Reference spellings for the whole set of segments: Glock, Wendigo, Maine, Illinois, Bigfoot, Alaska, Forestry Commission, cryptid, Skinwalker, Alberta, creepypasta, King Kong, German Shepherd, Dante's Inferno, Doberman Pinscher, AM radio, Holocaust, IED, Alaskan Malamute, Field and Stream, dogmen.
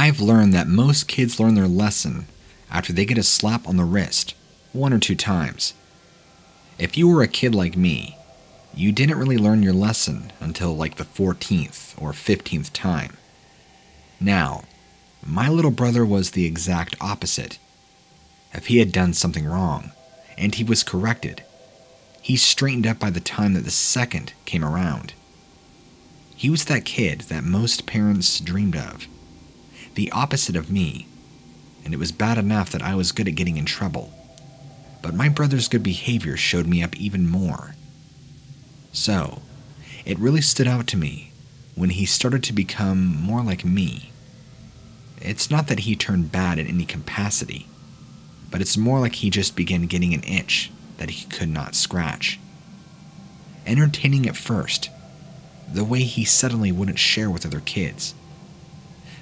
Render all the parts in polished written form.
I've learned that most kids learn their lesson after they get a slap on the wrist, 1 or 2 times. If you were a kid like me, you didn't really learn your lesson until like the 14th or 15th time. Now, my little brother was the exact opposite. If he had done something wrong, and he was corrected, he straightened up by the time that the second came around. He was that kid that most parents dreamed of, the opposite of me, and it was bad enough that I was good at getting in trouble, but my brother's good behavior showed me up even more. So, it really stood out to me when he started to become more like me. It's not that he turned bad in any capacity, but it's more like he just began getting an itch that he could not scratch. Entertaining at first, the way he suddenly wouldn't share with other kids.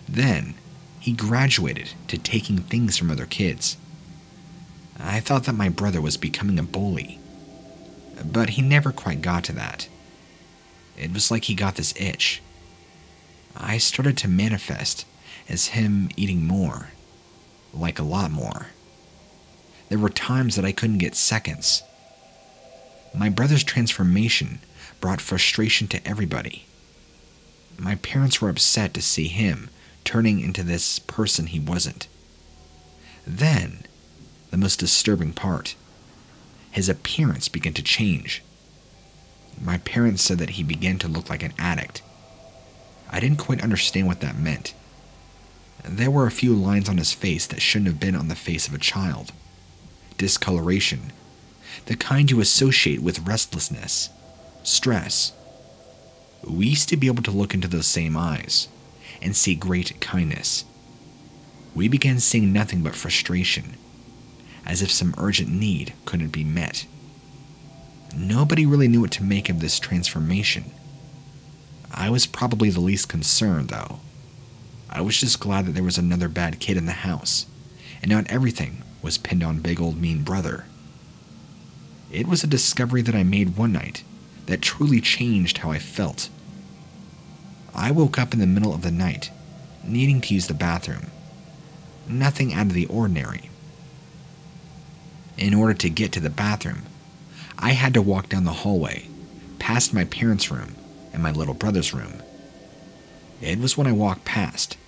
Then, he graduated to taking things from other kids. I thought that my brother was becoming a bully, but he never quite got to that. It was like he got this itch. I started to manifest as him eating more, like a lot more. There were times that I couldn't get seconds. My brother's transformation brought frustration to everybody. My parents were upset to see him turning into this person he wasn't. Then, the most disturbing part, his appearance began to change. My parents said that he began to look like an addict. I didn't quite understand what that meant. There were a few lines on his face that shouldn't have been on the face of a child. Discoloration, the kind you associate with restlessness, stress. We used to be able to look into those same eyes and see great kindness. We began seeing nothing but frustration, as if some urgent need couldn't be met. Nobody really knew what to make of this transformation. I was probably the least concerned, though. I was just glad that there was another bad kid in the house, and not everything was pinned on big old mean brother. It was a discovery that I made one night that truly changed how I felt. I woke up in the middle of the night, needing to use the bathroom. Nothing out of the ordinary. In order to get to the bathroom, I had to walk down the hallway, past my parents' room and my little brother's room. It was when I walked past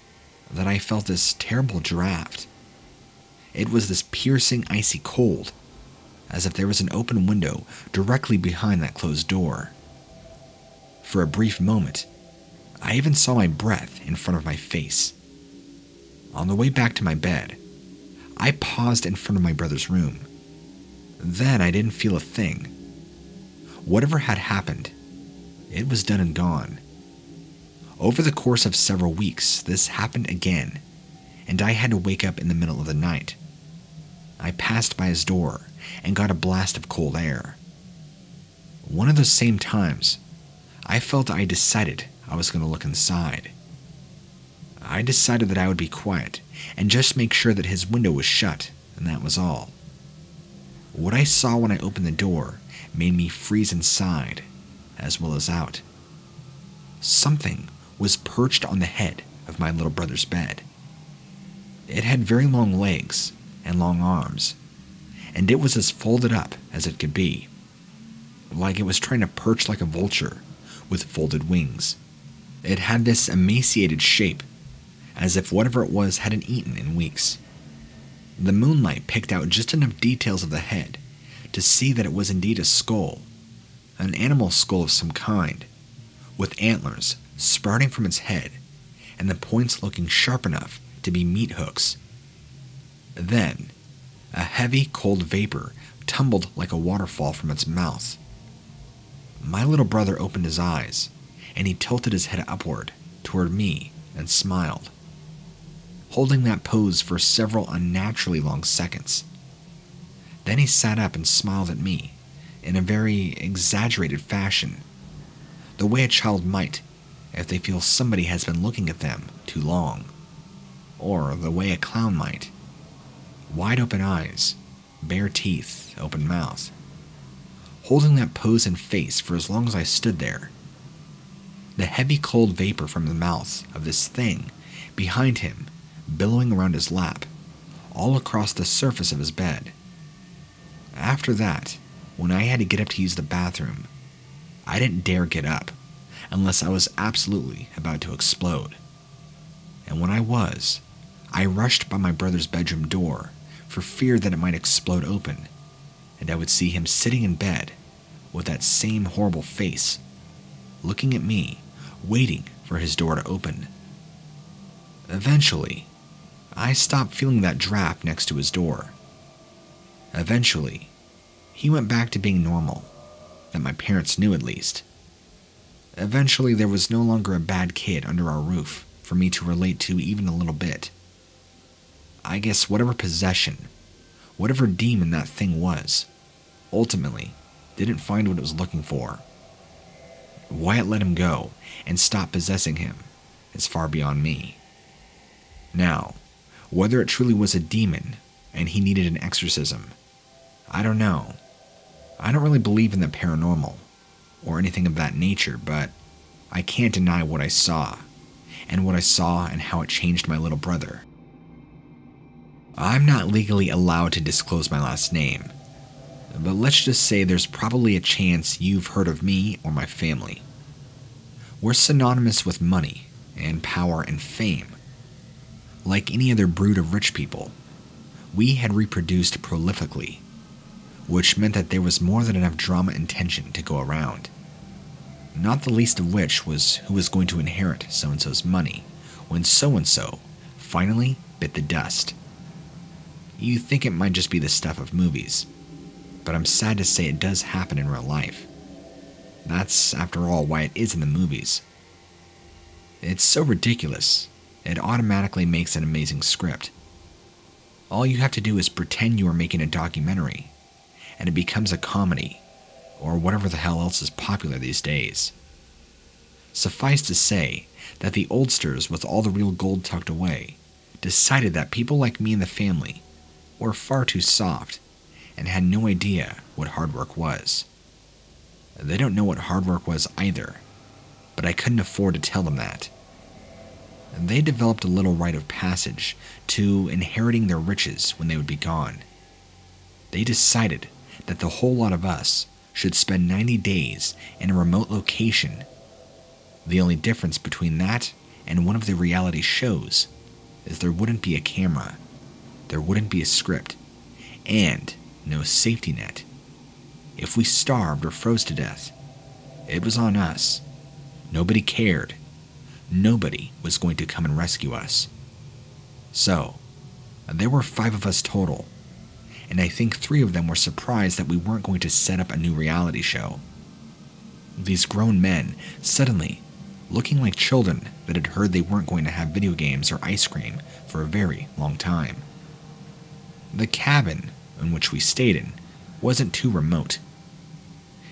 that I felt this terrible draft. It was this piercing, icy cold, as if there was an open window directly behind that closed door. For a brief moment, I even saw my breath in front of my face. On the way back to my bed, I paused in front of my brother's room. Then I didn't feel a thing. Whatever had happened, it was done and gone. Over the course of several weeks, this happened again, and I had to wake up in the middle of the night. I passed by his door and got a blast of cold air. One of those same times, I felt I decided I was going to look inside. I decided that I would be quiet and just make sure that his window was shut, and that was all. What I saw when I opened the door made me freeze inside, as well as out. Something was perched on the head of my little brother's bed. It had very long legs and long arms, and it was as folded up as it could be, like it was trying to perch like a vulture with folded wings. It had this emaciated shape, as if whatever it was hadn't eaten in weeks. The moonlight picked out just enough details of the head to see that it was indeed a skull, an animal skull of some kind, with antlers sprouting from its head and the points looking sharp enough to be meat hooks. Then, a heavy, cold vapor tumbled like a waterfall from its mouth. My little brother opened his eyes, and he tilted his head upward toward me and smiled, holding that pose for several unnaturally long seconds. Then he sat up and smiled at me in a very exaggerated fashion, the way a child might if they feel somebody has been looking at them too long, or the way a clown might. Wide open eyes, bare teeth, open mouth. Holding that pose and face for as long as I stood there. The heavy cold vapor from the mouth of this thing behind him billowing around his lap, all across the surface of his bed. After that, when I had to get up to use the bathroom, I didn't dare get up, unless I was absolutely about to explode. And when I was, I rushed by my brother's bedroom door for fear that it might explode open, and I would see him sitting in bed with that same horrible face, looking at me, waiting for his door to open. Eventually, I stopped feeling that draft next to his door. Eventually, he went back to being normal, that my parents knew at least. Eventually, there was no longer a bad kid under our roof for me to relate to even a little bit. I guess whatever possession, whatever demon that thing was, ultimately didn't find what it was looking for. Wyatt let him go and stopped possessing him is far beyond me. Now, whether it truly was a demon and he needed an exorcism, I don't know. I don't really believe in the paranormal or anything of that nature, but I can't deny what I saw and how it changed my little brother. I'm not legally allowed to disclose my last name, but let's just say there's probably a chance you've heard of me or my family. We're synonymous with money and power and fame. Like any other brood of rich people, we had reproduced prolifically, which meant that there was more than enough drama and tension to go around. Not the least of which was who was going to inherit so-and-so's money when so-and-so finally bit the dust. You think it might just be the stuff of movies, but I'm sad to say it does happen in real life. That's, after all, why it is in the movies. It's so ridiculous, it automatically makes an amazing script. All you have to do is pretend you are making a documentary, and it becomes a comedy, or whatever the hell else is popular these days. Suffice to say that the oldsters with all the real gold tucked away decided that people like me and the family were far too soft and had no idea what hard work was. They don't know what hard work was either, but I couldn't afford to tell them that. They developed a little rite of passage to inheriting their riches when they would be gone. They decided that the whole lot of us should spend 90 days in a remote location. The only difference between that and one of the reality shows is there wouldn't be a camera, there wouldn't be a script, and no safety net. If we starved or froze to death, it was on us. Nobody cared. Nobody was going to come and rescue us. So, there were 5 of us total, and I think 3 of them were surprised that we weren't going to set up a new reality show. These grown men, suddenly, looking like children that had heard they weren't going to have video games or ice cream for a very long time. The cabin in which we stayed in wasn't too remote.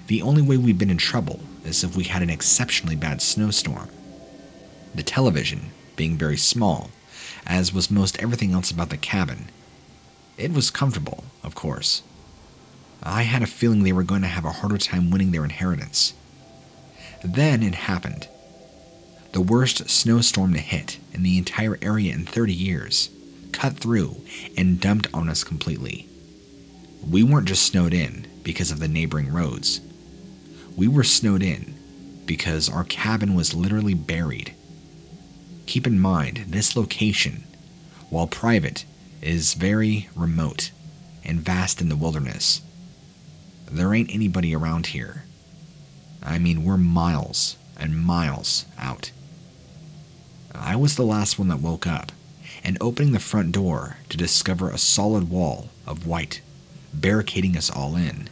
The only way we'd been in trouble is if we had an exceptionally bad snowstorm. The television being very small, as was most everything else about the cabin. It was comfortable, of course. I had a feeling they were going to have a harder time winning their inheritance. Then it happened. The worst snowstorm to hit in the entire area in 30 years cut through and dumped on us completely. We weren't just snowed in because of the neighboring roads. We were snowed in because our cabin was literally buried. Keep in mind, this location, while private, is very remote and vast in the wilderness. There ain't anybody around here. I mean, we're miles and miles out. I was the last one that woke up, and opening the front door to discover a solid wall of white, barricading us all in.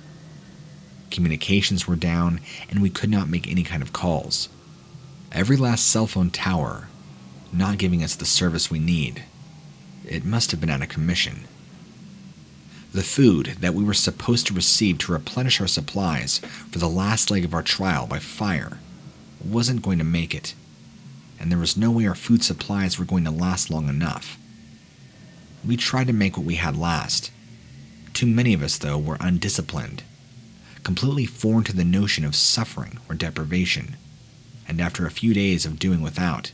Communications were down, and we could not make any kind of calls. Every last cell phone tower not giving us the service we need. It must have been out of commission. The food that we were supposed to receive to replenish our supplies for the last leg of our trial by fire wasn't going to make it, and there was no way our food supplies were going to last long enough. We tried to make what we had last. Too many of us, though, were undisciplined, completely foreign to the notion of suffering or deprivation, and after a few days of doing without,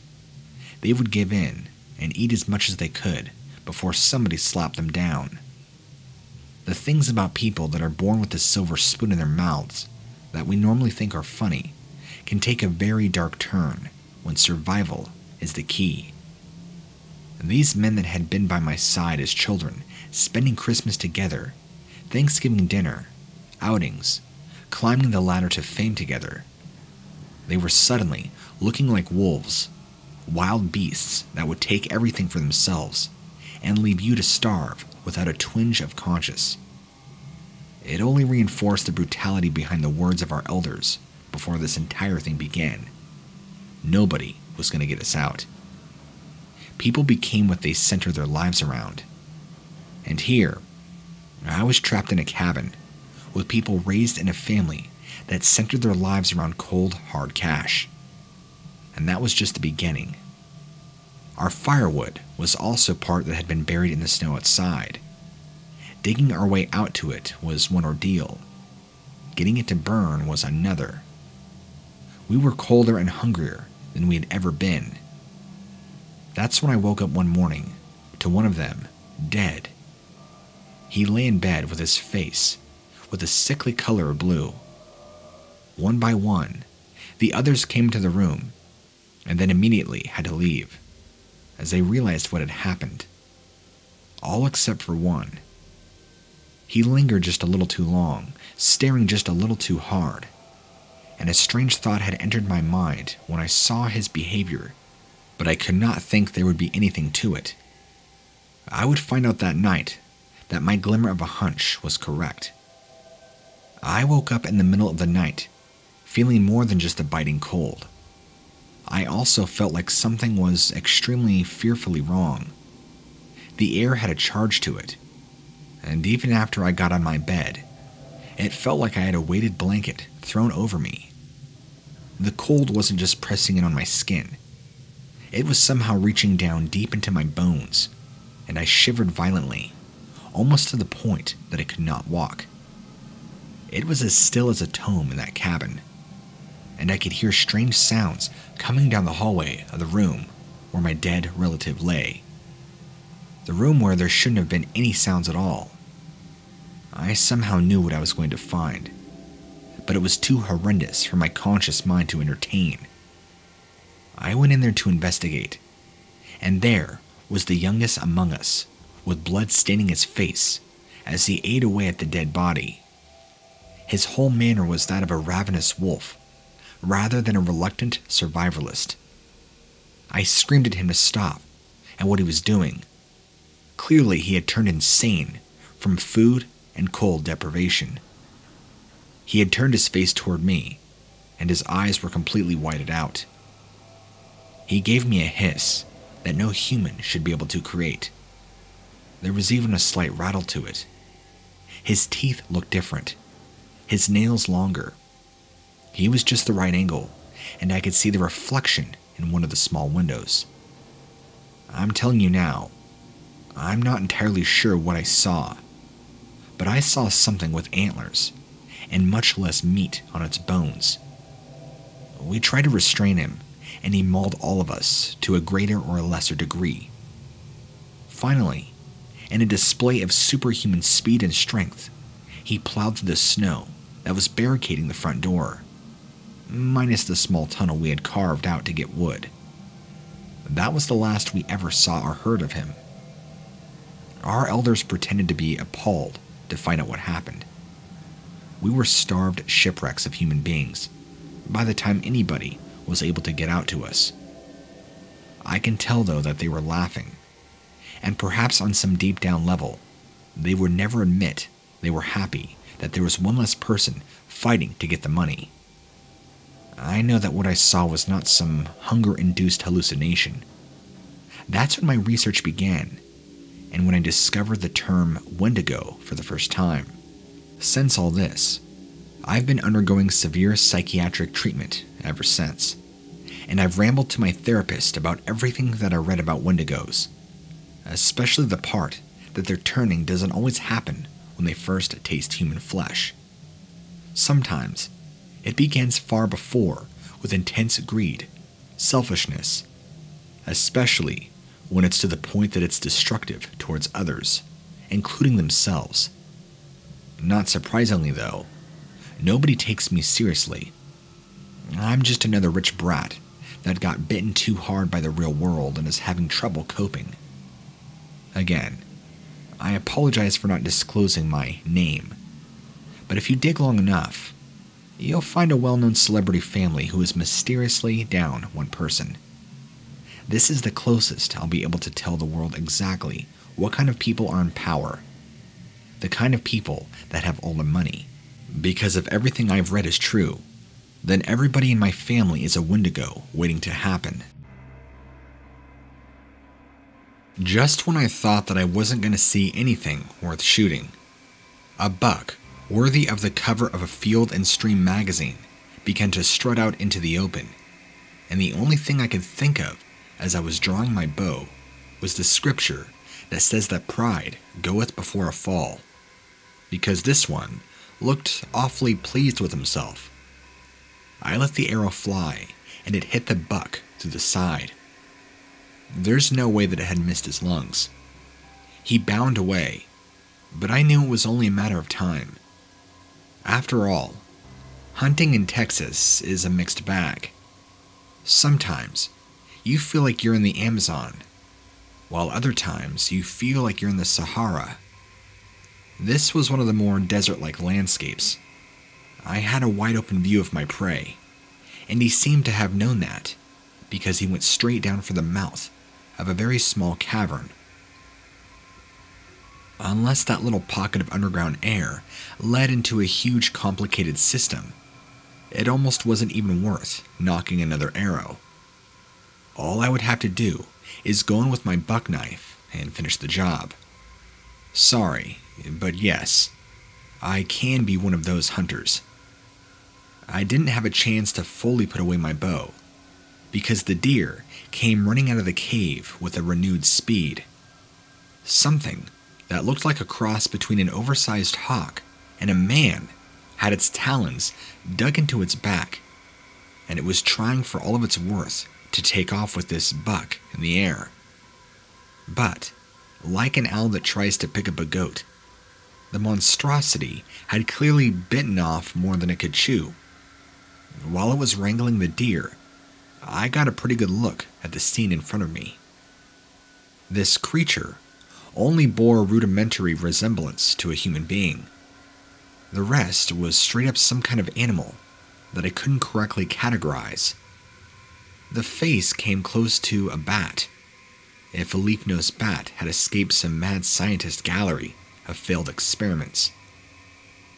they would give in and eat as much as they could before somebody slapped them down. The things about people that are born with a silver spoon in their mouths that we normally think are funny can take a very dark turn when survival is the key. These men that had been by my side as children, spending Christmas together, Thanksgiving dinner, outings, climbing the ladder to fame together, they were suddenly looking like wolves, wild beasts that would take everything for themselves and leave you to starve without a twinge of conscience. It only reinforced the brutality behind the words of our elders before this entire thing began. Nobody was going to get us out. People became what they centered their lives around. And here, I was trapped in a cabin with people raised in a family that centered their lives around cold, hard cash. And that was just the beginning. Our firewood was also part that had been buried in the snow outside. Digging our way out to it was one ordeal. Getting it to burn was another. We were colder and hungrier than we had ever been. That's when I woke up one morning to one of them, dead. He lay in bed with his face with a sickly color of blue. One by one, the others came to the room and then immediately had to leave as they realized what had happened. All except for one. He lingered just a little too long, staring just a little too hard, and a strange thought had entered my mind when I saw his behavior, but I could not think there would be anything to it. I would find out that night that my glimmer of a hunch was correct. I woke up in the middle of the night, feeling more than just a biting cold. I also felt like something was extremely fearfully wrong. The air had a charge to it, and even after I got on my bed, it felt like I had a weighted blanket thrown over me. The cold wasn't just pressing in on my skin. It was somehow reaching down deep into my bones, and I shivered violently, almost to the point that I could not walk. It was as still as a tomb in that cabin, and I could hear strange sounds coming down the hallway of the room where my dead relative lay. The room where there shouldn't have been any sounds at all. I somehow knew what I was going to find, but it was too horrendous for my conscious mind to entertain. I went in there to investigate, and there was the youngest among us, with blood staining his face as he ate away at the dead body. His whole manner was that of a ravenous wolf, rather than a reluctant survivalist. I screamed at him to stop at what he was doing. Clearly, he had turned insane from food and cold deprivation. He had turned his face toward me, and his eyes were completely whited out. He gave me a hiss that no human should be able to create. There was even a slight rattle to it. His teeth looked different, his nails longer. He was just the right angle, and I could see the reflection in one of the small windows. I'm telling you now, I'm not entirely sure what I saw, but I saw something with antlers and much less meat on its bones. We tried to restrain him, and he mauled all of us to a greater or a lesser degree. Finally, in a display of superhuman speed and strength, he plowed through the snow that was barricading the front door, minus the small tunnel we had carved out to get wood. That was the last we ever saw or heard of him. Our elders pretended to be appalled to find out what happened. We were starved shipwrecks of human beings by the time anybody was able to get out to us. I can tell, though, that they were laughing, and perhaps on some deep down level, they would never admit they were happy that there was one less person fighting to get the money. I know that what I saw was not some hunger-induced hallucination. That's when my research began, and when I discovered the term Wendigo for the first time. Since all this, I've been undergoing severe psychiatric treatment ever since, and I've rambled to my therapist about everything that I read about Wendigos, especially the part that their turning doesn't always happen when they first taste human flesh. Sometimes, it begins far before with intense greed, selfishness, especially when it's to the point that it's destructive towards others, including themselves. Not surprisingly, though, nobody takes me seriously. I'm just another rich brat that got bitten too hard by the real world and is having trouble coping. Again, I apologize for not disclosing my name, but if you dig long enough, you'll find a well-known celebrity family who is mysteriously down one person. This is the closest I'll be able to tell the world exactly what kind of people are in power, the kind of people that have all the money. Because if everything I've read is true, then everybody in my family is a Wendigo waiting to happen. Just when I thought that I wasn't going to see anything worth shooting, a buck worthy of the cover of a Field and Stream magazine began to strut out into the open, and the only thing I could think of as I was drawing my bow was the scripture that says that pride goeth before a fall, because this one looked awfully pleased with himself. I let the arrow fly, and it hit the buck through the side. There's no way that it had missed his lungs. He bounded away, but I knew it was only a matter of time. After all, hunting in Texas is a mixed bag. Sometimes you feel like you're in the Amazon, while other times you feel like you're in the Sahara. This was one of the more desert-like landscapes. I had a wide-open view of my prey, and he seemed to have known that, because he went straight down for the mouth of a very small cavern. Unless that little pocket of underground air led into a huge, complicated system, it almost wasn't even worth knocking another arrow. All I would have to do is go in with my buck knife and finish the job. Sorry, but yes, I can be one of those hunters. I didn't have a chance to fully put away my bow, because the deer came running out of the cave with a renewed speed. Something that looked like a cross between an oversized hawk and a man had its talons dug into its back, and it was trying for all of its worth to take off with this buck in the air. But, like an owl that tries to pick up a goat, the monstrosity had clearly bitten off more than it could chew. While it was wrangling the deer, I got a pretty good look at the scene in front of me. This creature only bore a rudimentary resemblance to a human being. The rest was straight up some kind of animal that I couldn't correctly categorize. The face came close to a bat, if a leaf-nosed bat had escaped some mad scientist gallery of failed experiments.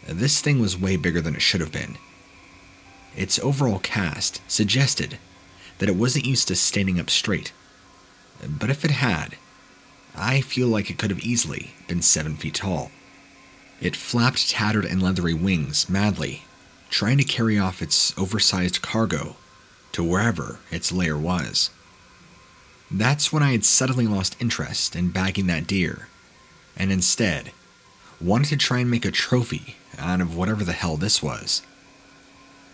This thing was way bigger than it should have been. Its overall cast suggested that it wasn't used to standing up straight, but if it had, I feel like it could have easily been 7 feet tall. It flapped tattered and leathery wings madly, trying to carry off its oversized cargo to wherever its lair was. That's when I had suddenly lost interest in bagging that deer, and instead wanted to try and make a trophy out of whatever the hell this was.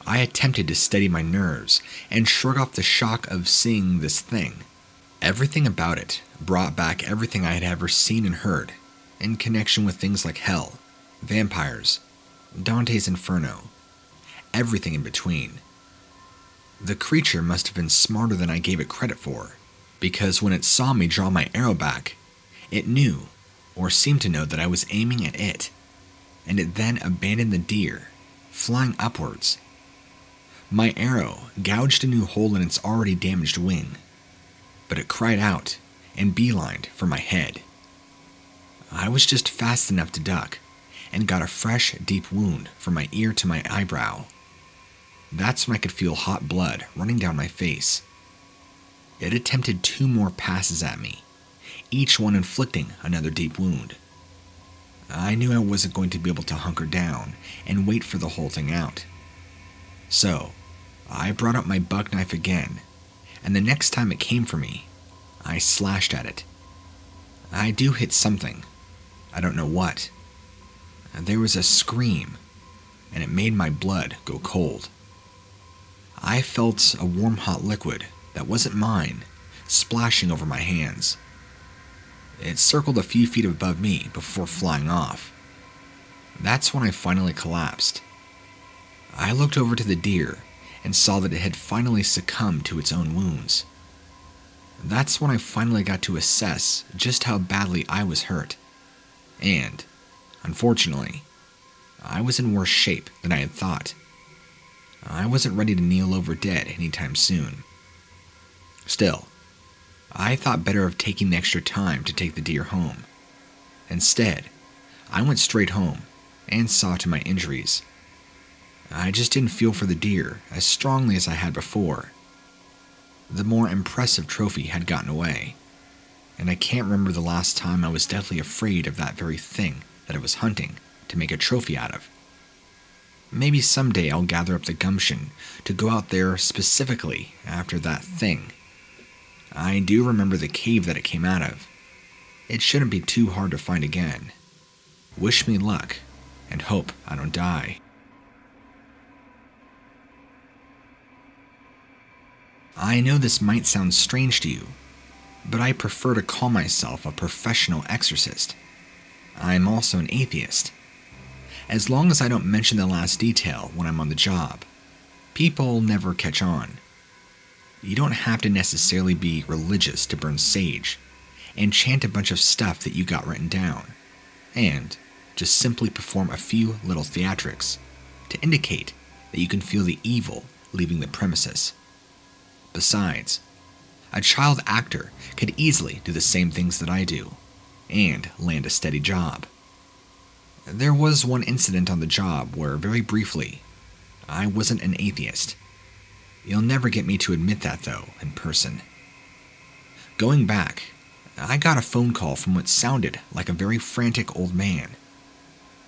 I attempted to steady my nerves and shrug off the shock of seeing this thing. Everything about it brought back everything I had ever seen and heard in connection with things like hell, vampires, Dante's Inferno, everything in between. The creature must have been smarter than I gave it credit for, because when it saw me draw my arrow back, it knew or seemed to know that I was aiming at it, and it then abandoned the deer, flying upwards. My arrow gouged a new hole in its already damaged wing, but it cried out and beelined for my head. I was just fast enough to duck and got a fresh, deep wound from my ear to my eyebrow. That's when I could feel hot blood running down my face. It attempted 2 more passes at me, each one inflicting another deep wound. I knew I wasn't going to be able to hunker down and wait for the whole thing out. So, I brought up my buck knife again, and the next time it came for me, I slashed at it. I do hit something. I don't know what. There was a scream, and it made my blood go cold. I felt a warm, hot liquid that wasn't mine splashing over my hands. It circled a few feet above me before flying off. That's when I finally collapsed. I looked over to the deer and saw that it had finally succumbed to its own wounds. That's when I finally got to assess just how badly I was hurt. And, unfortunately, I was in worse shape than I had thought. I wasn't ready to kneel over dead anytime soon. Still, I thought better of taking the extra time to take the deer home. Instead, I went straight home and saw to my injuries. I just didn't feel for the deer as strongly as I had before. The more impressive trophy had gotten away, and I can't remember the last time I was deathly afraid of that very thing that I was hunting to make a trophy out of. Maybe someday I'll gather up the gumption to go out there specifically after that thing. I do remember the cave that it came out of. It shouldn't be too hard to find again. Wish me luck, and hope I don't die. I know this might sound strange to you, but I prefer to call myself a professional exorcist. I'm also an atheist. As long as I don't mention the last detail when I'm on the job, people never catch on. You don't have to necessarily be religious to burn sage and chant a bunch of stuff that you got written down, and just simply perform a few little theatrics to indicate that you can feel the evil leaving the premises. Besides, a child actor could easily do the same things that I do and land a steady job. There was one incident on the job where, very briefly, I wasn't an atheist. You'll never get me to admit that, though, in person. Going back, I got a phone call from what sounded like a very frantic old man.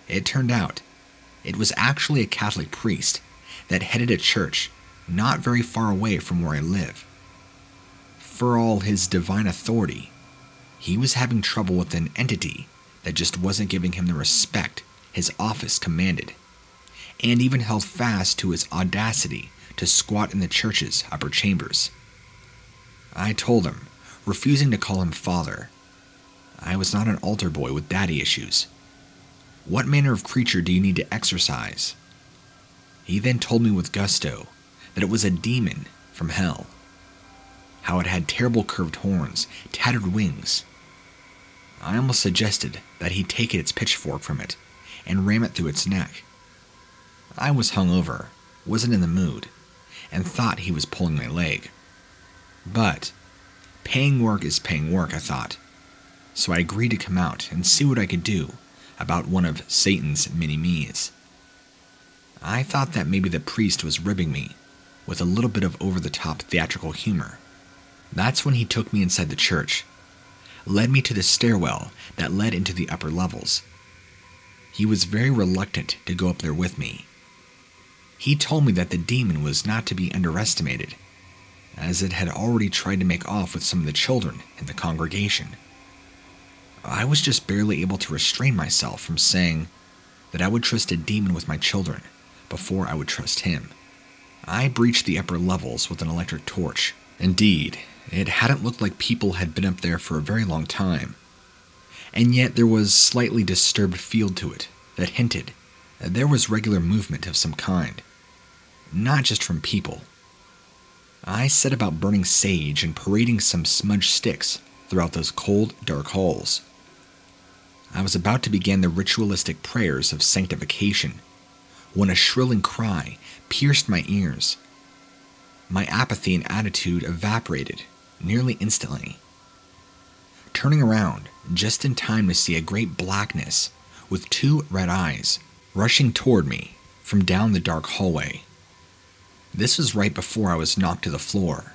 It turned out it was actually a Catholic priest that headed a church not very far away from where I live. For all his divine authority, he was having trouble with an entity that just wasn't giving him the respect his office commanded, and even held fast to his audacity to squat in the church's upper chambers. I told him, refusing to call him father, I was not an altar boy with daddy issues. What manner of creature do you need to exorcise? He then told me with gusto that it was a demon from hell, how it had terrible curved horns, tattered wings. I almost suggested that he take its pitchfork from it and ram it through its neck. I was hungover, wasn't in the mood, and thought he was pulling my leg. But paying work is paying work, I thought, so I agreed to come out and see what I could do about one of Satan's mini-me's. I thought that maybe the priest was ribbing me with a little bit of over-the-top theatrical humor. That's when he took me inside the church, led me to the stairwell that led into the upper levels. He was very reluctant to go up there with me. He told me that the demon was not to be underestimated, as it had already tried to make off with some of the children in the congregation. I was just barely able to restrain myself from saying that I would trust a demon with my children before I would trust him. I breached the upper levels with an electric torch. Indeed, it hadn't looked like people had been up there for a very long time, and yet there was a slightly disturbed feel to it that hinted that there was regular movement of some kind, not just from people. I set about burning sage and parading some smudged sticks throughout those cold, dark halls. I was about to begin the ritualistic prayers of sanctification when a shrilling cry pierced my ears. My apathy and attitude evaporated nearly instantly. Turning around just in time to see a great blackness with two red eyes rushing toward me from down the dark hallway. This was right before I was knocked to the floor.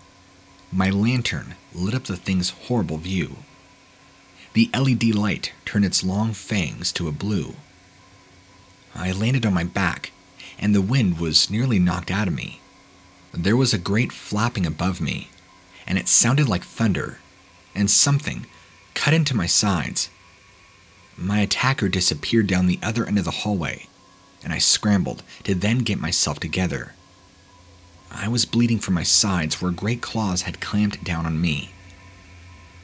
My lantern lit up the thing's horrible view. The LED light turned its long fangs to a blue. I landed on my back, and the wind was nearly knocked out of me. There was a great flapping above me, and it sounded like thunder, and something cut into my sides. My attacker disappeared down the other end of the hallway, and I scrambled to then get myself together. I was bleeding from my sides where great claws had clamped down on me.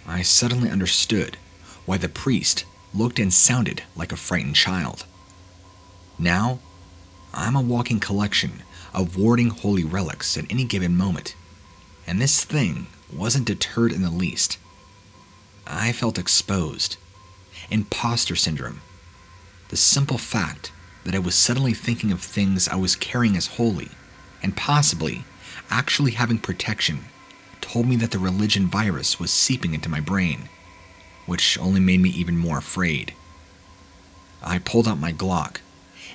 I suddenly understood why the priest looked and sounded like a frightened child. Now, I'm a walking collection of warding holy relics at any given moment, and this thing wasn't deterred in the least. I felt exposed. Imposter syndrome. The simple fact that I was suddenly thinking of things I was carrying as holy, and possibly actually having protection, told me that the religion virus was seeping into my brain, which only made me even more afraid. I pulled out my Glock,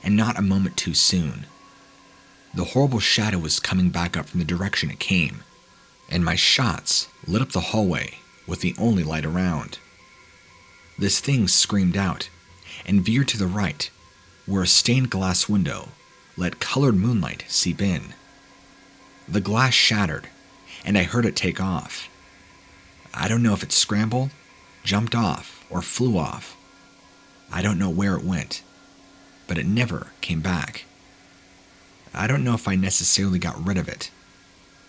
and not a moment too soon. The horrible shadow was coming back up from the direction it came, and my shots lit up the hallway with the only light around. This thing screamed out and veered to the right, where a stained glass window let colored moonlight seep in. The glass shattered, and I heard it take off. I don't know if it scrambled, jumped off, or flew off. I don't know where it went, but it never came back. I don't know if I necessarily got rid of it,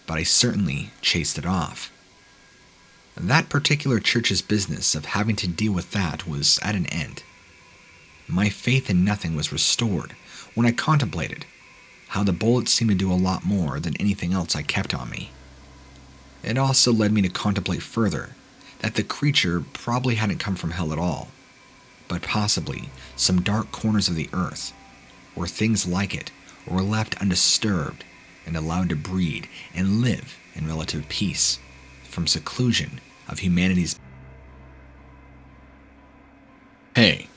but I certainly chased it off. That particular church's business of having to deal with that was at an end. My faith in nothing was restored when I contemplated how the bullets seemed to do a lot more than anything else I kept on me. It also led me to contemplate further that the creature probably hadn't come from hell at all, but possibly some dark corners of the earth where things like it were left undisturbed and allowed to breed and live in relative peace from seclusion of humanity's. Hey,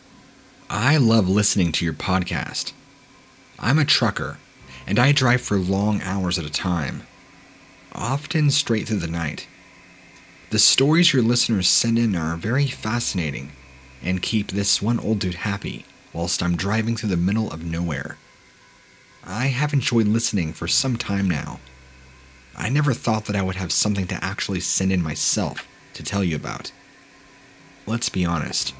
I love listening to your podcast. I'm a trucker, and I drive for long hours at a time, often straight through the night. The stories your listeners send in are very fascinating and keep this one old dude happy whilst I'm driving through the middle of nowhere. I have enjoyed listening for some time now. I never thought that I would have something to actually send in myself to tell you about. Let's be honest.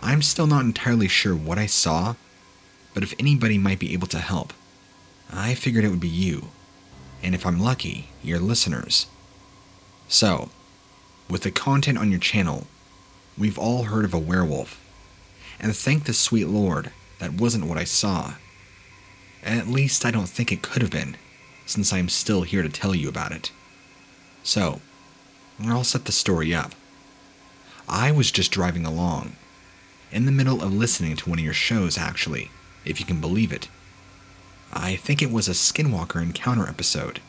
I'm still not entirely sure what I saw, but if anybody might be able to help, I figured it would be you, and if I'm lucky, your listeners. So, with the content on your channel, we've all heard of a werewolf, and thank the sweet Lord that wasn't what I saw. At least I don't think it could have been, since I am still here to tell you about it. So, I'll set the story up. I was just driving along, in the middle of listening to one of your shows actually, if you can believe it. I think it was a Skinwalker encounter episode.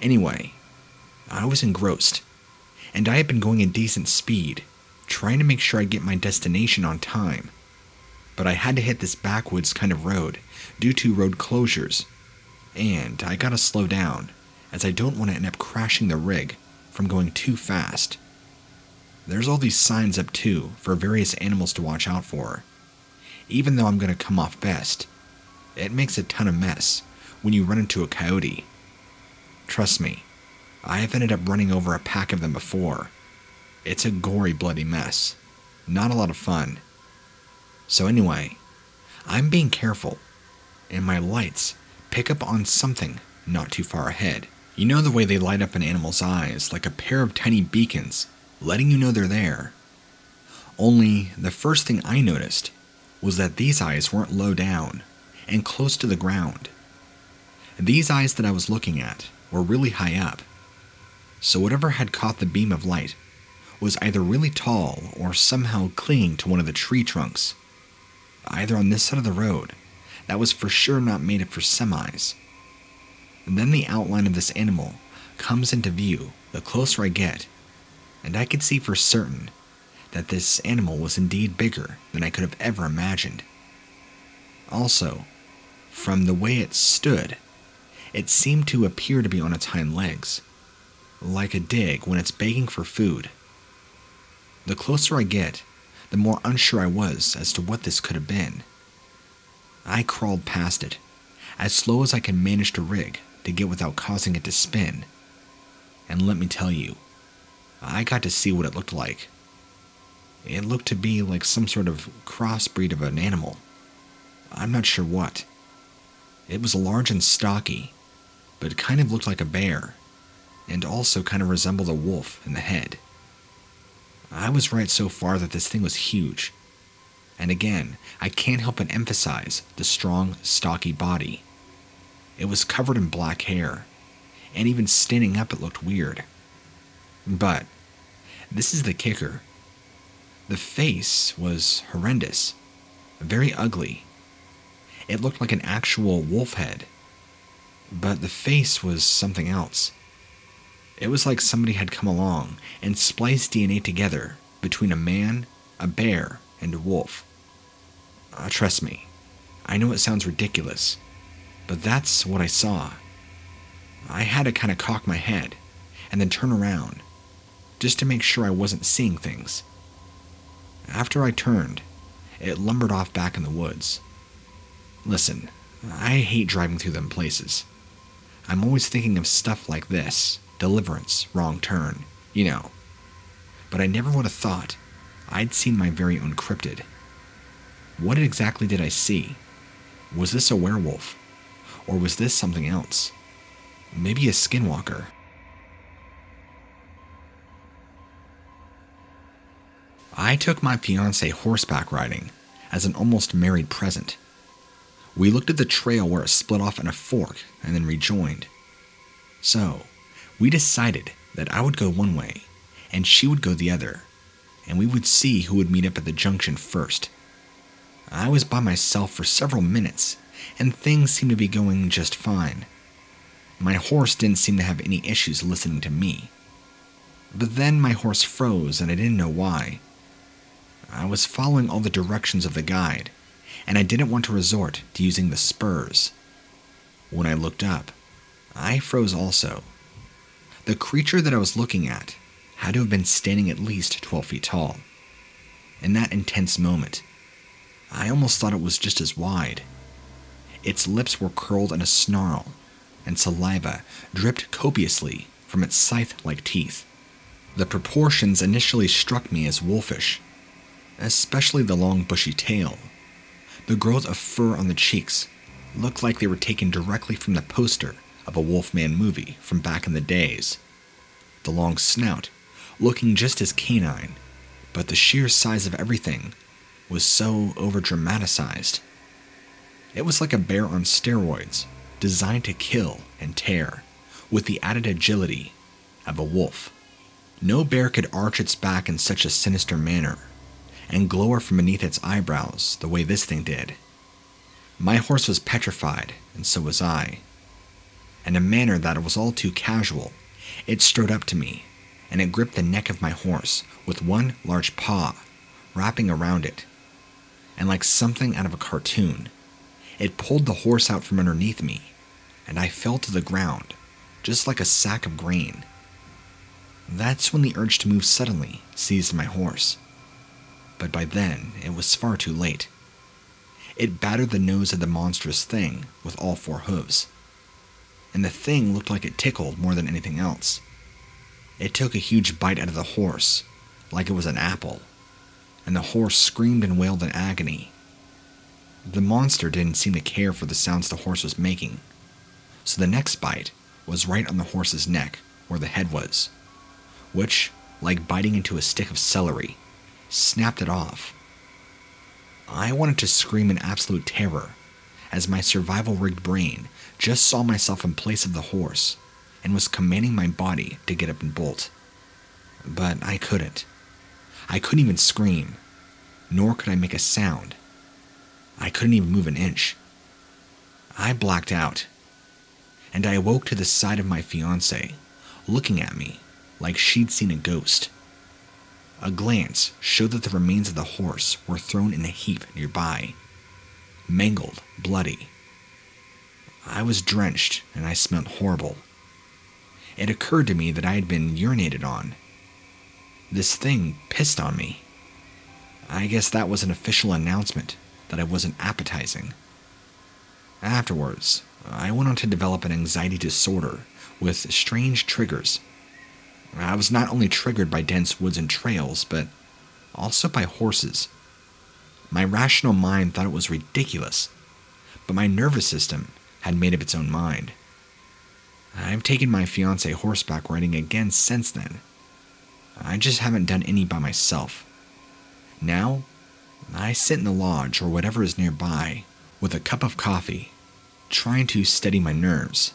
Anyway, I was engrossed, and I had been going a decent speed, trying to make sure I get my destination on time, but I had to hit this backwoods kind of road due to road closures, and I gotta slow down as I don't want to end up crashing the rig from going too fast. There's all these signs up too for various animals to watch out for. Even though I'm gonna come off best, it makes a ton of mess when you run into a coyote. Trust me, I have ended up running over a pack of them before. It's a gory, bloody mess. Not a lot of fun. So anyway, I'm being careful, and my lights pick up on something not too far ahead. You know the way they light up an animal's eyes like a pair of tiny beacons, letting you know they're there. Only the first thing I noticed was that these eyes weren't low down and close to the ground. These eyes that I was looking at were really high up, so whatever had caught the beam of light was either really tall or somehow clinging to one of the tree trunks, either on this side of the road. That was for sure not made up for semis. And then the outline of this animal comes into view the closer I get, and I could see for certain that this animal was indeed bigger than I could have ever imagined. Also, from the way it stood, it seemed to appear to be on its hind legs, like a dig when it's begging for food. The closer I get, the more unsure I was as to what this could have been. I crawled past it, as slow as I could manage to rig to get without causing it to spin. And let me tell you, I got to see what it looked like. It looked to be like some sort of crossbreed of an animal. I'm not sure what. It was large and stocky, but kind of looked like a bear, and also kind of resembled a wolf in the head. I was right so far that this thing was huge. And again, I can't help but emphasize the strong, stocky body. It was covered in black hair, and even standing up it looked weird. But this is the kicker. The face was horrendous, very ugly. It looked like an actual wolf head. But the face was something else. It was like somebody had come along and spliced DNA together between a man, a bear, and a wolf. Trust me, I know it sounds ridiculous, but that's what I saw. I had to kind of cock my head and then turn around just to make sure I wasn't seeing things. After I turned, it lumbered off back in the woods. Listen, I hate driving through them places. I'm always thinking of stuff like this, deliverance, wrong turn, you know. But I never would have thought I'd seen my very own cryptid. What exactly did I see? Was this a werewolf? Or was this something else? Maybe a skinwalker? I took my fiancé horseback riding as an almost married present. We looked at the trail where it split off in a fork and then rejoined. So, we decided that I would go one way and she would go the other, and we would see who would meet up at the junction first. I was by myself for several minutes, and things seemed to be going just fine. My horse didn't seem to have any issues listening to me. But then my horse froze and I didn't know why. I was following all the directions of the guide, and I didn't want to resort to using the spurs. When I looked up, I froze also. The creature that I was looking at had to have been standing at least 12 feet tall. In that intense moment, I almost thought it was just as wide. Its lips were curled in a snarl, and saliva dripped copiously from its scythe-like teeth. The proportions initially struck me as wolfish, especially the long bushy tail. The growth of fur on the cheeks looked like they were taken directly from the poster of a Wolfman movie from back in the days. The long snout looking just as canine, but the sheer size of everything was so overdramaticized. It was like a bear on steroids, designed to kill and tear, with the added agility of a wolf. No bear could arch its back in such a sinister manner and glower from beneath its eyebrows the way this thing did. My horse was petrified, and so was I. In a manner that was all too casual, it strode up to me, and it gripped the neck of my horse with one large paw, wrapping around it. And like something out of a cartoon, it pulled the horse out from underneath me, and I fell to the ground, just like a sack of grain. That's when the urge to move suddenly seized my horse. But by then, it was far too late. It battered the nose of the monstrous thing with all four hooves, and the thing looked like it tickled more than anything else. It took a huge bite out of the horse, like it was an apple, and the horse screamed and wailed in agony. The monster didn't seem to care for the sounds the horse was making, so the next bite was right on the horse's neck where the head was, which, like biting into a stick of celery, snapped it off. I wanted to scream in absolute terror as my survival-rigged brain just saw myself in place of the horse and was commanding my body to get up and bolt. But I couldn't. I couldn't even scream, nor could I make a sound. I couldn't even move an inch. I blacked out, and I awoke to the sight of my fiancée looking at me like she'd seen a ghost. A glance showed that the remains of the horse were thrown in a heap nearby, mangled, bloody. I was drenched and I smelled horrible. It occurred to me that I had been urinated on. This thing pissed on me. I guess that was an official announcement that I wasn't appetizing. Afterwards, I went on to develop an anxiety disorder with strange triggers. I was not only triggered by dense woods and trails, but also by horses. My rational mind thought it was ridiculous, but my nervous system had made up its own mind. I've taken my fiancé horseback riding again since then. I just haven't done any by myself. Now, I sit in the lodge or whatever is nearby with a cup of coffee, trying to steady my nerves.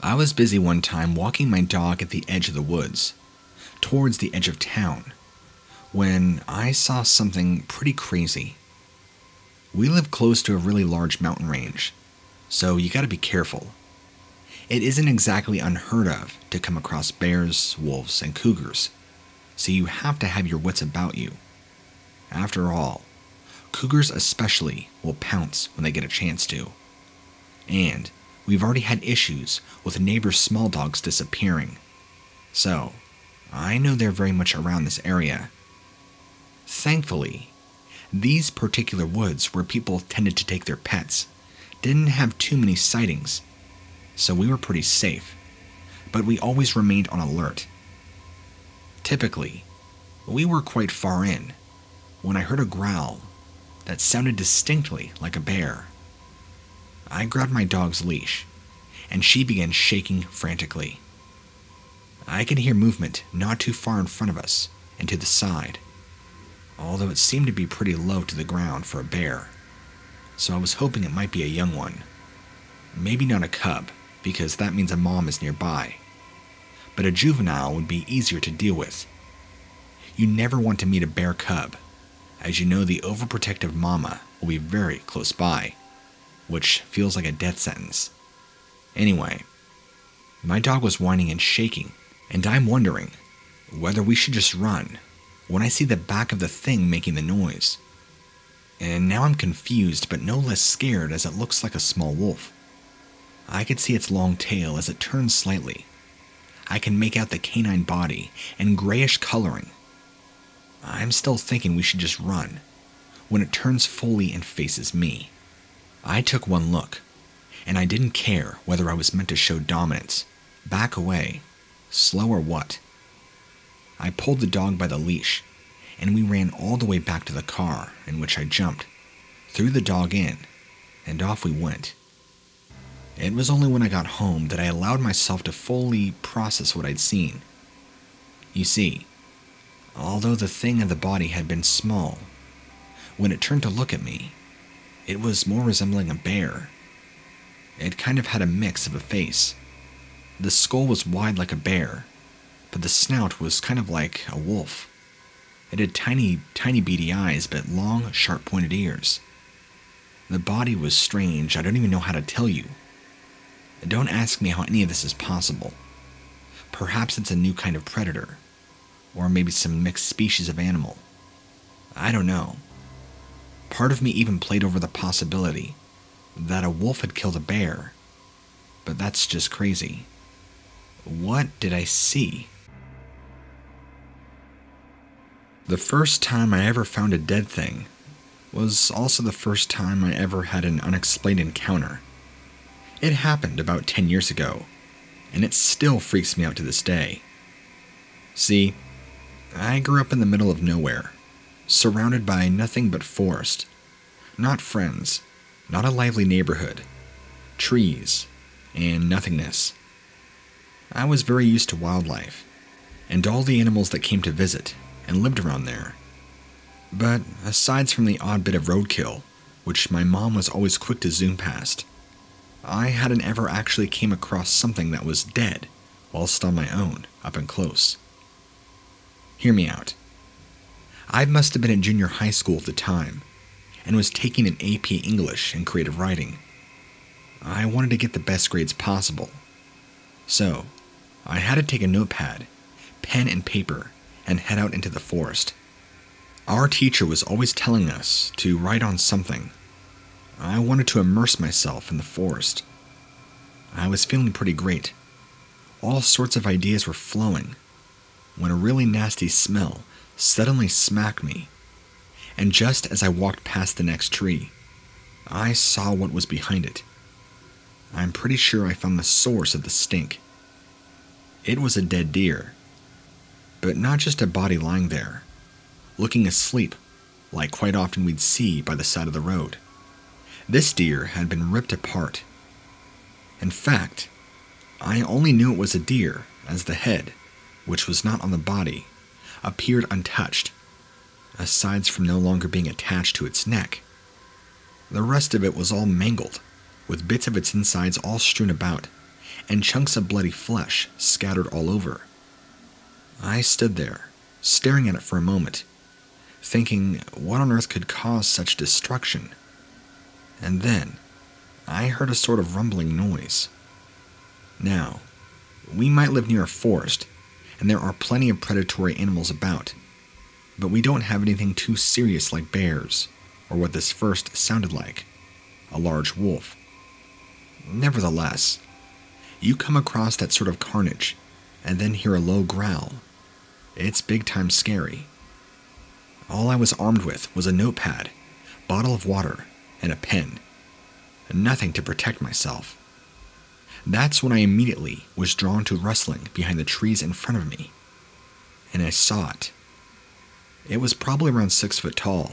I was busy one time walking my dog at the edge of the woods, towards the edge of town, when I saw something pretty crazy. We live close to a really large mountain range, so you gotta be careful. It isn't exactly unheard of to come across bears, wolves, and cougars, so you have to have your wits about you. After all, cougars especially will pounce when they get a chance to. And we've already had issues with neighbors' small dogs disappearing, so I know they're very much around this area. Thankfully, these particular woods where people tended to take their pets didn't have too many sightings, so we were pretty safe, but we always remained on alert. Typically, we were quite far in when I heard a growl that sounded distinctly like a bear. I grabbed my dog's leash, and she began shaking frantically. I could hear movement not too far in front of us and to the side, although it seemed to be pretty low to the ground for a bear, so I was hoping it might be a young one. Maybe not a cub, because that means a mom is nearby, but a juvenile would be easier to deal with. You never want to meet a bear cub, as you know the overprotective mama will be very close by, which feels like a death sentence. Anyway, my dog was whining and shaking, and I'm wondering whether we should just run when I see the back of the thing making the noise. And now I'm confused but no less scared, as it looks like a small wolf. I could see its long tail as it turns slightly. I can make out the canine body and grayish coloring. I'm still thinking we should just run when it turns fully and faces me. I took one look, and I didn't care whether I was meant to show dominance, back away, slow or what. I pulled the dog by the leash, and we ran all the way back to the car, in which I jumped, threw the dog in, and off we went. It was only when I got home that I allowed myself to fully process what I'd seen. You see, although the thing of the body had been small, when it turned to look at me, it was more resembling a bear. It kind of had a mix of a face. The skull was wide like a bear, but the snout was kind of like a wolf. It had tiny, tiny beady eyes, but long, sharp-pointed ears. The body was strange. I don't even know how to tell you. Don't ask me how any of this is possible. Perhaps it's a new kind of predator, or maybe some mixed species of animal. I don't know. Part of me even played over the possibility that a wolf had killed a bear, but that's just crazy. What did I see? The first time I ever found a dead thing was also the first time I ever had an unexplained encounter. It happened about 10 years ago, and it still freaks me out to this day. See, I grew up in the middle of nowhere, surrounded by nothing but forest, not friends, not a lively neighborhood, trees, and nothingness. I was very used to wildlife, and all the animals that came to visit and lived around there. But aside from the odd bit of roadkill, which my mom was always quick to zoom past, I hadn't ever actually came across something that was dead whilst on my own, up and close. Hear me out. I must have been in junior high school at the time, and was taking an AP English and creative writing. I wanted to get the best grades possible, so I had to take a notepad, pen and paper, and head out into the forest. Our teacher was always telling us to write on something. I wanted to immerse myself in the forest. I was feeling pretty great. All sorts of ideas were flowing, when a really nasty smell suddenly smacked me, and just as I walked past the next tree, I saw what was behind it. I'm pretty sure I found the source of the stink. It was a dead deer, but not just a body lying there, looking asleep, like quite often we'd see by the side of the road. This deer had been ripped apart. In fact, I only knew it was a deer, as the head, which was not on the body, appeared untouched, aside from no longer being attached to its neck. The rest of it was all mangled, with bits of its insides all strewn about, and chunks of bloody flesh scattered all over. I stood there, staring at it for a moment, thinking what on earth could cause such destruction. And then, I heard a sort of rumbling noise. Now, we might live near a forest, and there are plenty of predatory animals about, but we don't have anything too serious like bears, or what this first sounded like, a large wolf. Nevertheless, you come across that sort of carnage, and then hear a low growl. It's big time scary. All I was armed with was a notepad, bottle of water, and a pen. Nothing to protect myself. That's when I immediately was drawn to rustling behind the trees in front of me, and I saw it. It was probably around 6 foot tall.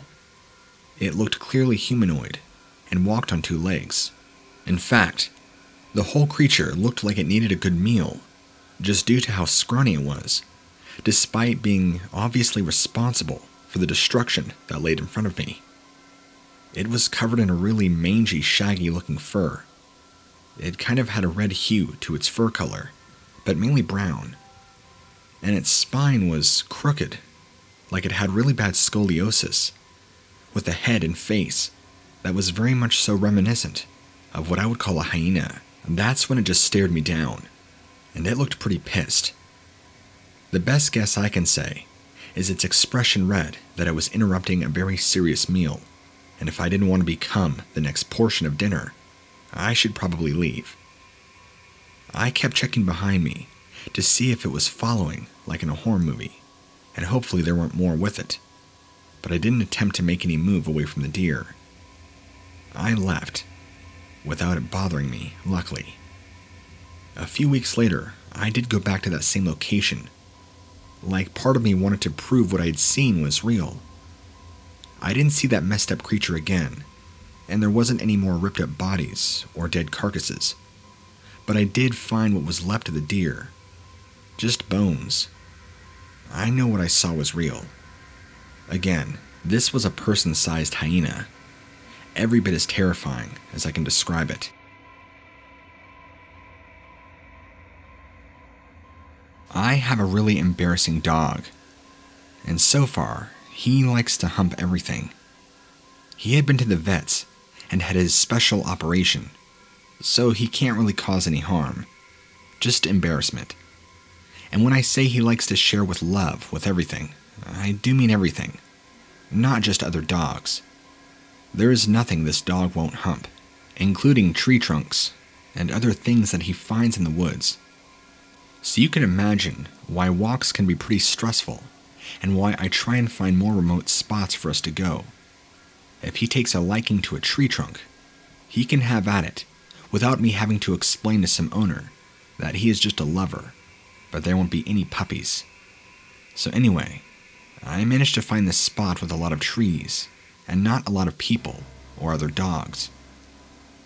It looked clearly humanoid and walked on two legs. In fact, the whole creature looked like it needed a good meal, just due to how scrawny it was, despite being obviously responsible for the destruction that laid in front of me. It was covered in a really mangy, shaggy-looking fur. It kind of had a red hue to its fur color, but mainly brown. And its spine was crooked, like it had really bad scoliosis, with a head and face that was very much so reminiscent of what I would call a hyena. And that's when it just stared me down, and it looked pretty pissed. The best guess I can say is its expression read that I was interrupting a very serious meal, and if I didn't want to become the next portion of dinner, I should probably leave. I kept checking behind me to see if it was following like in a horror movie, and hopefully there weren't more with it, but I didn't attempt to make any move away from the deer. I left, without it bothering me, luckily. A few weeks later, I did go back to that same location. Like, part of me wanted to prove what I had seen was real. I didn't see that messed up creature again, and there wasn't any more ripped up bodies or dead carcasses, but I did find what was left of the deer. Just bones. I know what I saw was real. Again, this was a person-sized hyena, every bit as terrifying as I can describe it. I have a really embarrassing dog, and so far, he likes to hump everything. He had been to the vets and had his special operation, so he can't really cause any harm, just embarrassment. And when I say he likes to share with love with everything, I do mean everything, not just other dogs. There is nothing this dog won't hump, including tree trunks and other things that he finds in the woods. So you can imagine why walks can be pretty stressful, and why I try and find more remote spots for us to go. If he takes a liking to a tree trunk, he can have at it without me having to explain to some owner that he is just a lover, but there won't be any puppies. So anyway, I managed to find this spot with a lot of trees and not a lot of people or other dogs.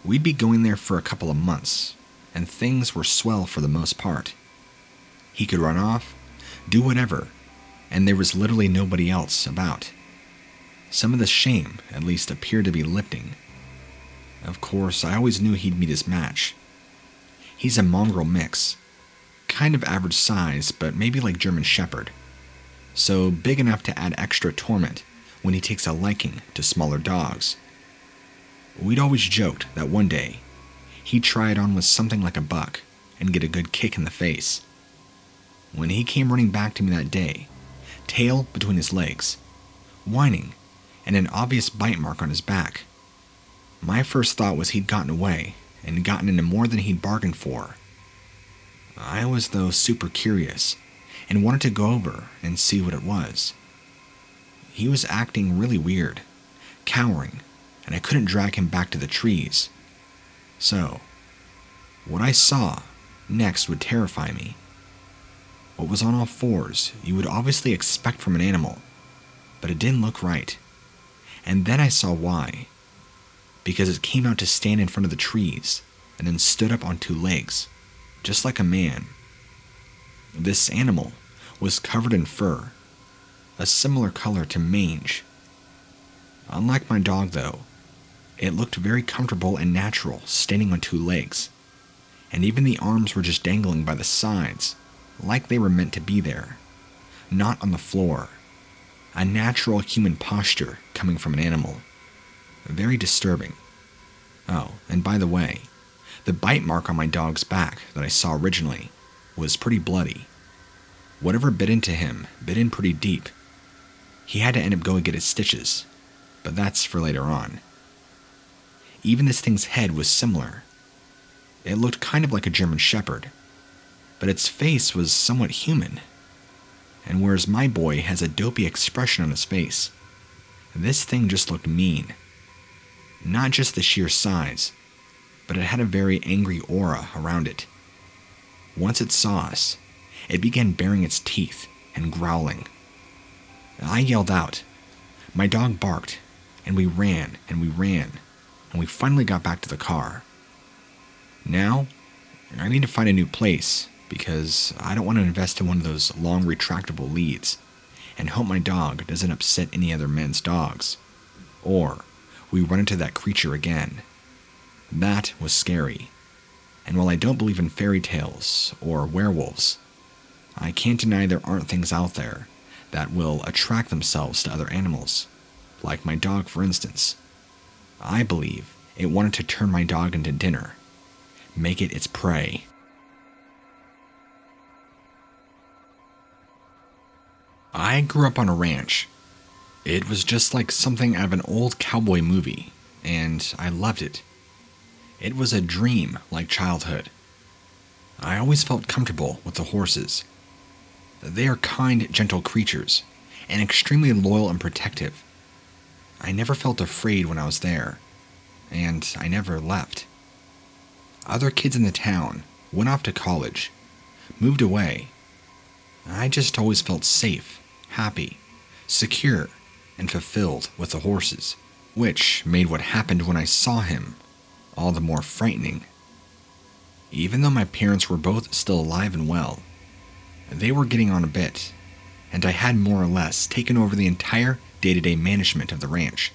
We'd be going there for a couple of months, and things were swell for the most part. He could run off, do whatever, and there was literally nobody else about. Some of the shame, at least, appeared to be lifting. Of course, I always knew he'd meet his match. He's a mongrel mix, kind of average size, but maybe like German Shepherd, so big enough to add extra torment when he takes a liking to smaller dogs. We'd always joked that one day he'd try it on with something like a buck and get a good kick in the face. When he came running back to me that day, tail between his legs, whining, and an obvious bite mark on his back, my first thought was he'd gotten away and gotten into more than he'd bargained for. I was, though, super curious and wanted to go over and see what it was. He was acting really weird, cowering, and I couldn't drag him back to the trees. So, what I saw next would terrify me. What was on all fours you would obviously expect from an animal, but it didn't look right. And then I saw why. Because it came out to stand in front of the trees and then stood up on two legs, just like a man. This animal was covered in fur, a similar color to mange. Unlike my dog, though, it looked very comfortable and natural, standing on two legs, and even the arms were just dangling by the sides, like they were meant to be there, not on the floor. A natural human posture coming from an animal. Very disturbing. Oh, and by the way, the bite mark on my dog's back that I saw originally was pretty bloody. Whatever bit into him bit in pretty deep. He had to end up going get his stitches, but that's for later on. Even this thing's head was similar. It looked kind of like a German Shepherd, but its face was somewhat human. And whereas my boy has a dopey expression on his face, this thing just looked mean. Not just the sheer size, but it had a very angry aura around it. Once it saw us, it began baring its teeth and growling. I yelled out. My dog barked, and we ran and we ran, and we finally got back to the car. Now, I need to find a new place, because I don't want to invest in one of those long retractable leads and hope my dog doesn't upset any other men's dogs, or we run into that creature again. That was scary, and while I don't believe in fairy tales or werewolves, I can't deny there aren't things out there that will attract themselves to other animals, like my dog for instance. I believe it wanted to turn my dog into dinner, make it its prey. I grew up on a ranch. It was just like something out of an old cowboy movie, and I loved it. It was a dream like childhood. I always felt comfortable with the horses. They are kind, gentle creatures, and extremely loyal and protective. I never felt afraid when I was there, and I never left. Other kids in the town went off to college, moved away. I just always felt safe, happy, secure, and fulfilled with the horses, which made what happened when I saw him all the more frightening. Even though my parents were both still alive and well, they were getting on a bit, and I had more or less taken over the entire day-to-day management of the ranch,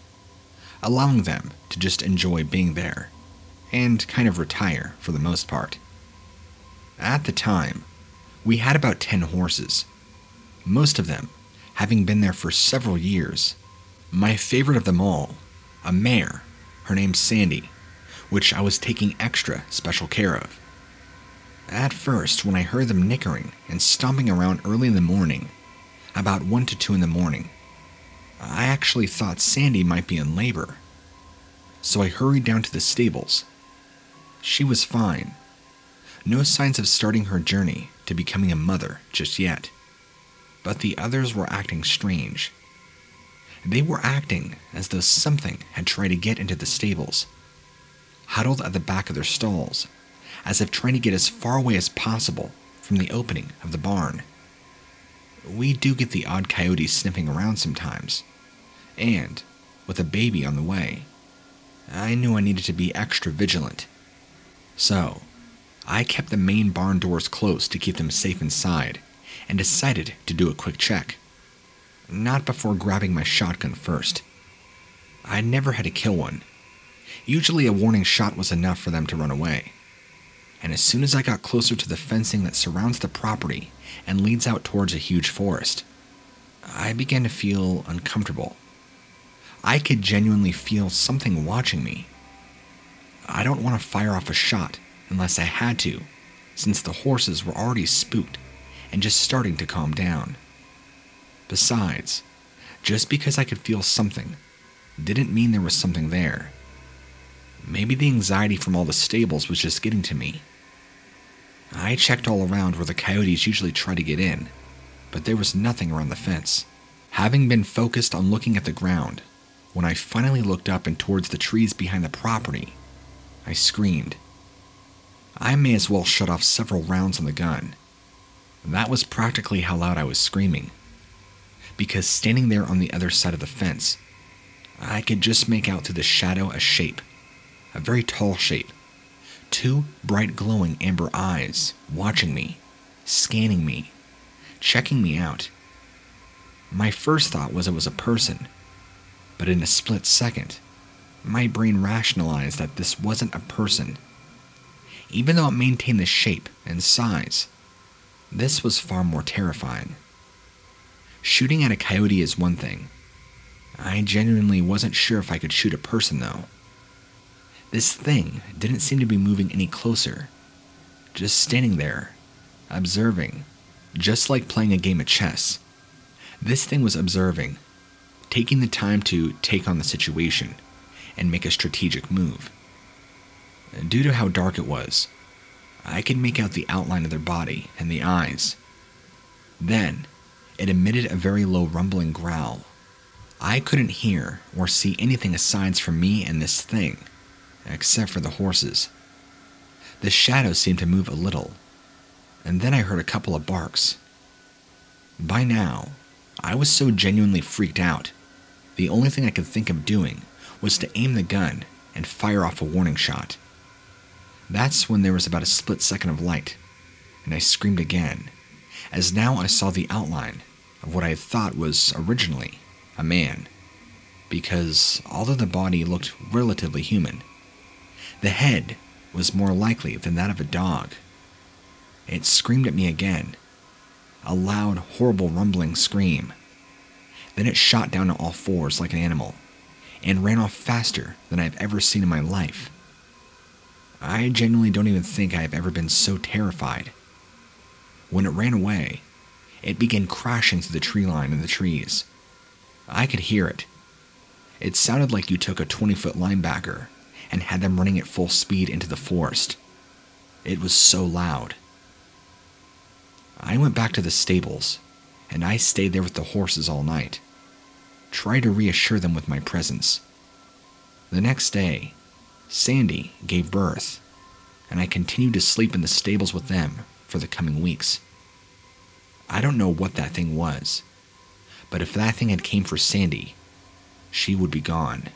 allowing them to just enjoy being there, and kind of retire for the most part. At the time, we had about 10 horses, most of them having been there for several years. My favorite of them all, a mare, her name's Sandy, which I was taking extra special care of. At first, when I heard them nickering and stomping around early in the morning, about 1 to 2 in the morning, I actually thought Sandy might be in labor. So I hurried down to the stables. She was fine. No signs of starting her journey to becoming a mother just yet, but the others were acting strange. They were acting as though something had tried to get into the stables, huddled at the back of their stalls, as if trying to get as far away as possible from the opening of the barn. We do get the odd coyote sniffing around sometimes, and with a baby on the way, I knew I needed to be extra vigilant. So, I kept the main barn doors closed to keep them safe inside, and decided to do a quick check. Not before grabbing my shotgun first. I never had to kill one. Usually a warning shot was enough for them to run away. And as soon as I got closer to the fencing that surrounds the property and leads out towards a huge forest, I began to feel uncomfortable. I could genuinely feel something watching me. I don't want to fire off a shot unless I had to, since the horses were already spooked and just starting to calm down. Besides, just because I could feel something didn't mean there was something there. Maybe the anxiety from all the stables was just getting to me. I checked all around where the coyotes usually try to get in, but there was nothing around the fence. Having been focused on looking at the ground, when I finally looked up and towards the trees behind the property, I screamed. I may as well shut off several rounds on the gun. That was practically how loud I was screaming, because standing there on the other side of the fence, I could just make out through the shadow a shape, a very tall shape, two bright glowing amber eyes watching me, scanning me, checking me out. My first thought was it was a person, but in a split second, my brain rationalized that this wasn't a person. Even though it maintained the shape and size, this was far more terrifying. Shooting at a coyote is one thing. I genuinely wasn't sure if I could shoot a person though. This thing didn't seem to be moving any closer, just standing there, observing, just like playing a game of chess. This thing was observing, taking the time to take on the situation and make a strategic move. Due to how dark it was, I could make out the outline of their body and the eyes. Then, it emitted a very low rumbling growl. I couldn't hear or see anything aside from me and this thing, except for the horses. The shadows seemed to move a little, and then I heard a couple of barks. By now, I was so genuinely freaked out, the only thing I could think of doing was to aim the gun and fire off a warning shot. That's when there was about a split second of light, and I screamed again, as now I saw the outline of what I had thought was originally a man, because although the body looked relatively human, the head was more likely than that of a dog. It screamed at me again, a loud, horrible, rumbling scream. Then it shot down on all fours like an animal, and ran off faster than I've ever seen in my life. I genuinely don't even think I have ever been so terrified. When it ran away, it began crashing through the tree line and the trees. I could hear it. It sounded like you took a 20-foot linebacker and had them running at full speed into the forest. It was so loud. I went back to the stables, and I stayed there with the horses all night, trying to reassure them with my presence. The next day, Sandy gave birth, and I continued to sleep in the stables with them for the coming weeks. I don't know what that thing was, but if that thing had came for Sandy, she would be gone,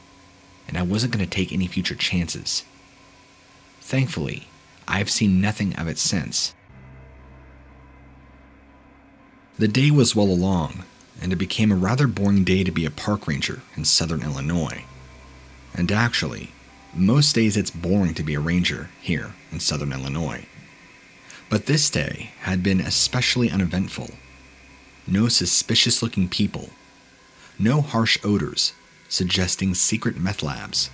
and I wasn't going to take any future chances. Thankfully, I've seen nothing of it since. The day was well along, and it became a rather boring day to be a park ranger in southern Illinois. And actually, most days it's boring to be a ranger here in southern Illinois. But this day had been especially uneventful. No suspicious-looking people, no harsh odors suggesting secret meth labs.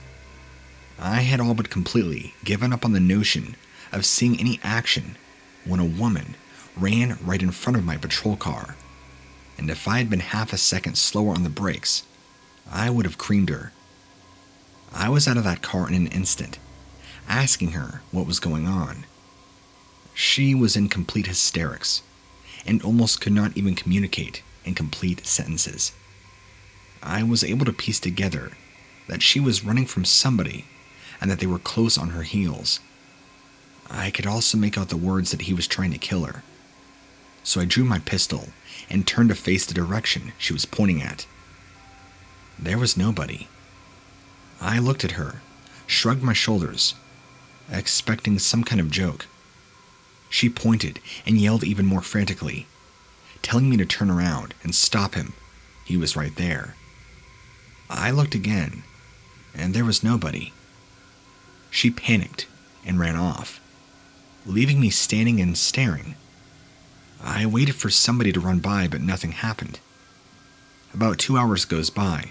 I had all but completely given up on the notion of seeing any action when a woman ran right in front of my patrol car, and if I had been half a second slower on the brakes, I would have creamed her. I was out of that car in an instant, asking her what was going on. She was in complete hysterics and almost could not even communicate in complete sentences. I was able to piece together that she was running from somebody and that they were close on her heels. I could also make out the words that he was trying to kill her. So I drew my pistol and turned to face the direction she was pointing at. There was nobody. I looked at her, shrugged my shoulders, expecting some kind of joke. She pointed and yelled even more frantically, telling me to turn around and stop him. He was right there. I looked again, and there was nobody. She panicked and ran off, leaving me standing and staring. I waited for somebody to run by, but nothing happened. About 2 hours goes by,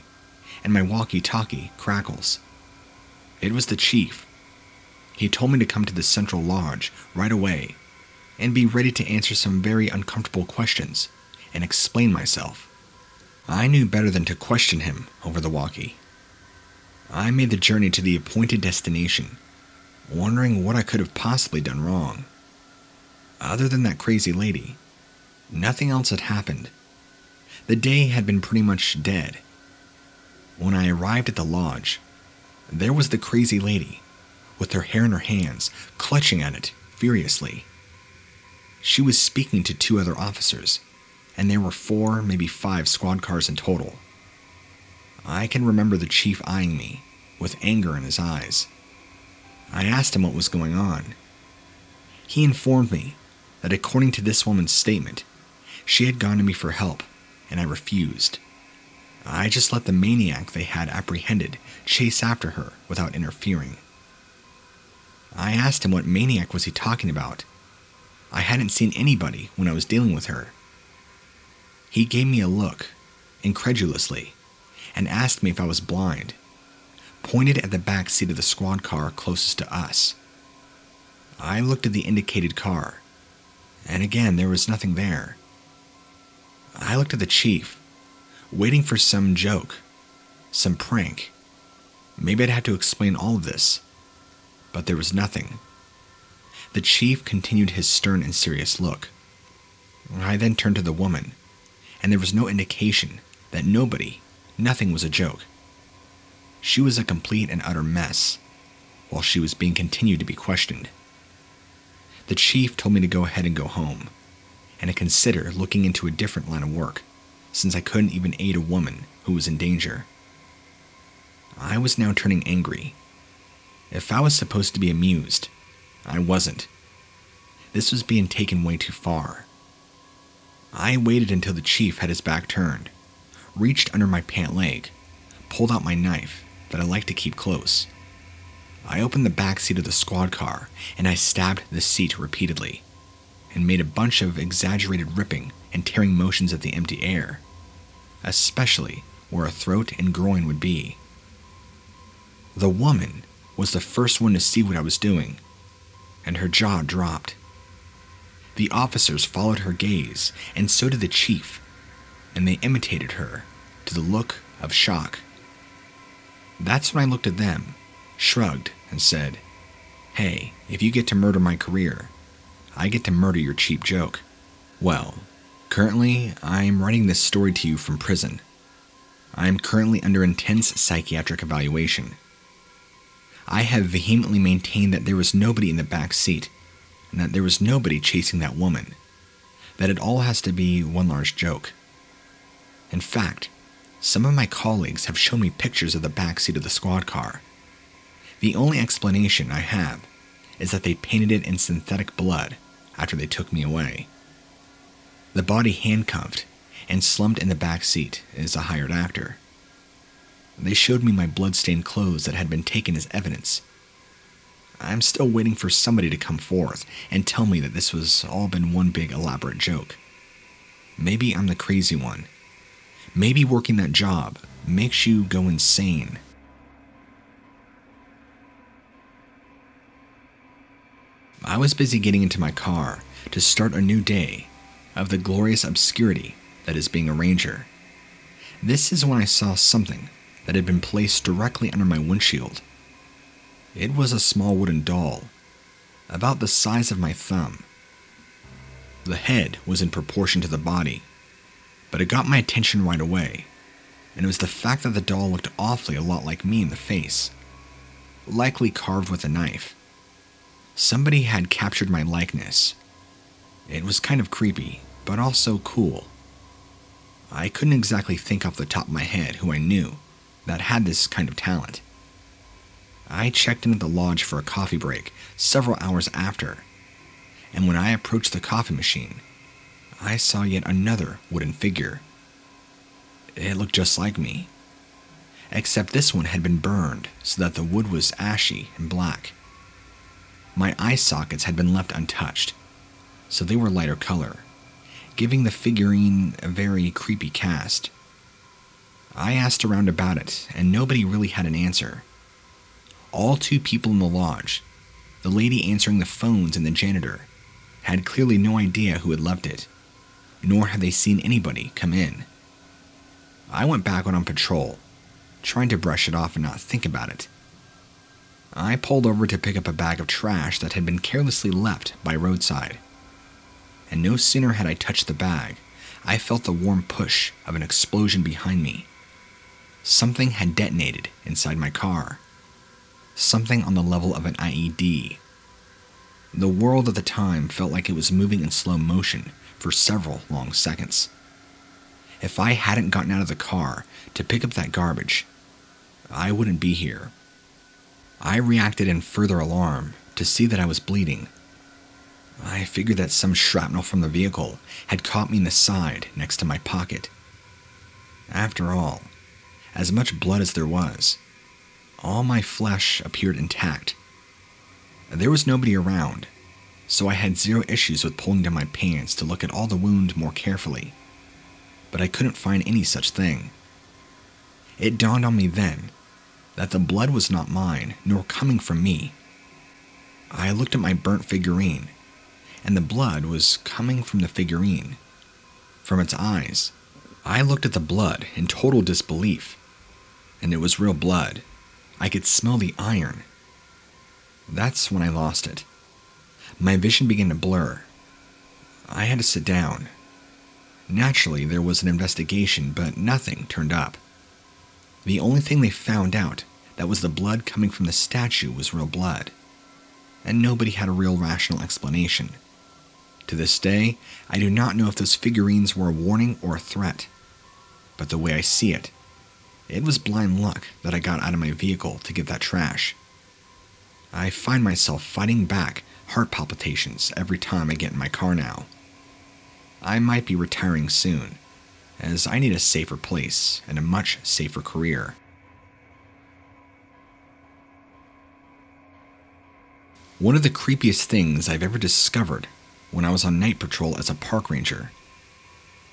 and my walkie-talkie crackles. It was the chief. He told me to come to the central lodge right away and be ready to answer some very uncomfortable questions and explain myself. I knew better than to question him over the walkie. I made the journey to the appointed destination, wondering what I could have possibly done wrong. Other than that crazy lady, nothing else had happened. The day had been pretty much dead. When I arrived at the lodge, there was the crazy lady, with her hair in her hands, clutching at it furiously. She was speaking to two other officers, and there were 4, maybe 5 squad cars in total. I can remember the chief eyeing me, with anger in his eyes. I asked him what was going on. He informed me that according to this woman's statement, she had gone to me for help, and I refused. I just let the maniac they had apprehended chase after her without interfering. I asked him what maniac was he talking about. I hadn't seen anybody when I was dealing with her. He gave me a look, incredulously, and asked me if I was blind, pointed at the back seat of the squad car closest to us. I looked at the indicated car, and again there was nothing there. I looked at the chief, waiting for some joke, some prank. Maybe I'd have to explain all of this, but there was nothing. The chief continued his stern and serious look. I then turned to the woman, and there was no indication that nobody, nothing was a joke. She was a complete and utter mess, while she was being continued to be questioned. The chief told me to go ahead and go home, and to consider looking into a different line of work, since I couldn't even aid a woman who was in danger. I was now turning angry. If I was supposed to be amused, I wasn't. This was being taken way too far. I waited until the chief had his back turned, reached under my pant leg, pulled out my knife that I like to keep close. I opened the back seat of the squad car and I stabbed the seat repeatedly, and made a bunch of exaggerated ripping and tearing motions at the empty air, especially where a throat and groin would be. The woman was the first one to see what I was doing, and her jaw dropped. The officers followed her gaze, and so did the chief, and they imitated her to the look of shock. That's when I looked at them, shrugged, and said, "Hey, if you get to murder my career, I get to murder your cheap joke." Well, currently, I'm writing this story to you from prison. I am currently under intense psychiatric evaluation. I have vehemently maintained that there was nobody in the back seat, and that there was nobody chasing that woman, that it all has to be one large joke. In fact, some of my colleagues have shown me pictures of the back seat of the squad car. The only explanation I have is that they painted it in synthetic blood after they took me away. The body handcuffed and slumped in the back seat is a hired actor. They showed me my blood-stained clothes that had been taken as evidence. I'm still waiting for somebody to come forth and tell me that this was all been one big elaborate joke. Maybe I'm the crazy one. Maybe working that job makes you go insane. I was busy getting into my car to start a new day of the glorious obscurity that is being a ranger. This is when I saw something that had been placed directly under my windshield. It was a small wooden doll, about the size of my thumb. The head was in proportion to the body, but it got my attention right away, and it was the fact that the doll looked awfully a lot like me in the face, likely carved with a knife. Somebody had captured my likeness. It was kind of creepy, but also cool. I couldn't exactly think off the top of my head who I knew that had this kind of talent. I checked in at the lodge for a coffee break several hours after, and when I approached the coffee machine, I saw yet another wooden figure. It looked just like me, except this one had been burned so that the wood was ashy and black. My eye sockets had been left untouched, so they were lighter color, giving the figurine a very creepy cast. I asked around about it, and nobody really had an answer. All two people in the lodge, the lady answering the phones and the janitor, had clearly no idea who had left it, nor had they seen anybody come in. I went back on patrol, trying to brush it off and not think about it. I pulled over to pick up a bag of trash that had been carelessly left by roadside. And no sooner had I touched the bag, I felt the warm push of an explosion behind me. Something had detonated inside my car. Something on the level of an IED. The world at the time felt like it was moving in slow motion for several long seconds. If I hadn't gotten out of the car to pick up that garbage, I wouldn't be here. I reacted in further alarm to see that I was bleeding. I figured that some shrapnel from the vehicle had caught me in the side next to my pocket. After all, as much blood as there was, all my flesh appeared intact. There was nobody around, so I had zero issues with pulling down my pants to look at all the wound more carefully, but I couldn't find any such thing. It dawned on me then that the blood was not mine, nor coming from me. I looked at my burnt figurine, and the blood was coming from the figurine, from its eyes. I looked at the blood in total disbelief, and it was real blood. I could smell the iron. That's when I lost it. My vision began to blur. I had to sit down. Naturally, there was an investigation, but nothing turned up. The only thing they found out that was the blood coming from the statue was real blood, and nobody had a real rational explanation. To this day, I do not know if those figurines were a warning or a threat, but the way I see it, it was blind luck that I got out of my vehicle to get that trash. I find myself fighting back heart palpitations every time I get in my car now. I might be retiring soon, as I need a safer place and a much safer career. One of the creepiest things I've ever discovered when I was on night patrol as a park ranger.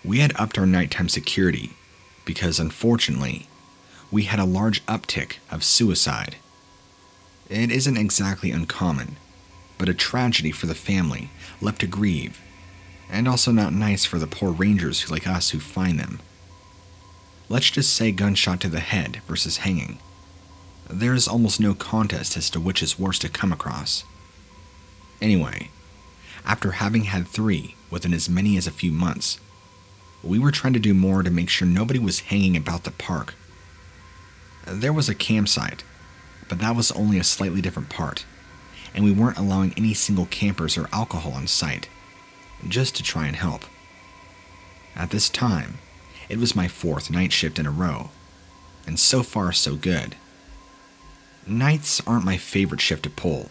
We had upped our nighttime security because, unfortunately, we had a large uptick of suicide. It isn't exactly uncommon, but a tragedy for the family left to grieve, and also not nice for the poor rangers like us who find them. Let's just say gunshot to the head versus hanging. There is almost no contest as to which is worse to come across. Anyway, after having had 3 within as many as a few months, we were trying to do more to make sure nobody was hanging about the park. There was a campsite, but that was only a slightly different part, and we weren't allowing any single campers or alcohol on site, just to try and help. At this time, it was my 4th night shift in a row, and so far so good. Nights aren't my favorite shift to pull,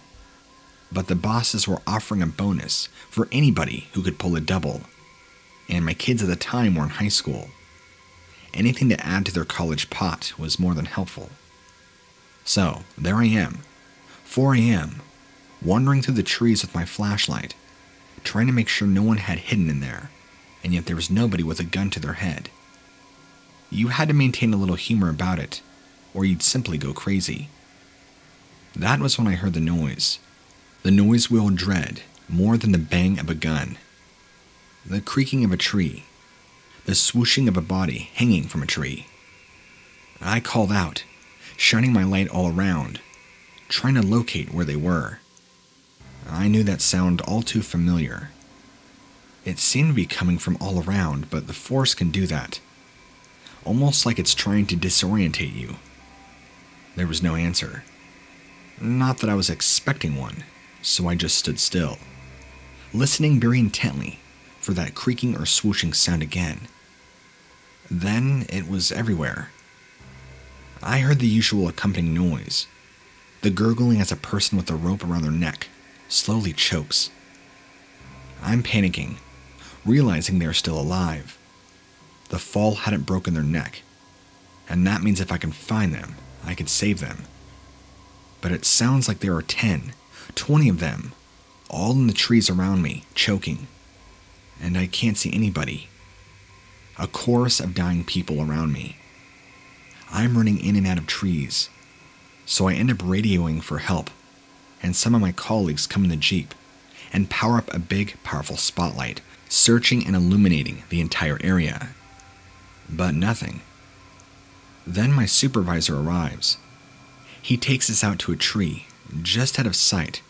but the bosses were offering a bonus for anybody who could pull a double, and my kids at the time were in high school. Anything to add to their college pot was more than helpful. So there I am, 4 a.m., wandering through the trees with my flashlight, trying to make sure no one had hidden in there, and yet there was nobody with a gun to their head. You had to maintain a little humor about it, or you'd simply go crazy. That was when I heard the noise. The noise we all dread more than the bang of a gun. The creaking of a tree. The swooshing of a body hanging from a tree. I called out, shining my light all around, trying to locate where they were. I knew that sound all too familiar. It seemed to be coming from all around, but the force can do that. Almost like it's trying to disorientate you. There was no answer. Not that I was expecting one. So I just stood still, listening very intently for that creaking or swooshing sound again. Then it was everywhere. I heard the usual accompanying noise, the gurgling as a person with a rope around their neck slowly chokes. I'm panicking, realizing they are still alive. The fall hadn't broken their neck, and that means if I can find them, I could save them. But it sounds like there are 10, 20 of them, all in the trees around me, choking, and I can't see anybody. A chorus of dying people around me. I'm running in and out of trees, so I end up radioing for help, and some of my colleagues come in the Jeep and power up a big, powerful spotlight, searching and illuminating the entire area. But nothing. Then my supervisor arrives. He takes us out to a tree, just out of sight,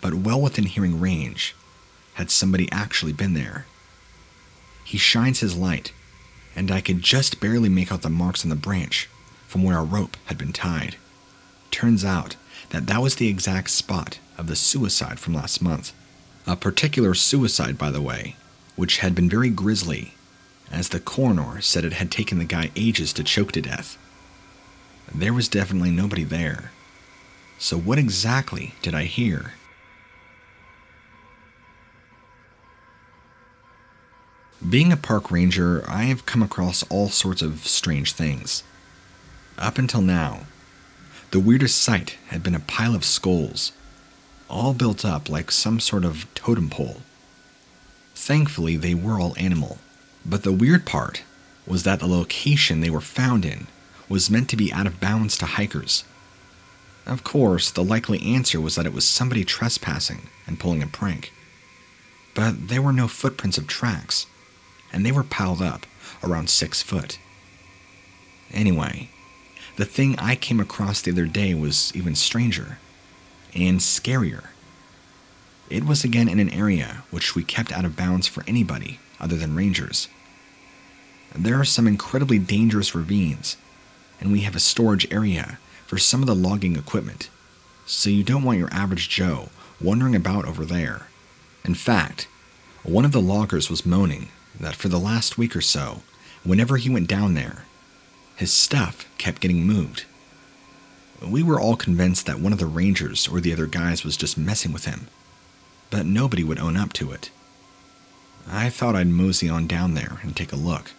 but well within hearing range, had somebody actually been there. He shines his light, and I could just barely make out the marks on the branch from where our rope had been tied. Turns out that was the exact spot of the suicide from last month. A particular suicide, by the way, which had been very grisly, as the coroner said it had taken the guy ages to choke to death. There was definitely nobody there. So what exactly did I hear? Being a park ranger, I have come across all sorts of strange things. Up until now, the weirdest sight had been a pile of skulls, all built up like some sort of totem pole. Thankfully, they were all animal, but the weird part was that the location they were found in was meant to be out of bounds to hikers. Of course, the likely answer was that it was somebody trespassing and pulling a prank. But there were no footprints of tracks, and they were piled up around 6 foot. Anyway, the thing I came across the other day was even stranger and scarier. It was again in an area which we kept out of bounds for anybody other than rangers. There are some incredibly dangerous ravines, and we have a storage area for some of the logging equipment, so you don't want your average Joe wandering about over there. In fact, one of the loggers was moaning that for the last week or so, whenever he went down there, his stuff kept getting moved. We were all convinced that one of the rangers or the other guys was just messing with him, but nobody would own up to it. I thought I'd mosey on down there and take a look.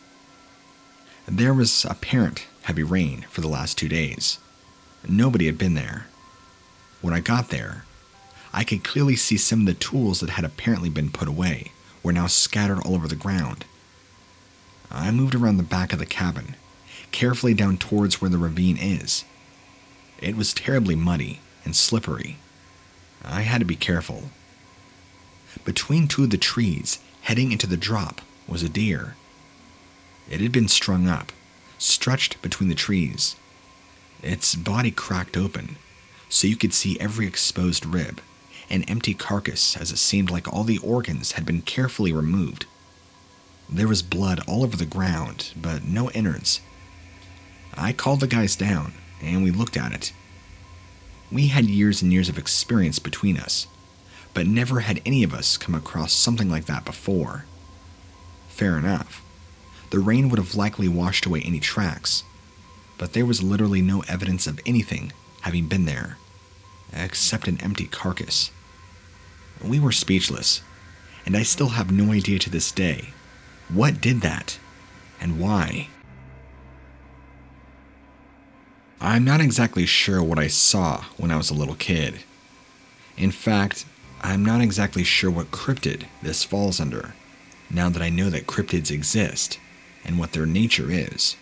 There was apparent heavy rain for the last 2 days. Nobody had been there. When I got there, I could clearly see some of the tools that had apparently been put away were now scattered all over the ground. I moved around the back of the cabin, carefully down towards where the ravine is. It was terribly muddy and slippery. I had to be careful. Between two of the trees, heading into the drop, was a deer. It had been strung up, stretched between the trees. Its body cracked open, so you could see every exposed rib, an empty carcass as it seemed like all the organs had been carefully removed. There was blood all over the ground, but no innards. I called the guys down, and we looked at it. We had years and years of experience between us, but never had any of us come across something like that before. Fair enough. The rain would have likely washed away any tracks, but there was literally no evidence of anything having been there, except an empty carcass. We were speechless, and I still have no idea to this day what did that and why. I'm not exactly sure what I saw when I was a little kid. In fact, I'm not exactly sure what cryptid this falls under, now that I know that cryptids exist and what their nature is.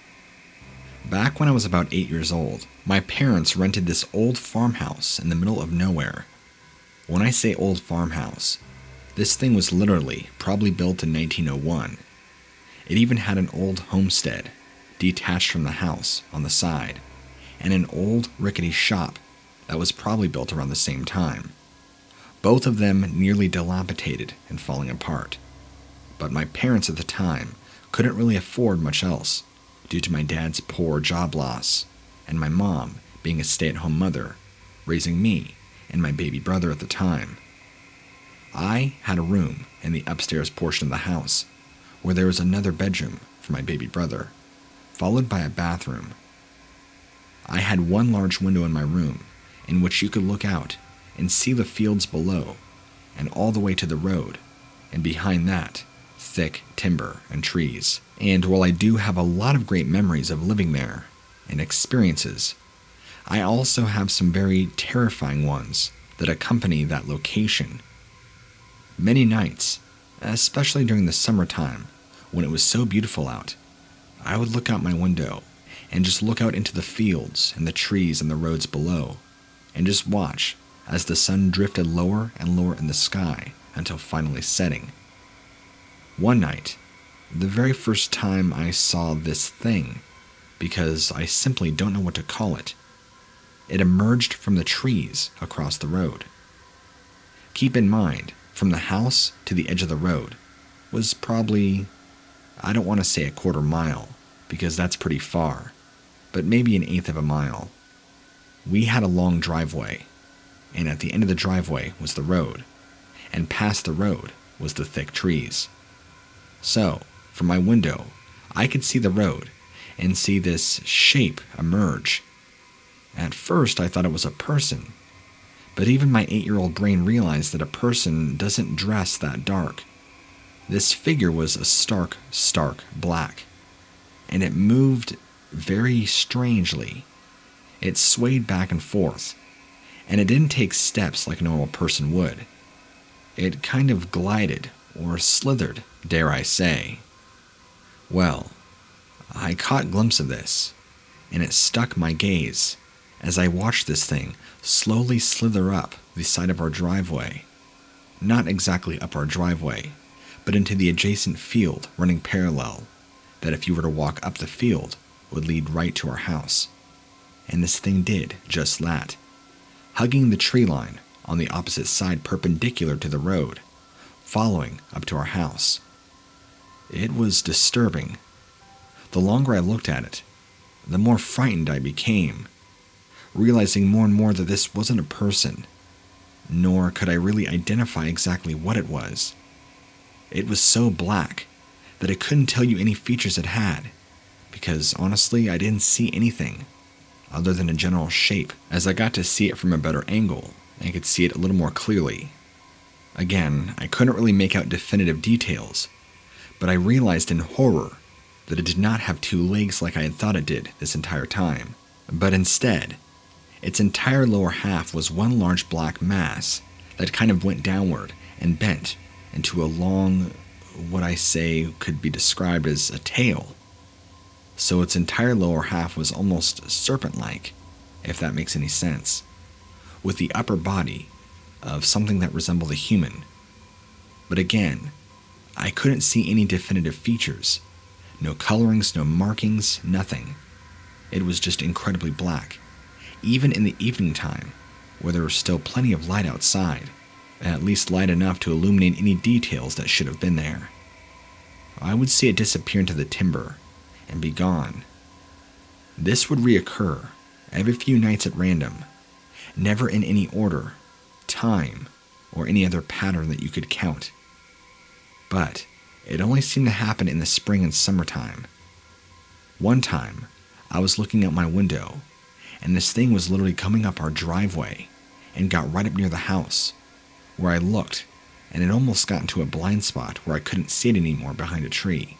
Back when I was about 8 years old, my parents rented this old farmhouse in the middle of nowhere. When I say old farmhouse, this thing was literally probably built in 1901. It even had an old homestead, detached from the house on the side, and an old rickety shop that was probably built around the same time. Both of them nearly dilapidated and falling apart. But my parents at the time couldn't really afford much else due to my dad's poor job loss, and my mom being a stay-at-home mother, raising me and my baby brother at the time. I had a room in the upstairs portion of the house, where there was another bedroom for my baby brother, followed by a bathroom. I had one large window in my room in which you could look out and see the fields below and all the way to the road, and behind that, thick timber and trees. And while I do have a lot of great memories of living there, and experiences, I also have some very terrifying ones that accompany that location. Many nights, especially during the summertime when it was so beautiful out, I would look out my window and just look out into the fields and the trees and the roads below, and just watch as the sun drifted lower and lower in the sky until finally setting. One night, the very first time I saw this thing, because I simply don't know what to call it, it emerged from the trees across the road. Keep in mind, from the house to the edge of the road was probably, I don't want to say a quarter mile, because that's pretty far, but maybe an eighth of a mile. We had a long driveway, and at the end of the driveway was the road, and past the road was the thick trees. So, from my window, I could see the road and see this shape emerge. At first, I thought it was a person But even my 8-year-old brain realized that a person doesn't dress that dark. This figure was a stark, stark black, and it moved very strangely. It swayed back and forth, and it didn't take steps like a normal person would. It kind of glided, or slithered, dare I say. Well, I caught a glimpse of this, and it stuck my gaze as I watched this thing slowly slither up the side of our driveway. Not exactly up our driveway, but into the adjacent field running parallel, that if you were to walk up the field would lead right to our house. And this thing did just that, hugging the tree line on the opposite side perpendicular to the road, following up to our house. It was disturbing. The longer I looked at it, the more frightened I became, realizing more and more that this wasn't a person, nor could I really identify exactly what it was. It was so black that I couldn't tell you any features it had, because honestly I didn't see anything other than a general shape as I got to see it from a better angle and could see it a little more clearly. Again, I couldn't really make out definitive details, but I realized in horror that it did not have two legs like I had thought it did this entire time, but instead, its entire lower half was one large black mass that kind of went downward and bent into a long, what I say could be described as a tail. So its entire lower half was almost serpent-like, if that makes any sense, with the upper body of something that resembled a human. But again, I couldn't see any definitive features. No colorings, no markings, nothing. It was just incredibly black, even in the evening time, where there was still plenty of light outside, and at least light enough to illuminate any details that should have been there. I would see it disappear into the timber and be gone. This would reoccur every few nights at random, never in any order, time, or any other pattern that you could count. But it only seemed to happen in the spring and summertime. One time, I was looking out my window, and this thing was literally coming up our driveway and got right up near the house, where I looked, and it almost got into a blind spot where I couldn't see it anymore behind a tree.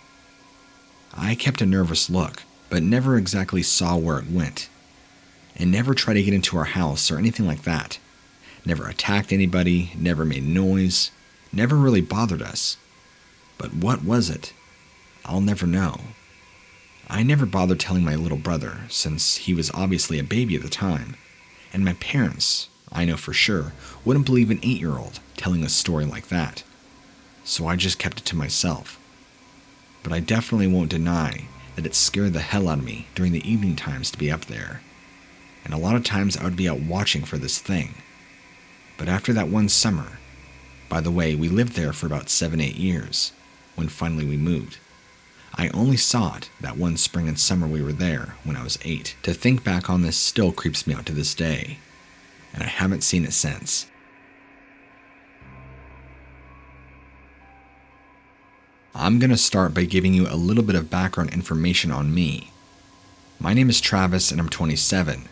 I kept a nervous look, but never exactly saw where it went, and never tried to get into our house or anything like that. Never attacked anybody, never made noise, never really bothered us. But what was it? I'll never know. I never bothered telling my little brother, since he was obviously a baby at the time, and my parents, I know for sure, wouldn't believe an 8-year-old telling a story like that, so I just kept it to myself. But I definitely won't deny that it scared the hell out of me during the evening times to be up there, and a lot of times I would be out watching for this thing. But after that one summer, by the way, we lived there for about 7-8 years, when finally we moved. I only saw it that one spring and summer we were there when I was 8. To think back on this still creeps me out to this day, and I haven't seen it since. I'm going to start by giving you a little bit of background information on me. My name is Travis and I'm 27.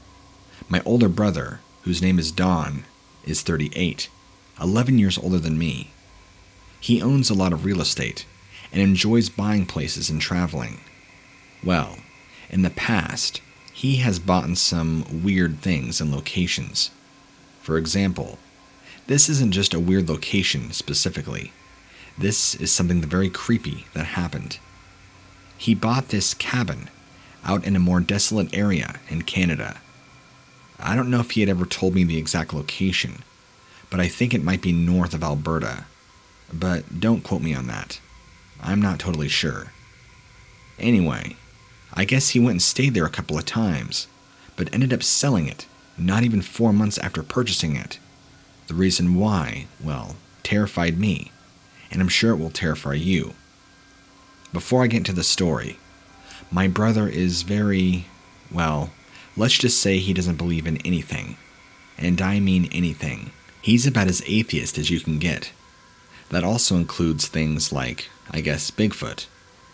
My older brother, whose name is Don, is 38, 11 years older than me. He owns a lot of real estate and enjoys buying places and traveling. Well, in the past, he has bought some weird things and locations. For example, this isn't just a weird location specifically. This is something very creepy that happened. He bought this cabin out in a more desolate area in Canada. I don't know if he had ever told me the exact location, but I think it might be north of Alberta. But don't quote me on that. I'm not totally sure. Anyway, I guess he went and stayed there a couple of times, but ended up selling it, not even 4 months after purchasing it. The reason why, well, terrified me, and I'm sure it will terrify you. Before I get into the story, my brother is very, well, let's just say he doesn't believe in anything. And I mean anything. He's about as atheist as you can get. That also includes things like, I guess, Bigfoot,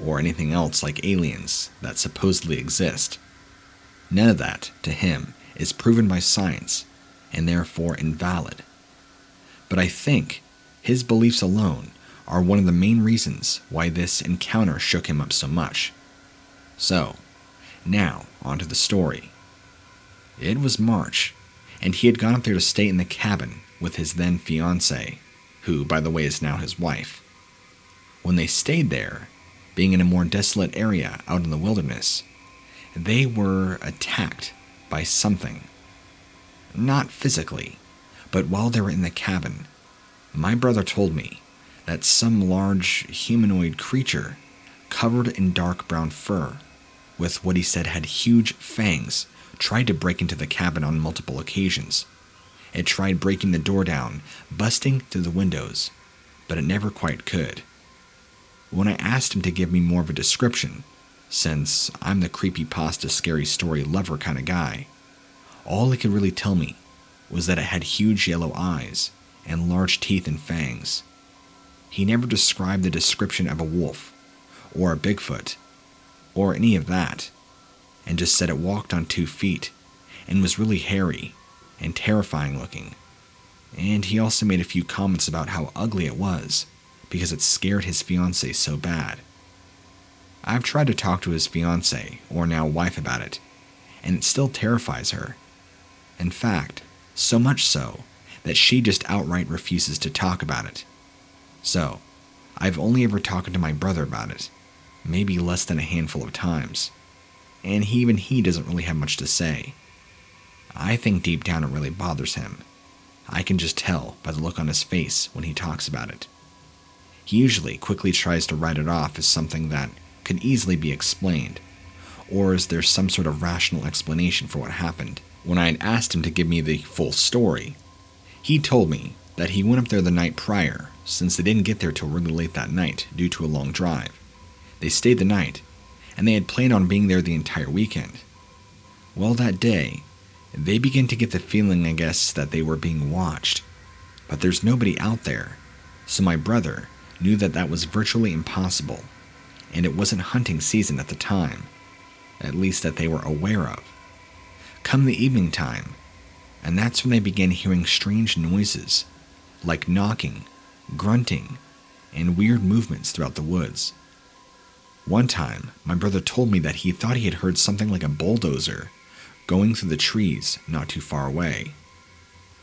or anything else like aliens that supposedly exist. None of that, to him, is proven by science, and therefore invalid. But I think his beliefs alone are one of the main reasons why this encounter shook him up so much. So, now onto the story. It was March, and he had gone up there to stay in the cabin with his then fiancée, who, by the way, is now his wife. When they stayed there, being in a more desolate area out in the wilderness, they were attacked by something. Not physically, but while they were in the cabin, my brother told me that some large humanoid creature covered in dark brown fur, with what he said had huge fangs, tried to break into the cabin on multiple occasions. It tried breaking the door down, busting through the windows, but it never quite could. When I asked him to give me more of a description, since I'm the creepypasta scary story lover kind of guy, all he could really tell me was that it had huge yellow eyes and large teeth and fangs. He never described the description of a wolf, or a Bigfoot, or any of that, and just said it walked on 2 feet and was really hairy and terrifying looking. And he also made a few comments about how ugly it was because it scared his fiancée so bad. I've tried to talk to his fiancée, or now wife, about it, and it still terrifies her. In fact, so much so that she just outright refuses to talk about it. So, I've only ever talked to my brother about it, maybe less than a handful of times, and even he doesn't really have much to say. I think deep down it really bothers him. I can just tell by the look on his face when he talks about it. He usually quickly tries to write it off as something that could easily be explained, or is there some sort of rational explanation for what happened. When I had asked him to give me the full story, he told me that he went up there the night prior, since they didn't get there till really late that night due to a long drive. They stayed the night, and they had planned on being there the entire weekend. Well, that day, they began to get the feeling, I guess, that they were being watched, but there's nobody out there, so my brother knew that that was virtually impossible, and it wasn't hunting season at the time, at least that they were aware of. Come the evening time, and that's when they began hearing strange noises, like knocking, grunting, and weird movements throughout the woods. One time, my brother told me that he thought he had heard something like a bulldozer going through the trees not too far away,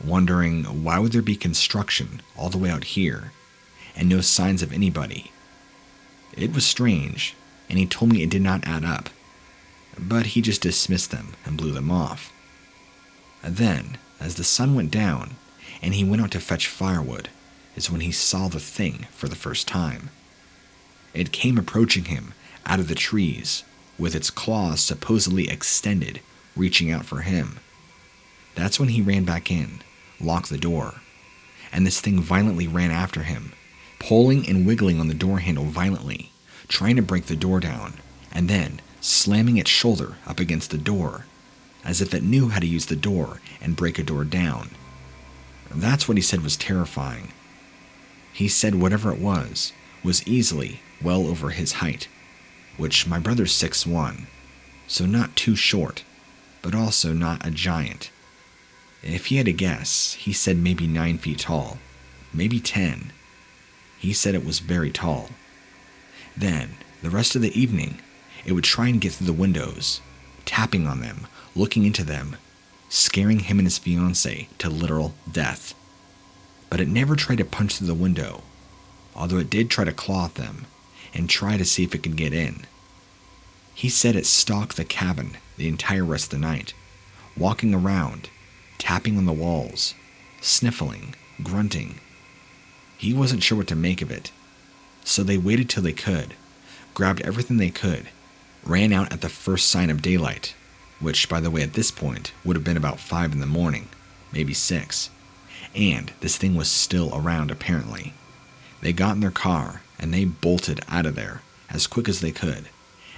wondering why would there be construction all the way out here and no signs of anybody. It was strange, and he told me it did not add up, but he just dismissed them and blew them off. Then, as the sun went down and he went out to fetch firewood, is when he saw the thing for the first time. It came approaching him out of the trees, with its claws supposedly extended, reaching out for him. That's when he ran back in, locked the door, and this thing violently ran after him, pulling and wiggling on the door handle violently, trying to break the door down, and then slamming its shoulder up against the door, as if it knew how to use the door and break a door down. That's what he said was terrifying. He said whatever it was easily well over his height, which my brother's 6'1", so not too short, but also not a giant. If he had a guess, he said maybe 9 feet tall, maybe 10. He said it was very tall. Then, the rest of the evening, it would try and get through the windows, tapping on them, looking into them, scaring him and his fiancée to literal death. But it never tried to punch through the window, although it did try to claw at them and try to see if it could get in. He said it stalked the cabin the entire rest of the night, walking around, tapping on the walls, sniffling, grunting. He wasn't sure what to make of it, so they waited till they could, grabbed everything they could, ran out at the first sign of daylight, which, by the way, at this point would have been about 5 in the morning, maybe 6. And this thing was still around, apparently. They got in their car, and they bolted out of there as quick as they could,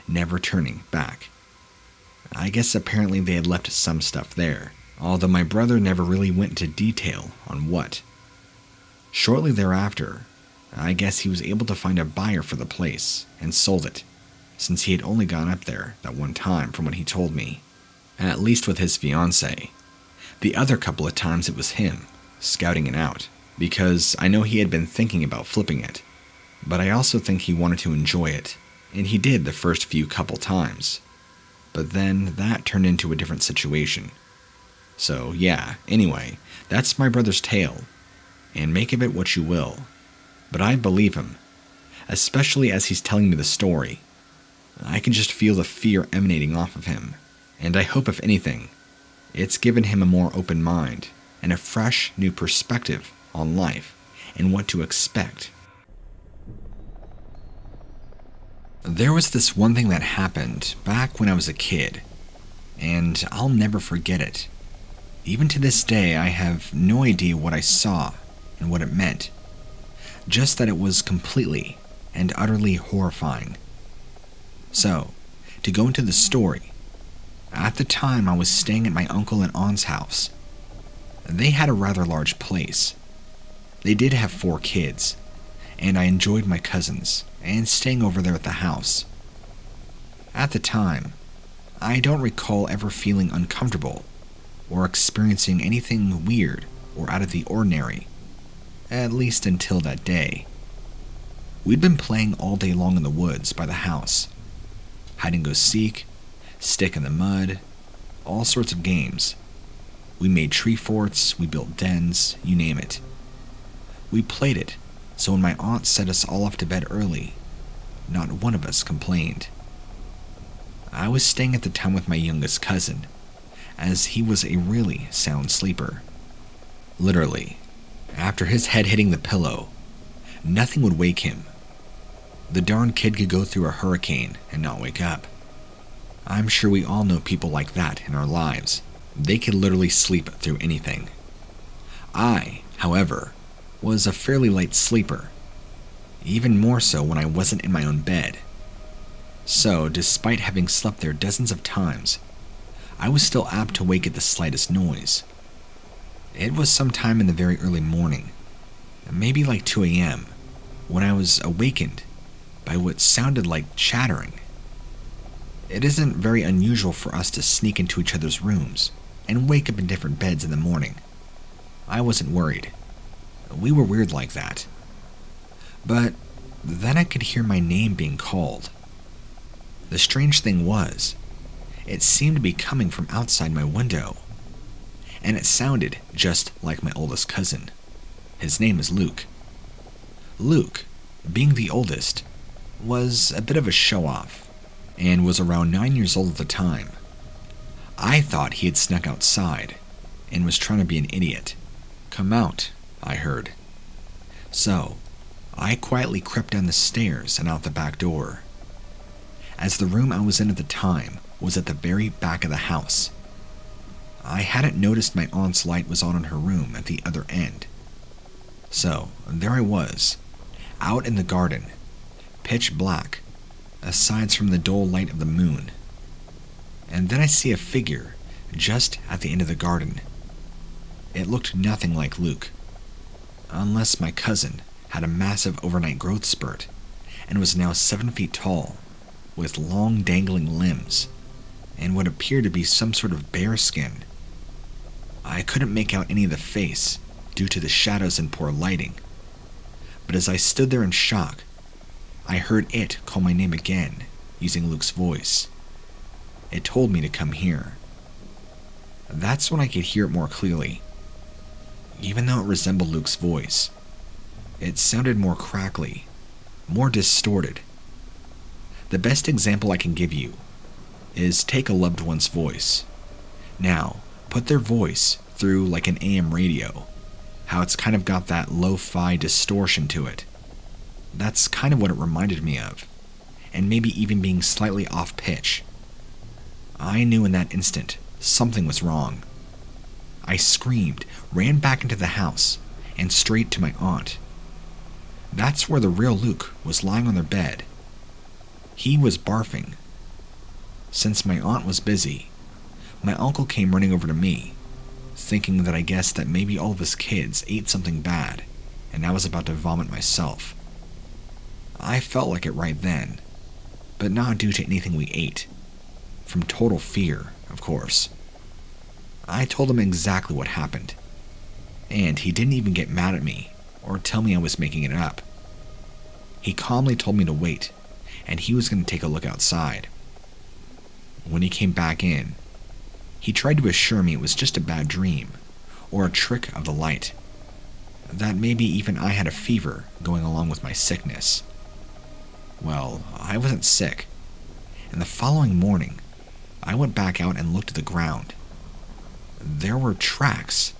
never turning back. I guess apparently they had left some stuff there, although my brother never really went into detail on what. Shortly thereafter, I guess he was able to find a buyer for the place and sold it, since he had only gone up there that one time from what he told me, at least with his fiancée. The other couple of times it was him, scouting it out, because I know he had been thinking about flipping it, but I also think he wanted to enjoy it, and he did the first few couple times. But then that turned into a different situation. So yeah, anyway, that's my brother's tale, and make of it what you will. But I believe him, especially as he's telling me the story. I can just feel the fear emanating off of him, and I hope if anything, it's given him a more open mind and a fresh new perspective on life and what to expect. There was this one thing that happened back when I was a kid, and I'll never forget it. Even to this day, I have no idea what I saw and what it meant, just that it was completely and utterly horrifying. So, to go into the story, at the time I was staying at my uncle and aunt's house. They had a rather large place. They did have 4 kids, and I enjoyed my cousins and staying over there at the house. At the time, I don't recall ever feeling uncomfortable or experiencing anything weird or out of the ordinary, at least until that day. We'd been playing all day long in the woods by the house, hide-and-go-seek, stick in the mud, all sorts of games. We made tree forts, we built dens, you name it. We played it, so when my aunt set us all off to bed early, not one of us complained. I was staying at the time with my youngest cousin, as he was a really sound sleeper. Literally, after his head hitting the pillow, nothing would wake him. The darn kid could go through a hurricane and not wake up. I'm sure we all know people like that in our lives. They could literally sleep through anything. I, however, was a fairly light sleeper, even more so when I wasn't in my own bed. So, despite having slept there dozens of times, I was still apt to wake at the slightest noise. It was sometime in the very early morning, maybe like 2 a.m., when I was awakened by what sounded like chattering. It isn't very unusual for us to sneak into each other's rooms and wake up in different beds in the morning. I wasn't worried. We were weird like that. But then I could hear my name being called. The strange thing was, it seemed to be coming from outside my window. And it sounded just like my oldest cousin. His name is Luke. Luke, being the oldest, was a bit of a show-off, and was around 9 years old at the time. I thought he had snuck outside and was trying to be an idiot. "Come out," I heard. So, I quietly crept down the stairs and out the back door, as the room I was in at the time was at the very back of the house. I hadn't noticed my aunt's light was on in her room at the other end. So, there I was, out in the garden, pitch black, aside from the dull light of the moon. And then I see a figure just at the end of the garden. It looked nothing like Luke, unless my cousin had a massive overnight growth spurt and was now 7 feet tall, with long dangling limbs and what appeared to be some sort of bear skin. I couldn't make out any of the face due to the shadows and poor lighting, but as I stood there in shock, I heard it call my name again, using Luke's voice. It told me to come here. That's when I could hear it more clearly. Even though it resembled Luke's voice, it sounded more crackly, more distorted. The best example I can give you is take a loved one's voice. Now, put their voice through like an AM radio, how it's kind of got that lo-fi distortion to it. That's kind of what it reminded me of, and maybe even being slightly off pitch. I knew in that instant something was wrong. I screamed, ran back into the house, and straight to my aunt. That's where the real Luke was lying on their bed. He was barfing. Since my aunt was busy, my uncle came running over to me, thinking that I guessed that maybe all of his kids ate something bad, and I was about to vomit myself. I felt like it right then, but not due to anything we ate. From total fear, of course. I told him exactly what happened, and he didn't even get mad at me or tell me I was making it up. He calmly told me to wait, and he was going to take a look outside. When he came back in, he tried to assure me it was just a bad dream, or a trick of the light, that maybe even I had a fever going along with my sickness. Well, I wasn't sick, and the following morning, I went back out and looked at the ground. There were tracks.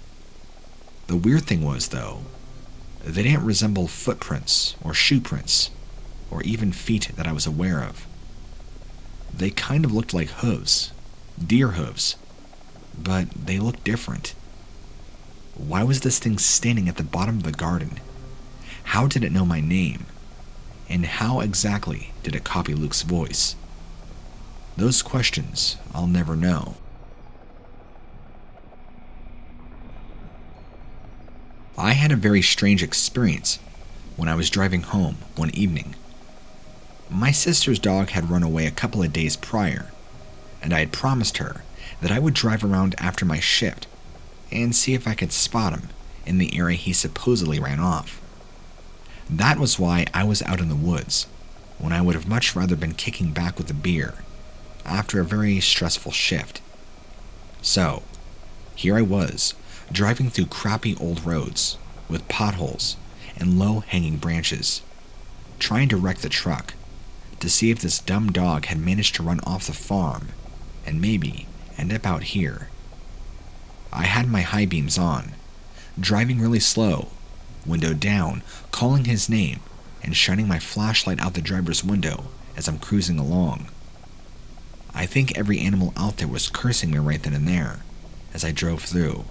The weird thing was, though, they didn't resemble footprints or shoe prints, or even feet that I was aware of. They kind of looked like hooves, deer hooves, but they looked different. Why was this thing standing at the bottom of the garden? How did it know my name? And how exactly did it copy Luke's voice? Those questions I'll never know. I had a very strange experience when I was driving home one evening. My sister's dog had run away a couple of days prior, and I had promised her that I would drive around after my shift and see if I could spot him in the area he supposedly ran off. That was why I was out in the woods, when I would have much rather been kicking back with a beer after a very stressful shift. So, here I was, driving through crappy old roads with potholes and low-hanging branches, trying to wreck the truck to see if this dumb dog had managed to run off the farm and maybe end up out here. I had my high beams on, driving really slow, window down, calling his name and shining my flashlight out the driver's window as I'm cruising along. I think every animal out there was cursing me right then and there as I drove through,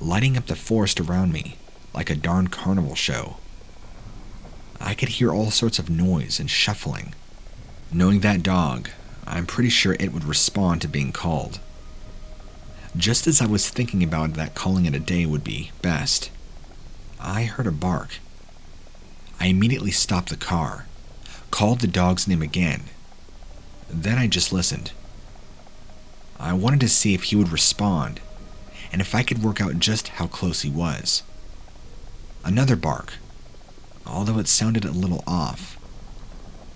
lighting up the forest around me like a darn carnival show. I could hear all sorts of noise and shuffling. Knowing that dog, I'm pretty sure it would respond to being called. Just as I was thinking about that calling it a day would be best, I heard a bark. I immediately stopped the car, called the dog's name again. Then I just listened. I wanted to see if he would respond, and if I could work out just how close he was. Another bark, although it sounded a little off.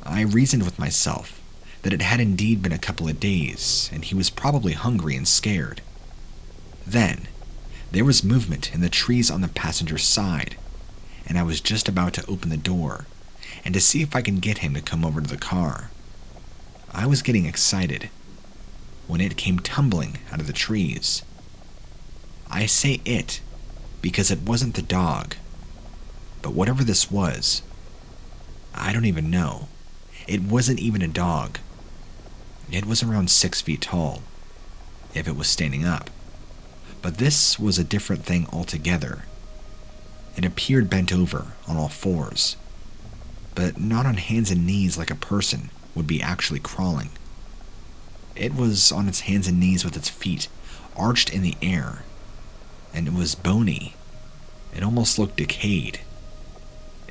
I reasoned with myself that it had indeed been a couple of days, and he was probably hungry and scared. Then, there was movement in the trees on the passenger side, and I was just about to open the door and to see if I can get him to come over to the car. I was getting excited when it came tumbling out of the trees. I say it because it wasn't the dog, but whatever this was, I don't even know. It wasn't even a dog. It was around 6 feet tall, if it was standing up. But this was a different thing altogether. It appeared bent over on all fours, but not on hands and knees like a person would be actually crawling. It was on its hands and knees with its feet arched in the air, and it was bony. It almost looked decayed.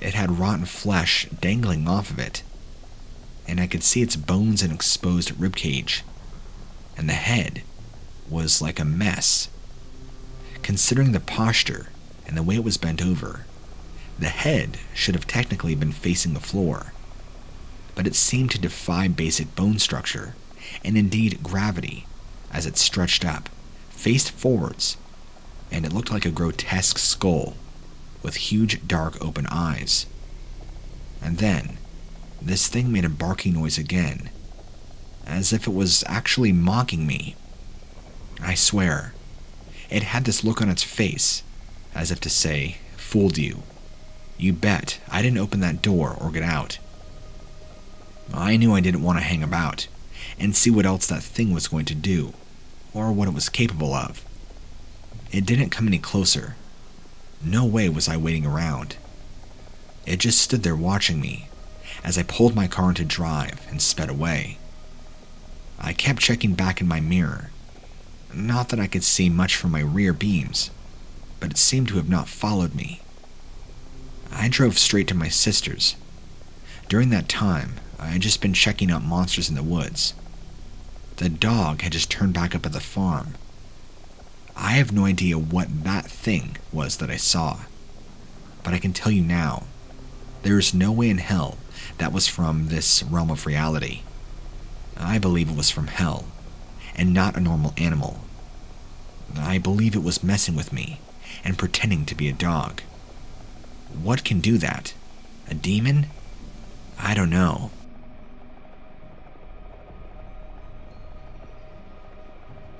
It had rotten flesh dangling off of it, and I could see its bones and exposed ribcage, and the head was like a mess. Considering the posture and the way it was bent over, the head should have technically been facing the floor, but it seemed to defy basic bone structure, and indeed gravity, as it stretched up, faced forwards, and it looked like a grotesque skull with huge dark open eyes. And then, this thing made a barking noise again, as if it was actually mocking me. I swear, it had this look on its face, as if to say, "Fooled you. You bet I didn't open that door or get out." I knew I didn't want to hang about and see what else that thing was going to do, or what it was capable of. It didn't come any closer. No way was I waiting around. It just stood there watching me as I pulled my car into drive and sped away. I kept checking back in my mirror. Not that I could see much from my rear beams, but it seemed to have not followed me. I drove straight to my sister's. During that time, I had just been checking out monsters in the woods. The dog had just turned back up at the farm. I have no idea what that thing was that I saw. But I can tell you now, there is no way in hell that was from this realm of reality. I believe it was from hell, and not a normal animal. I believe it was messing with me, and pretending to be a dog. What can do that? A demon? I don't know.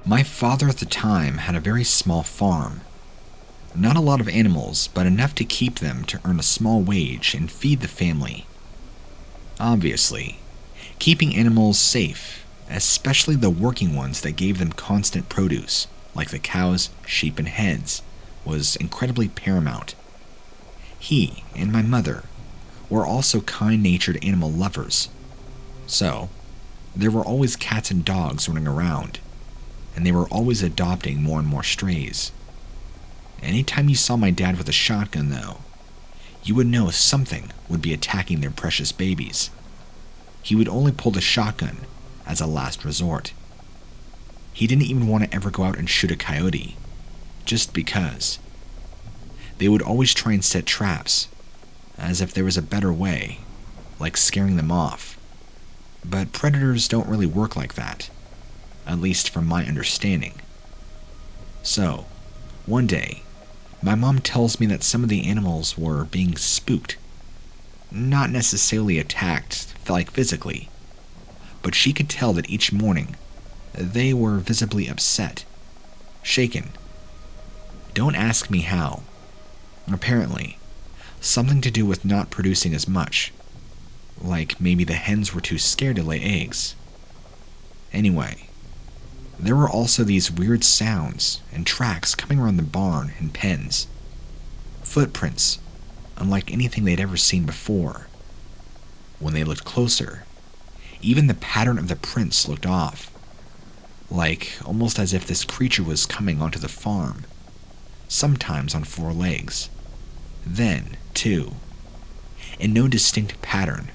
My father at the time had a very small farm. Not a lot of animals, but enough to keep them to earn a small wage and feed the family. Obviously, keeping animals safe, especially the working ones that gave them constant produce, like the cows, sheep, and heads, was incredibly paramount. He and my mother were also kind-natured animal lovers. So, there were always cats and dogs running around, and they were always adopting more and more strays. Anytime you saw my dad with a shotgun, though, you would know something would be attacking their precious babies. He would only pull the shotgun as a last resort. He didn't even want to ever go out and shoot a coyote, just because. They would always try and set traps, as if there was a better way, like scaring them off. But predators don't really work like that, at least from my understanding. So, one day, my mom tells me that some of the animals were being spooked. Not necessarily attacked, like physically, but she could tell that each morning they were visibly upset, shaken. Don't ask me how. Apparently, something to do with not producing as much. Like maybe the hens were too scared to lay eggs. Anyway, there were also these weird sounds and tracks coming around the barn and pens. Footprints, unlike anything they'd ever seen before. When they looked closer, even the pattern of the prints looked off. Like almost as if this creature was coming onto the farm, sometimes on four legs, then two, in no distinct pattern.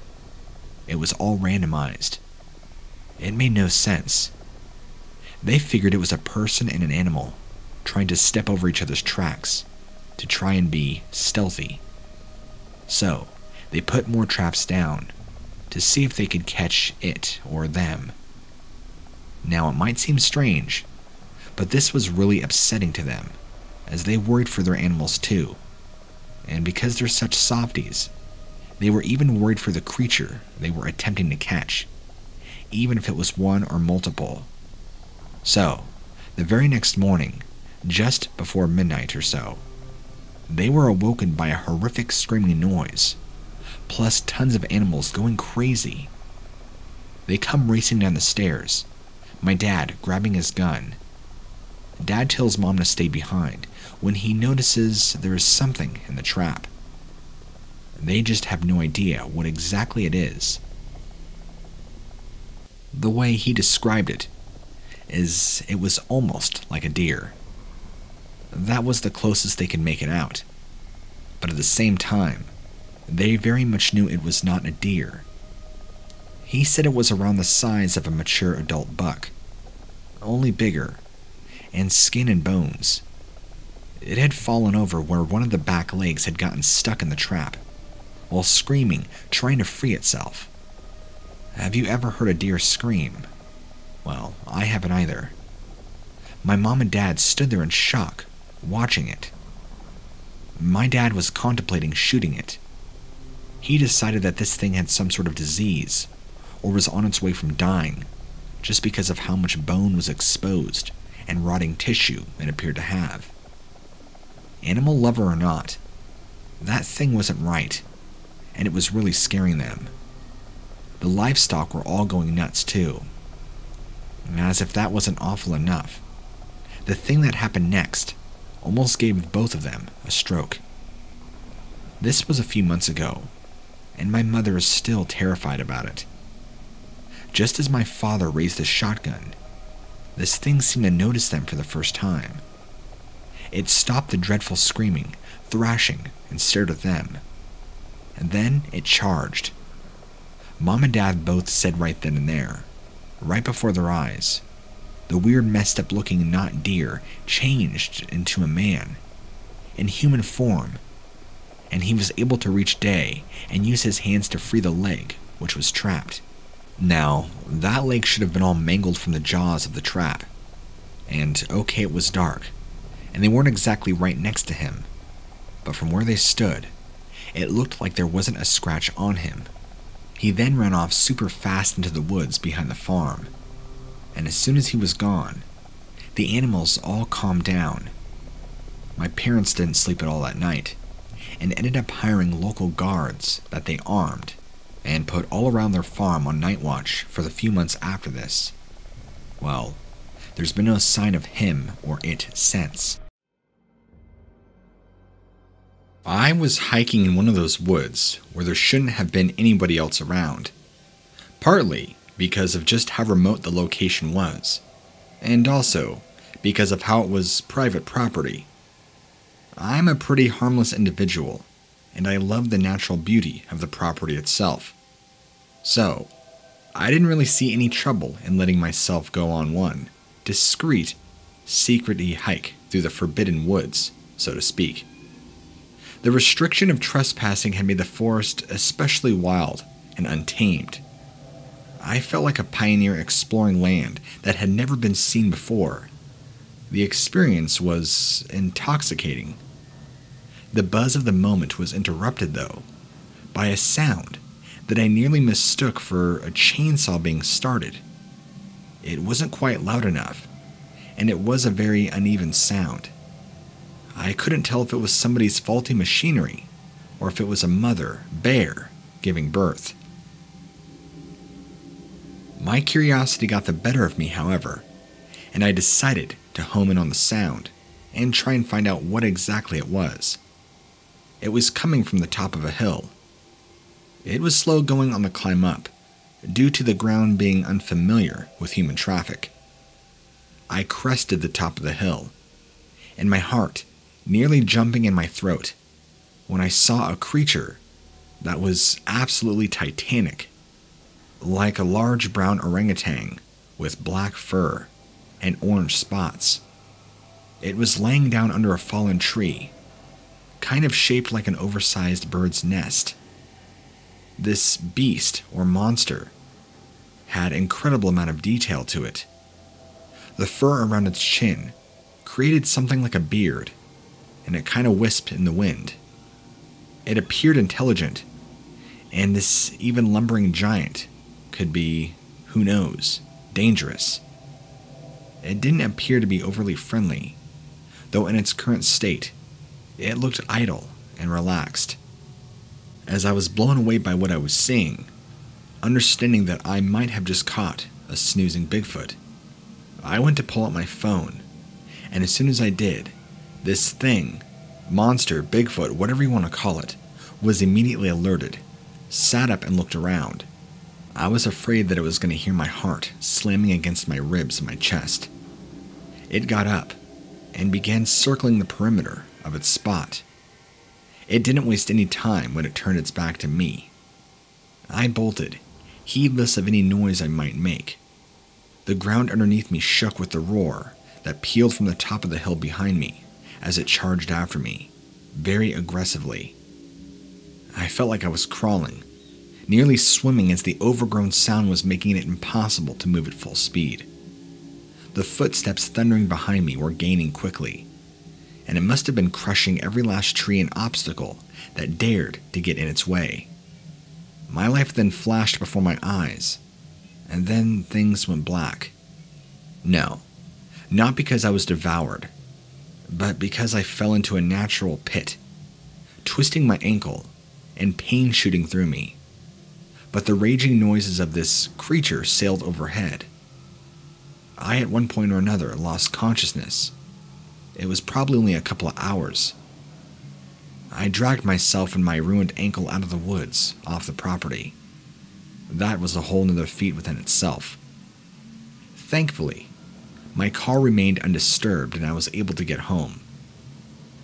It was all randomized. It made no sense. They figured it was a person and an animal trying to step over each other's tracks to try and be stealthy. So they put more traps down to see if they could catch it or them. Now, it might seem strange, but this was really upsetting to them, as they worried for their animals too. And because they're such softies, they were even worried for the creature they were attempting to catch, even if it was one or multiple. So, the very next morning, just before midnight or so, they were awoken by a horrific screaming noise, plus tons of animals going crazy. They come racing down the stairs, my dad grabbing his gun. Dad tells Mom to stay behind when he notices there is something in the trap. They just have no idea what exactly it is. The way he described it is it was almost like a deer. That was the closest they could make it out. But at the same time, they very much knew it was not a deer. He said it was around the size of a mature adult buck, only bigger, and skin and bones. It had fallen over where one of the back legs had gotten stuck in the trap, while screaming, trying to free itself. Have you ever heard a deer scream? Well, I haven't either. My mom and dad stood there in shock, watching it. My dad was contemplating shooting it. He decided that this thing had some sort of disease, or was on its way from dying, just because of how much bone was exposed and rotting tissue it appeared to have. Animal lover or not, that thing wasn't right, and it was really scaring them. The livestock were all going nuts too. As if that wasn't awful enough, the thing that happened next almost gave both of them a stroke. This was a few months ago, and my mother is still terrified about it. Just as my father raised his shotgun, this thing seemed to notice them for the first time. It stopped the dreadful screaming, thrashing, and stared at them. And then it charged. Mom and Dad both said right then and there, right before their eyes, The weird, messed up looking not deer changed into a man in human form, and he was able to reach Day and use his hands to free the leg, which was trapped. Now, that leg should have been all mangled from the jaws of the trap. And okay, it was dark, and they weren't exactly right next to him, but from where they stood, it looked like there wasn't a scratch on him. He then ran off super fast into the woods behind the farm, and as soon as he was gone, the animals all calmed down. My parents didn't sleep at all that night, and ended up hiring local guards that they armed and put all around their farm on night watch for the few months after this. Well, there's been no sign of him or it since. I was hiking in one of those woods where there shouldn't have been anybody else around, partly because of just how remote the location was, and also because of how it was private property. I'm a pretty harmless individual, and I love the natural beauty of the property itself, so I didn't really see any trouble in letting myself go on one discreet, secret-y hike through the forbidden woods, so to speak. The restriction of trespassing had made the forest especially wild and untamed. I felt like a pioneer exploring land that had never been seen before. The experience was intoxicating. The buzz of the moment was interrupted, though, by a sound that I nearly mistook for a chainsaw being started. It wasn't quite loud enough, and it was a very uneven sound. I couldn't tell if it was somebody's faulty machinery or if it was a mother bear giving birth. My curiosity got the better of me, however, and I decided to home in on the sound and try and find out what exactly it was. It was coming from the top of a hill. It was slow going on the climb up, due to the ground being unfamiliar with human traffic. I crested the top of the hill, and my heart nearly jumping in my throat when I saw a creature that was absolutely titanic, like a large brown orangutan with black fur and orange spots. It was laying down under a fallen tree, kind of shaped like an oversized bird's nest. This beast or monster had an incredible amount of detail to it. The fur around its chin created something like a beard, and it kind of wisped in the wind. It appeared intelligent, and this even lumbering giant could be, who knows, dangerous. It didn't appear to be overly friendly, though in its current state, it looked idle and relaxed. As I was blown away by what I was seeing, understanding that I might have just caught a snoozing Bigfoot, I went to pull out my phone, and as soon as I did, this thing, monster, Bigfoot, whatever you want to call it, was immediately alerted, sat up and looked around. I was afraid that it was going to hear my heart slamming against my ribs and my chest. It got up and began circling the perimeter of its spot. It didn't waste any time when it turned its back to me. I bolted, heedless of any noise I might make. The ground underneath me shook with the roar that pealed from the top of the hill behind me as it charged after me, very aggressively. I felt like I was crawling, nearly swimming, as the overgrown sound was making it impossible to move at full speed. The footsteps thundering behind me were gaining quickly, and it must have been crushing every last tree and obstacle that dared to get in its way. My life then flashed before my eyes, and then things went black. No, not because I was devoured, but because I fell into a natural pit, twisting my ankle and pain shooting through me. But the raging noises of this creature sailed overhead. I, at one point or another, lost consciousness. It was probably only a couple of hours. I dragged myself and my ruined ankle out of the woods, off the property. That was a whole nother feat within itself. Thankfully, my car remained undisturbed and I was able to get home.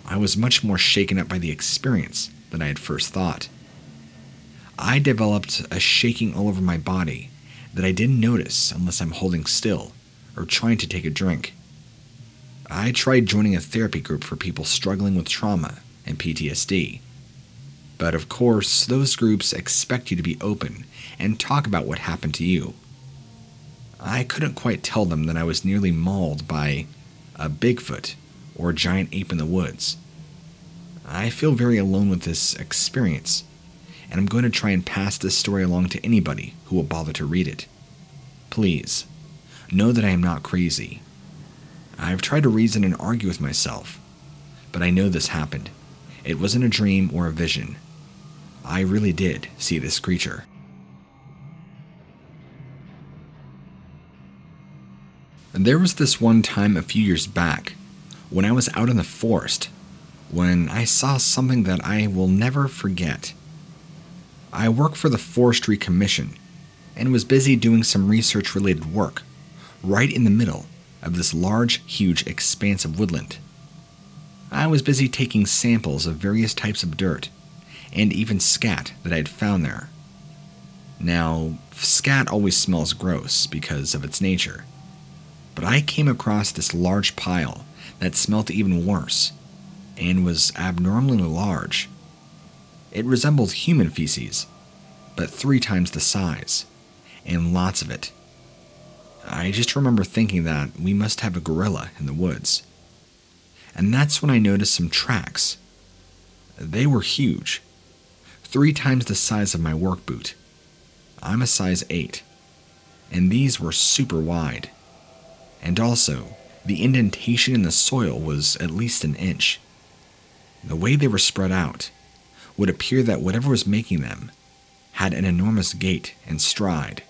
I was much more shaken up by the experience than I had first thought. I developed a shaking all over my body that I didn't notice unless I'm holding still or trying to take a drink. I tried joining a therapy group for people struggling with trauma and PTSD. But of course, those groups expect you to be open and talk about what happened to you. I couldn't quite tell them that I was nearly mauled by a Bigfoot or a giant ape in the woods. I feel very alone with this experience, and I'm going to try and pass this story along to anybody who will bother to read it. Please, know that I am not crazy. I've tried to reason and argue with myself, but I know this happened. It wasn't a dream or a vision. I really did see this creature. There was this one time a few years back when I was out in the forest when I saw something that I will never forget. I work for the Forestry Commission and was busy doing some research-related work right in the middle of this large, huge expanse of woodland. I was busy taking samples of various types of dirt and even scat that I had found there. Now, scat always smells gross because of its nature. But I came across this large pile that smelt even worse and was abnormally large. It resembled human feces, but 3 times the size, and lots of it. I just remember thinking that we must have a gorilla in the woods. And that's when I noticed some tracks. They were huge, 3 times the size of my work boot. I'm a size 8, and these were super wide. And also, the indentation in the soil was at least an inch. The way they were spread out would appear that whatever was making them had an enormous gait and stride.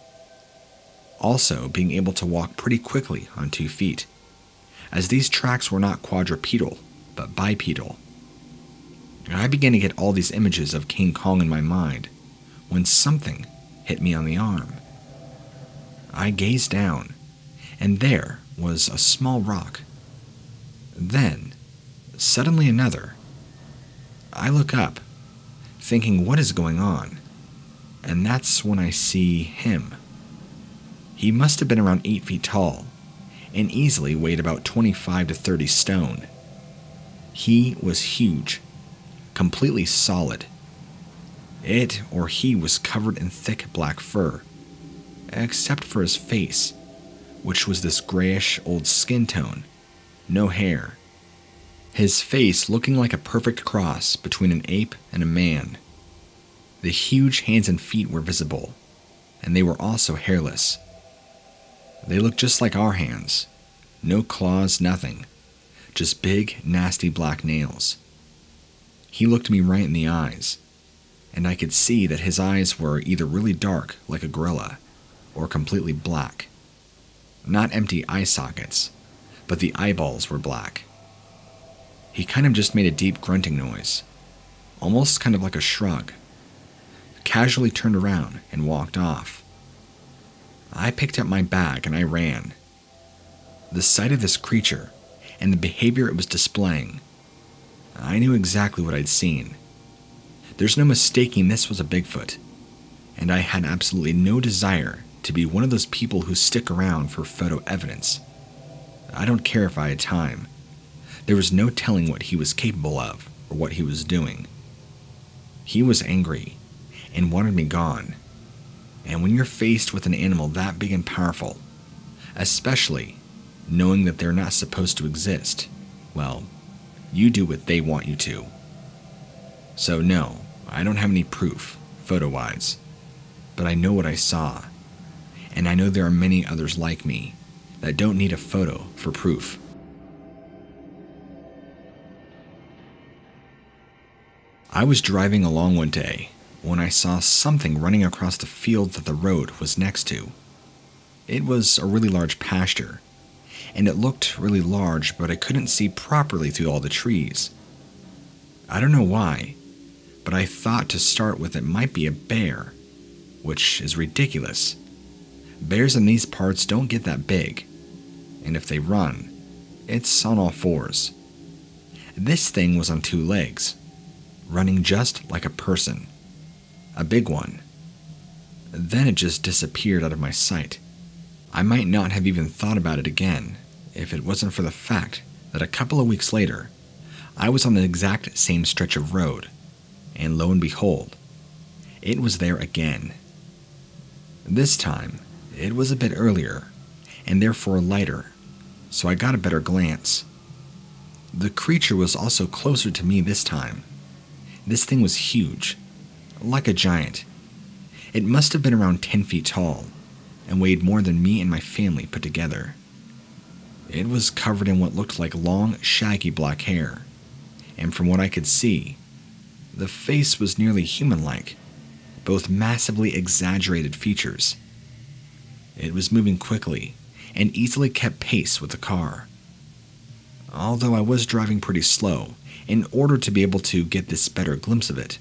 Also, being able to walk pretty quickly on 2 feet, as these tracks were not quadrupedal, but bipedal. I began to get all these images of King Kong in my mind when something hit me on the arm. I gazed down, and there was a small rock. Then, suddenly another. I look up, thinking, what is going on? And that's when I see him. He must have been around 8 feet tall and easily weighed about 25 to 30 stone. He was huge, completely solid. It or he was covered in thick black fur, except for his face, which was this grayish old skin tone, no hair. His face looking like a perfect cross between an ape and a man. The huge hands and feet were visible, and they were also hairless. They looked just like our hands, no claws, nothing, just big, nasty black nails. He looked me right in the eyes, and I could see that his eyes were either really dark, like a gorilla, or completely black. Not empty eye sockets, but the eyeballs were black. He kind of just made a deep grunting noise, almost kind of like a shrug, casually turned around and walked off. I picked up my bag and I ran. The sight of this creature and the behavior it was displaying, I knew exactly what I'd seen. There's no mistaking this was a Bigfoot, and I had absolutely no desire to be one of those people who stick around for photo evidence. I don't care if I had time. There was no telling what he was capable of or what he was doing. He was angry and wanted me gone. And when you're faced with an animal that big and powerful, especially knowing that they're not supposed to exist, well, you do what they want you to. So no, I don't have any proof, photo-wise, but I know what I saw. And I know there are many others like me that don't need a photo for proof. I was driving along one day when I saw something running across the field that the road was next to. It was a really large pasture, and it looked really large, but I couldn't see properly through all the trees. I don't know why, but I thought to start with it might be a bear, which is ridiculous. Bears in these parts don't get that big, and if they run, it's on all fours. This thing was on 2 legs, running just like a person, a big one. Then it just disappeared out of my sight. I might not have even thought about it again if it wasn't for the fact that a couple of weeks later, I was on the exact same stretch of road, and lo and behold, it was there again. This time, it was a bit earlier, and therefore lighter, so I got a better glance. The creature was also closer to me this time. This thing was huge, like a giant. It must have been around 10 feet tall, and weighed more than me and my family put together. It was covered in what looked like long, shaggy black hair, and from what I could see, the face was nearly human-like, but with massively exaggerated features. It was moving quickly, and easily kept pace with the car. Although I was driving pretty slow, in order to be able to get this better glimpse of it.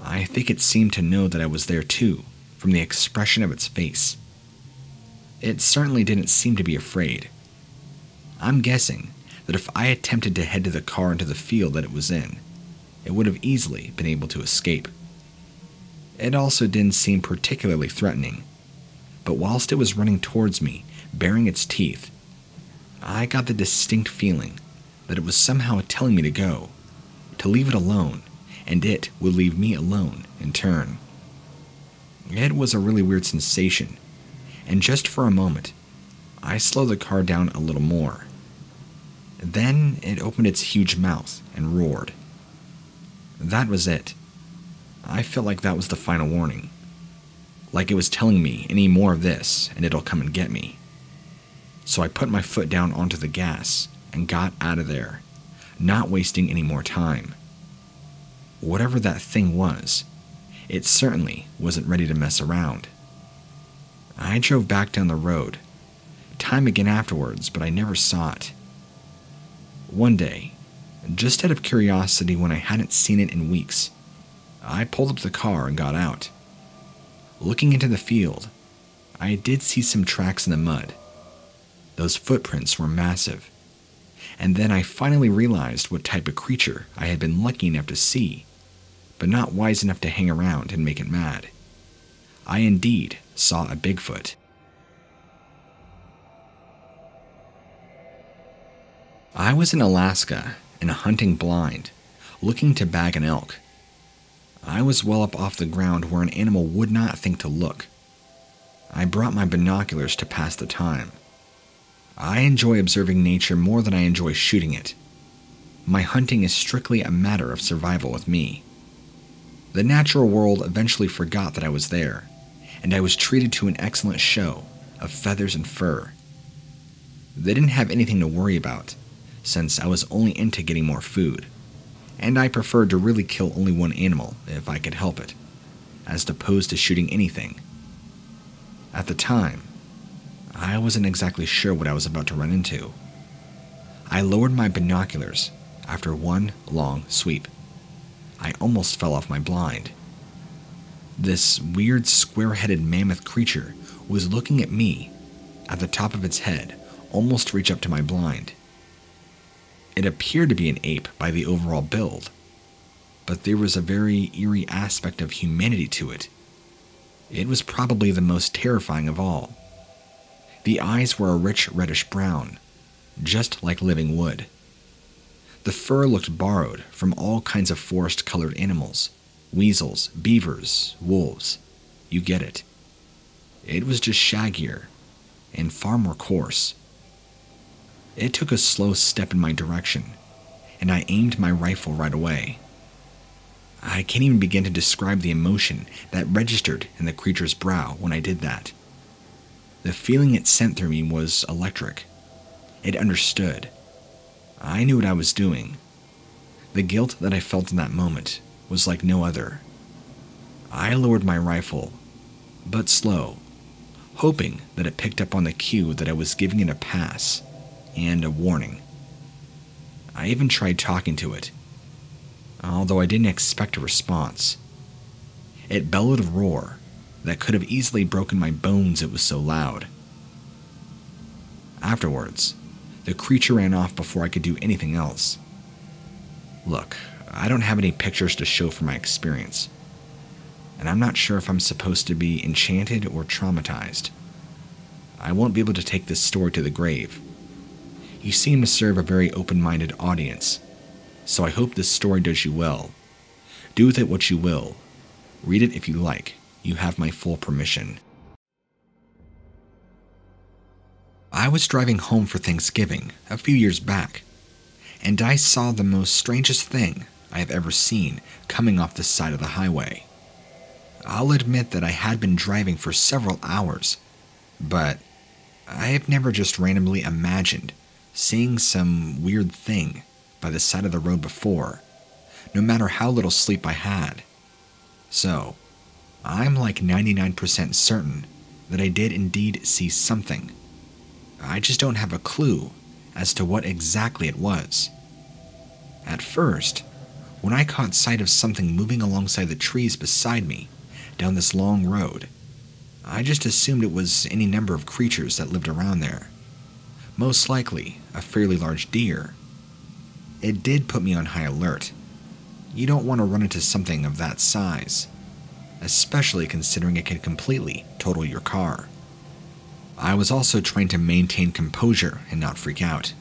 I think it seemed to know that I was there too, from the expression of its face. It certainly didn't seem to be afraid. I'm guessing that if I attempted to head to the car into the field that it was in, it would have easily been able to escape. It also didn't seem particularly threatening, but whilst it was running towards me, baring its teeth, I got the distinct feeling that it was somehow telling me to go, to leave it alone, and it would leave me alone in turn. It was a really weird sensation, and just for a moment, I slowed the car down a little more. Then it opened its huge mouth and roared. That was it. I felt like that was the final warning. Like it was telling me, any more of this, and it'll come and get me. So I put my foot down onto the gas and got out of there, not wasting any more time. Whatever that thing was, it certainly wasn't ready to mess around. I drove back down the road, time again afterwards, but I never saw it. One day, just out of curiosity when I hadn't seen it in weeks, I pulled up the car and got out. Looking into the field, I did see some tracks in the mud. Those footprints were massive. And then I finally realized what type of creature I had been lucky enough to see, but not wise enough to hang around and make it mad. I indeed saw a Bigfoot. I was in Alaska in a hunting blind, looking to bag an elk. I was well up off the ground where an animal would not think to look. I brought my binoculars to pass the time. I enjoy observing nature more than I enjoy shooting it. My hunting is strictly a matter of survival with me. The natural world eventually forgot that I was there, and I was treated to an excellent show of feathers and fur. They didn't have anything to worry about, since I was only into getting more food, and I preferred to really kill only one animal if I could help it, as opposed to shooting anything. At the time, I wasn't exactly sure what I was about to run into. I lowered my binoculars after one long sweep. I almost fell off my blind. This weird square-headed mammoth creature was looking at me at the top of its head, almost reach up to my blind. It appeared to be an ape by the overall build, but there was a very eerie aspect of humanity to it. It was probably the most terrifying of all. The eyes were a rich reddish-brown, just like living wood. The fur looked borrowed from all kinds of forest-colored animals, weasels, beavers, wolves, you get it. It was just shaggier and far more coarse. It took a slow step in my direction, and I aimed my rifle right away. I can't even begin to describe the emotion that registered in the creature's brow when I did that. The feeling it sent through me was electric. It understood. I knew what I was doing. The guilt that I felt in that moment was like no other. I lowered my rifle, but slow, hoping that it picked up on the cue that I was giving it a pass and a warning. I even tried talking to it, although I didn't expect a response. It bellowed a roar that could have easily broken my bones, it was so loud. Afterwards, the creature ran off before I could do anything else. Look, I don't have any pictures to show for my experience, and I'm not sure if I'm supposed to be enchanted or traumatized. I won't be able to take this story to the grave. You seem to serve a very open-minded audience, so I hope this story does you well. Do with it what you will. Read it if you like. You have my full permission. I was driving home for Thanksgiving a few years back, and I saw the most strangest thing I have ever seen coming off the side of the highway. I'll admit that I had been driving for several hours, but I have never just randomly imagined seeing some weird thing by the side of the road before, no matter how little sleep I had. So, I'm like 99% certain that I did indeed see something. I just don't have a clue as to what exactly it was. At first, when I caught sight of something moving alongside the trees beside me down this long road, I just assumed it was any number of creatures that lived around there. Most likely, a fairly large deer. It did put me on high alert. You don't want to run into something of that size, especially considering it can completely total your car. I was also trying to maintain composure and not freak out,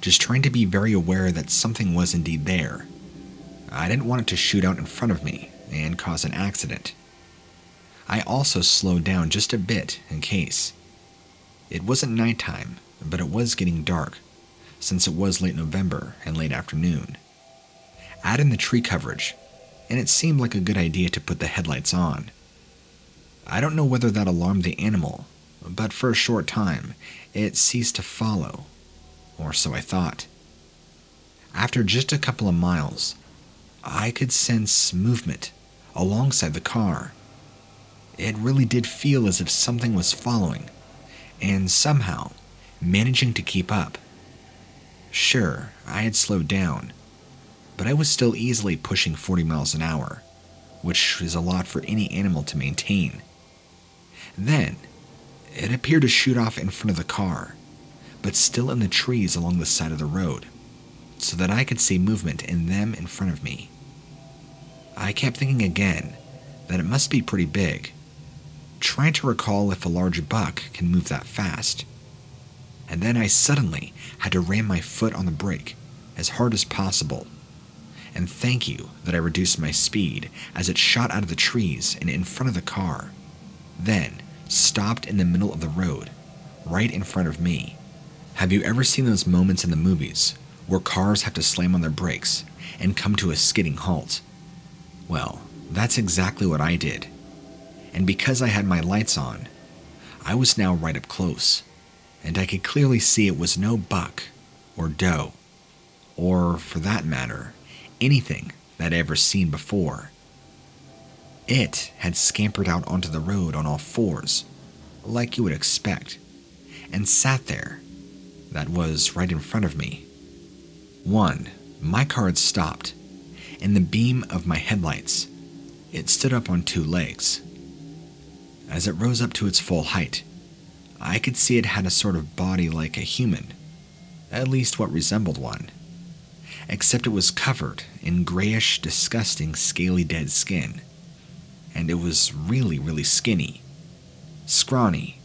just trying to be very aware that something was indeed there. I didn't want it to shoot out in front of me and cause an accident. I also slowed down just a bit in case. It wasn't nighttime, but it was getting dark, since it was late November and late afternoon. Add in the tree coverage, and it seemed like a good idea to put the headlights on. I don't know whether that alarmed the animal, but for a short time, it ceased to follow, or so I thought. After just a couple of miles, I could sense movement alongside the car. It really did feel as if something was following, and somehow managing to keep up. Sure, I had slowed down, but I was still easily pushing 40 miles an hour, which is a lot for any animal to maintain. Then, it appeared to shoot off in front of the car, but still in the trees along the side of the road, so that I could see movement in them in front of me. I kept thinking again that it must be pretty big, trying to recall if a large buck can move that fast. And then I suddenly had to ram my foot on the brake as hard as possible, and thank you that I reduced my speed as it shot out of the trees and in front of the car, then stopped in the middle of the road, right in front of me. Have you ever seen those moments in the movies where cars have to slam on their brakes and come to a skidding halt? Well, that's exactly what I did, and because I had my lights on, I was now right up close, and I could clearly see it was no buck or doe, or for that matter, anything that I'd ever seen before. It had scampered out onto the road on all fours, like you would expect, and sat there. That was right in front of me. One, my car had stopped, and the beam of my headlights. It stood up on two legs. As it rose up to its full height, I could see it had a sort of body like a human, at least what resembled one, except it was covered in grayish, disgusting, scaly dead skin, and it was really, really skinny, scrawny.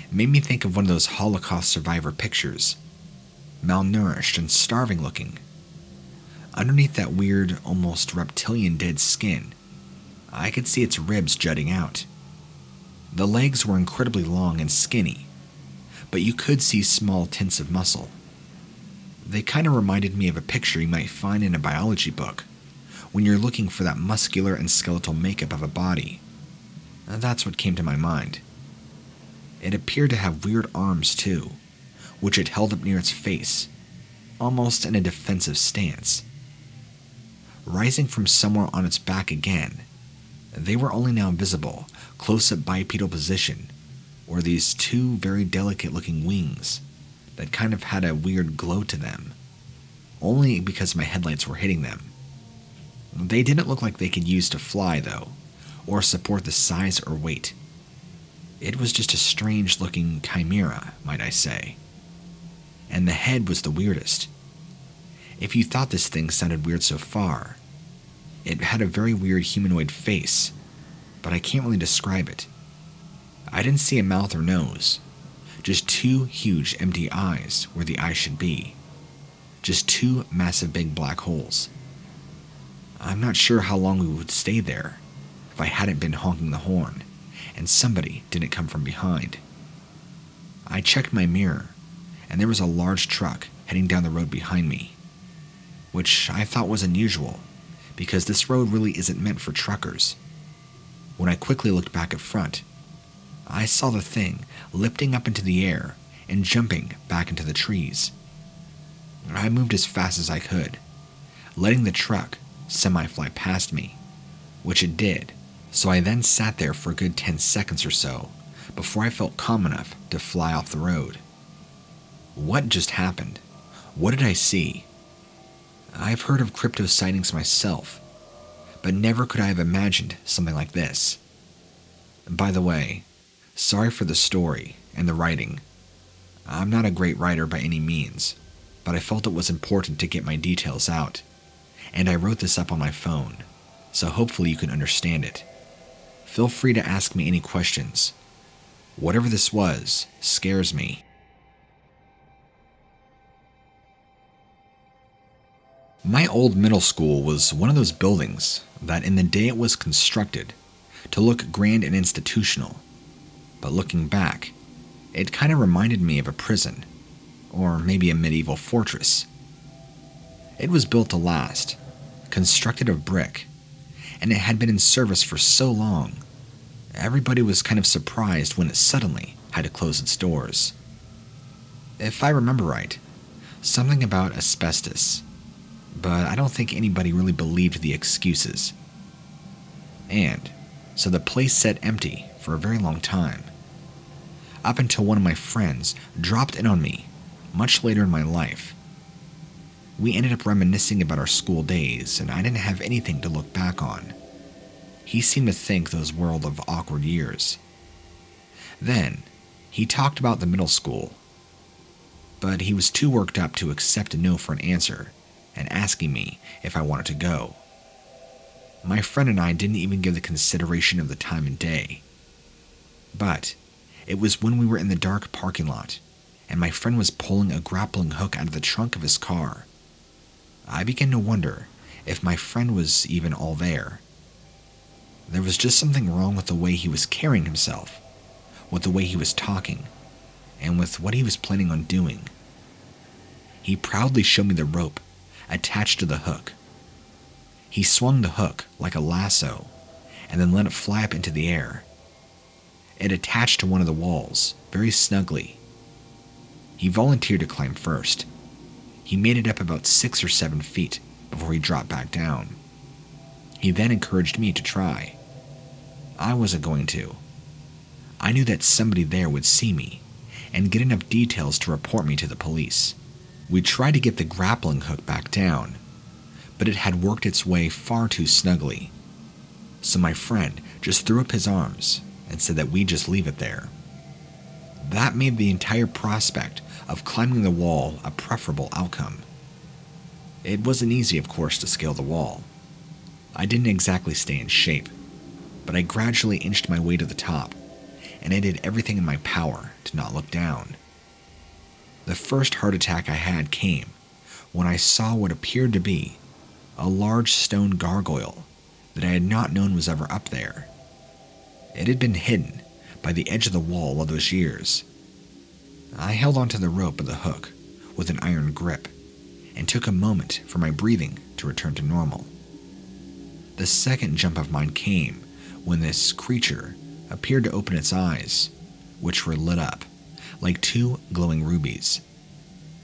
It made me think of one of those Holocaust survivor pictures, malnourished and starving looking. Underneath that weird, almost reptilian dead skin, I could see its ribs jutting out. The legs were incredibly long and skinny, but you could see small tints of muscle. They kind of reminded me of a picture you might find in a biology book when you're looking for that muscular and skeletal makeup of a body. That's what came to my mind. It appeared to have weird arms too, which it held up near its face, almost in a defensive stance. Rising from somewhere on its back again, they were only now visible, close-up bipedal position, or these two very delicate-looking wings that kind of had a weird glow to them, only because my headlights were hitting them. They didn't look like they could use to fly, though, or support the size or weight. It was just a strange-looking chimera, might I say. And the head was the weirdest. If you thought this thing sounded weird so far, it had a very weird humanoid face, but I can't really describe it. I didn't see a mouth or nose, just two huge empty eyes where the eye should be, just two massive big black holes. I'm not sure how long we would stay there if I hadn't been honking the horn and somebody didn't come from behind. I checked my mirror and there was a large truck heading down the road behind me, which I thought was unusual because this road really isn't meant for truckers. When I quickly looked back at front, I saw the thing lifting up into the air and jumping back into the trees. I moved as fast as I could, letting the truck semi-fly past me, which it did, so I then sat there for a good 10 seconds or so before I felt calm enough to fly off the road. What just happened? What did I see? I've heard of crypto sightings myself, but never could I have imagined something like this. By the way, sorry for the story and the writing. I'm not a great writer by any means, but I felt it was important to get my details out, and I wrote this up on my phone, so hopefully you can understand it. Feel free to ask me any questions. Whatever this was scares me. My old middle school was one of those buildings that in the day it was constructed to look grand and institutional, but looking back, it kind of reminded me of a prison, or maybe a medieval fortress. It was built to last, constructed of brick, and it had been in service for so long, everybody was kind of surprised when it suddenly had to close its doors. If I remember right, something about asbestos, but I don't think anybody really believed the excuses. And so the place sat empty for a very long time, up until one of my friends dropped in on me much later in my life. We ended up reminiscing about our school days, and I didn't have anything to look back on. He seemed to think those were all of awkward years. Then he talked about the middle school, but he was too worked up to accept a no for an answer, and asking me if I wanted to go. My friend and I didn't even give the consideration of the time and day. But it was when we were in the dark parking lot and my friend was pulling a grappling hook out of the trunk of his car. I began to wonder if my friend was even all there. There was just something wrong with the way he was carrying himself, with the way he was talking, and with what he was planning on doing. He proudly showed me the rope attached to the hook. He swung the hook like a lasso and then let it fly up into the air. It attached to one of the walls very snugly. He volunteered to climb first. He made it up about 6 or 7 feet before he dropped back down. He then encouraged me to try. I wasn't going to. I knew that somebody there would see me and get enough details to report me to the police. We tried to get the grappling hook back down, but it had worked its way far too snugly. So my friend just threw up his arms and said that we just leave it there. That made the entire prospect of climbing the wall a preferable outcome. It wasn't easy, of course, to scale the wall. I didn't exactly stay in shape, but I gradually inched my way to the top, and I did everything in my power to not look down. The first heart attack I had came when I saw what appeared to be a large stone gargoyle that I had not known was ever up there. It had been hidden by the edge of the wall all those years. I held onto the rope of the hook with an iron grip and took a moment for my breathing to return to normal. The second jump of mine came when this creature appeared to open its eyes, which were lit up like two glowing rubies,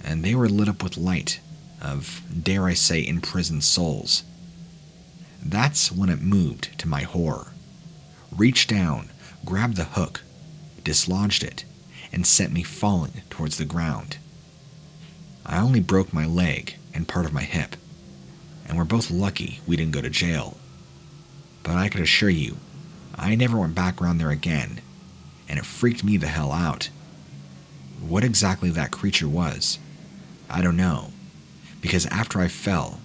and they were lit up with light of, dare I say, imprisoned souls. That's when it moved to my horror, reached down, grabbed the hook, dislodged it, and sent me falling towards the ground. I only broke my leg and part of my hip, and we're both lucky we didn't go to jail. But I could assure you, I never went back around there again, and it freaked me the hell out. What exactly that creature was, I don't know, because after I fell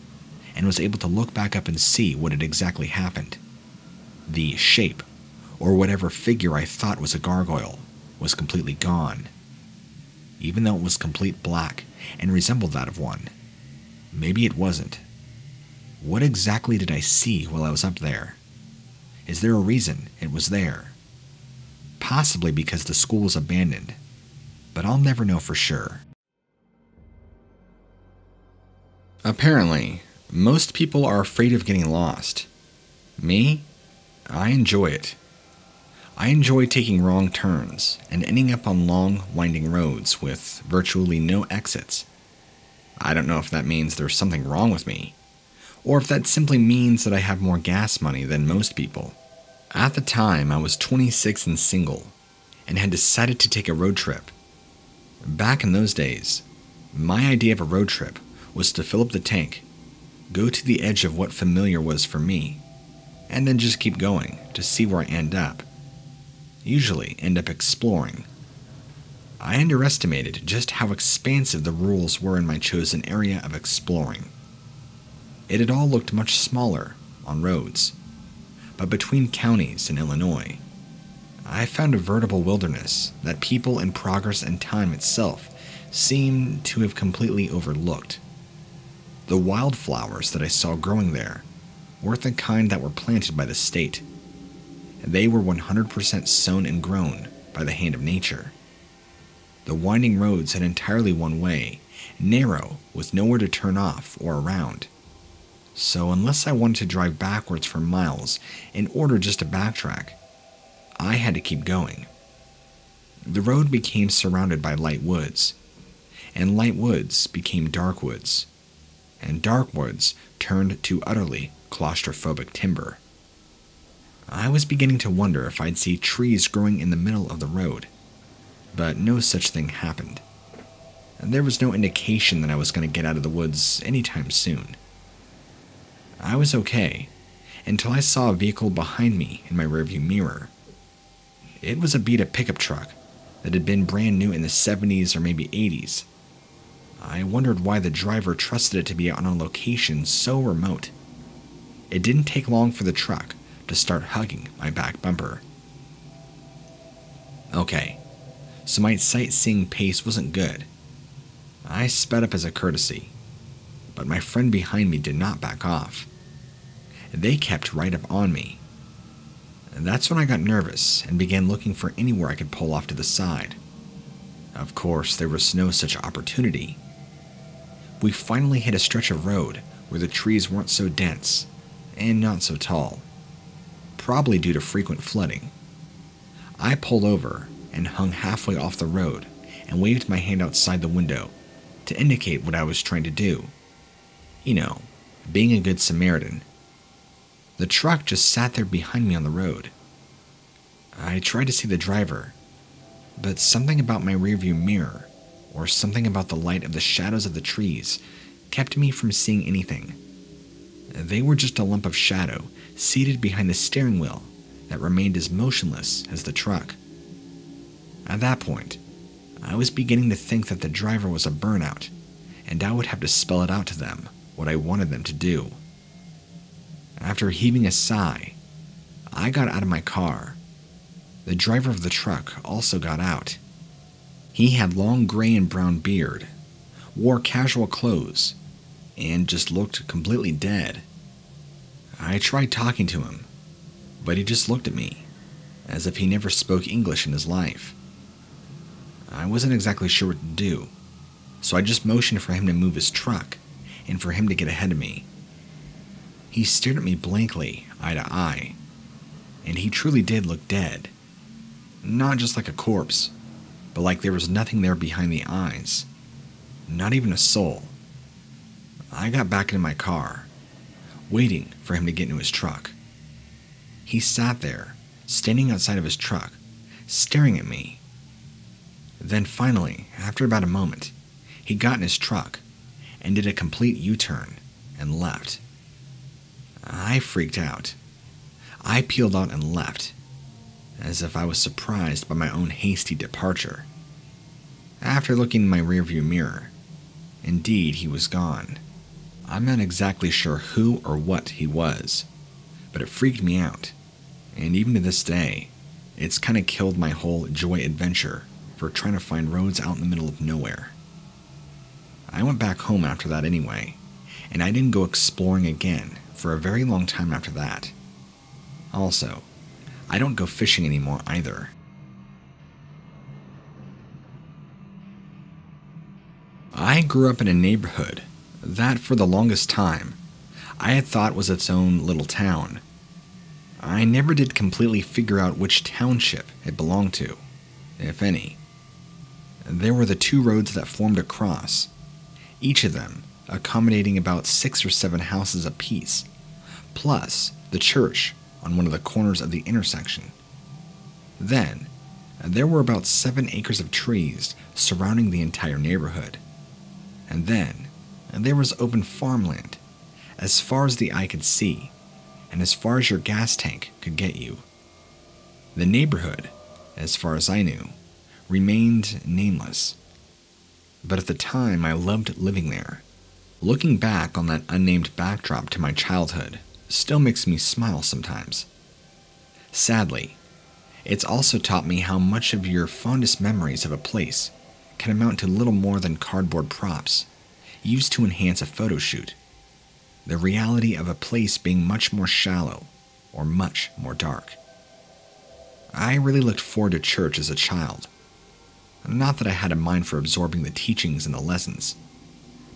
and was able to look back up and see what had exactly happened, the shape, or whatever figure I thought was a gargoyle, was completely gone, even though it was complete black and resembled that of one. Maybe it wasn't. What exactly did I see while I was up there? Is there a reason it was there? Possibly because the school was abandoned, but I'll never know for sure. Apparently, most people are afraid of getting lost. Me? I enjoy it. I enjoy taking wrong turns and ending up on long, winding roads with virtually no exits. I don't know if that means there's something wrong with me, or if that simply means that I have more gas money than most people. At the time, I was 26 and single, and had decided to take a road trip. Back in those days, my idea of a road trip was to fill up the tank, go to the edge of what familiar was for me, and then just keep going to see where I end up. Usually end up exploring. I underestimated just how expansive the rules were in my chosen area of exploring. It had all looked much smaller on roads, but between counties in Illinois, I found a veritable wilderness that people and progress and time itself seemed to have completely overlooked. The wildflowers that I saw growing there weren't the kind that were planted by the state. They were 100% sown and grown by the hand of nature. The winding roads had entirely one way, narrow, with nowhere to turn off or around. So unless I wanted to drive backwards for miles in order just to backtrack, I had to keep going. The road became surrounded by light woods, and light woods became dark woods, and dark woods turned to utterly claustrophobic timber. I was beginning to wonder if I'd see trees growing in the middle of the road, but no such thing happened. There was no indication that I was going to get out of the woods anytime soon. I was okay until I saw a vehicle behind me in my rearview mirror. It was a beat up pickup truck that had been brand new in the 70s or maybe 80s. I wondered why the driver trusted it to be on a location so remote. It didn't take long for the truck to start hugging my back bumper. Okay, so my sightseeing pace wasn't good. I sped up as a courtesy, but my friend behind me did not back off. They kept right up on me. And that's when I got nervous and began looking for anywhere I could pull off to the side. Of course, there was no such opportunity. We finally hit a stretch of road where the trees weren't so dense and not so tall, probably due to frequent flooding. I pulled over and hung halfway off the road and waved my hand outside the window to indicate what I was trying to do. You know, being a good Samaritan. The truck just sat there behind me on the road. I tried to see the driver, but something about my rearview mirror or something about the light of the shadows of the trees kept me from seeing anything. They were just a lump of shadow seated behind the steering wheel that remained as motionless as the truck. At that point, I was beginning to think that the driver was a burnout, and I would have to spell it out to them what I wanted them to do. After heaving a sigh, I got out of my car. The driver of the truck also got out. He had long gray and brown beard, wore casual clothes, and just looked completely dead. I tried talking to him, but he just looked at me, as if he never spoke English in his life. I wasn't exactly sure what to do, so I just motioned for him to move his truck and for him to get ahead of me. He stared at me blankly, eye to eye, and he truly did look dead. Not just like a corpse, but like there was nothing there behind the eyes. Not even a soul. I got back into my car, waiting for him to get into his truck. He sat there, standing outside of his truck, staring at me. Then finally, after about a moment, he got in his truck and did a complete U-turn and left. I freaked out. I peeled out and left, as if I was surprised by my own hasty departure. After looking in my rearview mirror, indeed he was gone. I'm not exactly sure who or what he was, but it freaked me out, and even to this day, it's kind of killed my whole joy adventure for trying to find roads out in the middle of nowhere. I went back home after that anyway, and I didn't go exploring again for a very long time after that. Also, I don't go fishing anymore either. I grew up in a neighborhood that, for the longest time, I had thought was its own little town. I never did completely figure out which township it belonged to, if any. There were the two roads that formed across, each of them accommodating about 6 or 7 houses apiece, plus the church on one of the corners of the intersection. Then, there were about 7 acres of trees surrounding the entire neighborhood. And then, there was open farmland, as far as the eye could see, and as far as your gas tank could get you. The neighborhood, as far as I knew, remained nameless. But at the time, I loved living there. Looking back on that unnamed backdrop to my childhood still makes me smile sometimes. Sadly, it's also taught me how much of your fondest memories of a place can amount to little more than cardboard props used to enhance a photo shoot. The reality of a place being much more shallow or much more dark. I really looked forward to church as a child. Not that I had a mind for absorbing the teachings and the lessons,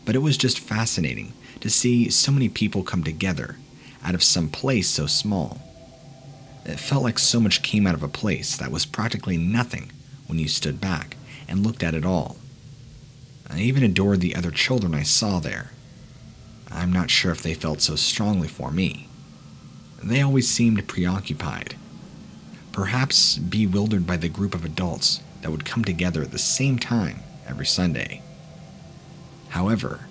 but it was just fascinating to see so many people come together out of some place so small. It felt like so much came out of a place that was practically nothing when you stood back and looked at it all. I even adored the other children I saw there. I'm not sure if they felt so strongly for me. They always seemed preoccupied, perhaps bewildered by the group of adults that would come together at the same time every Sunday. However,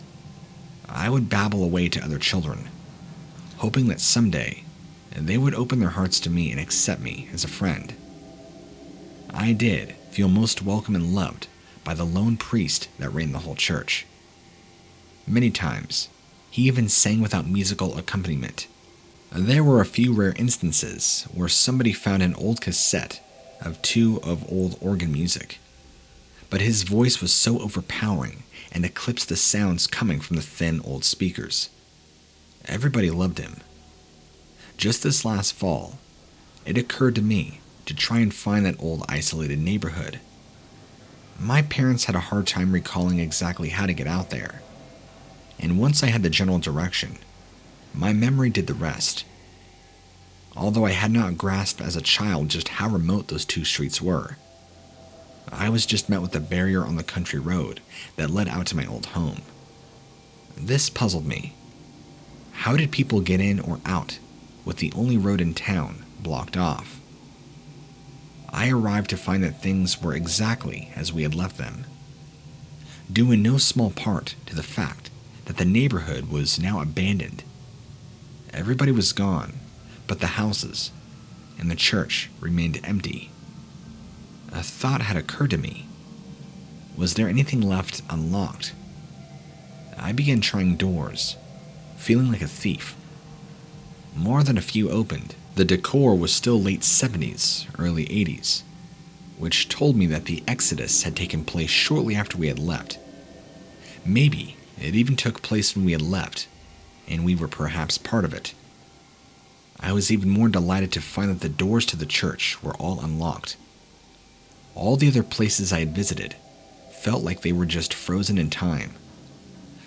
I would babble away to other children, hoping that someday they would open their hearts to me and accept me as a friend. I did feel most welcome and loved by the lone priest that ran the whole church. Many times, he even sang without musical accompaniment. There were a few rare instances where somebody found an old cassette of 2 of old organ music, but his voice was so overpowering and eclipsed the sounds coming from the thin old speakers. Everybody loved him. Just this last fall, it occurred to me to try and find that old isolated neighborhood. My parents had a hard time recalling exactly how to get out there, and once I had the general direction, my memory did the rest. Although I had not grasped as a child just how remote those 2 streets were, I was just met with a barrier on the country road that led out to my old home. This puzzled me. How did people get in or out with the only road in town blocked off? I arrived to find that things were exactly as we had left them, due in no small part to the fact that the neighborhood was now abandoned. Everybody was gone, but the houses and the church remained empty. A thought had occurred to me. Was there anything left unlocked? I began trying doors, feeling like a thief. More than a few opened. The decor was still late 70s, early 80s, which told me that the exodus had taken place shortly after we had left. Maybe it even took place when we had left, and we were perhaps part of it. I was even more delighted to find that the doors to the church were all unlocked. All the other places I had visited felt like they were just frozen in time.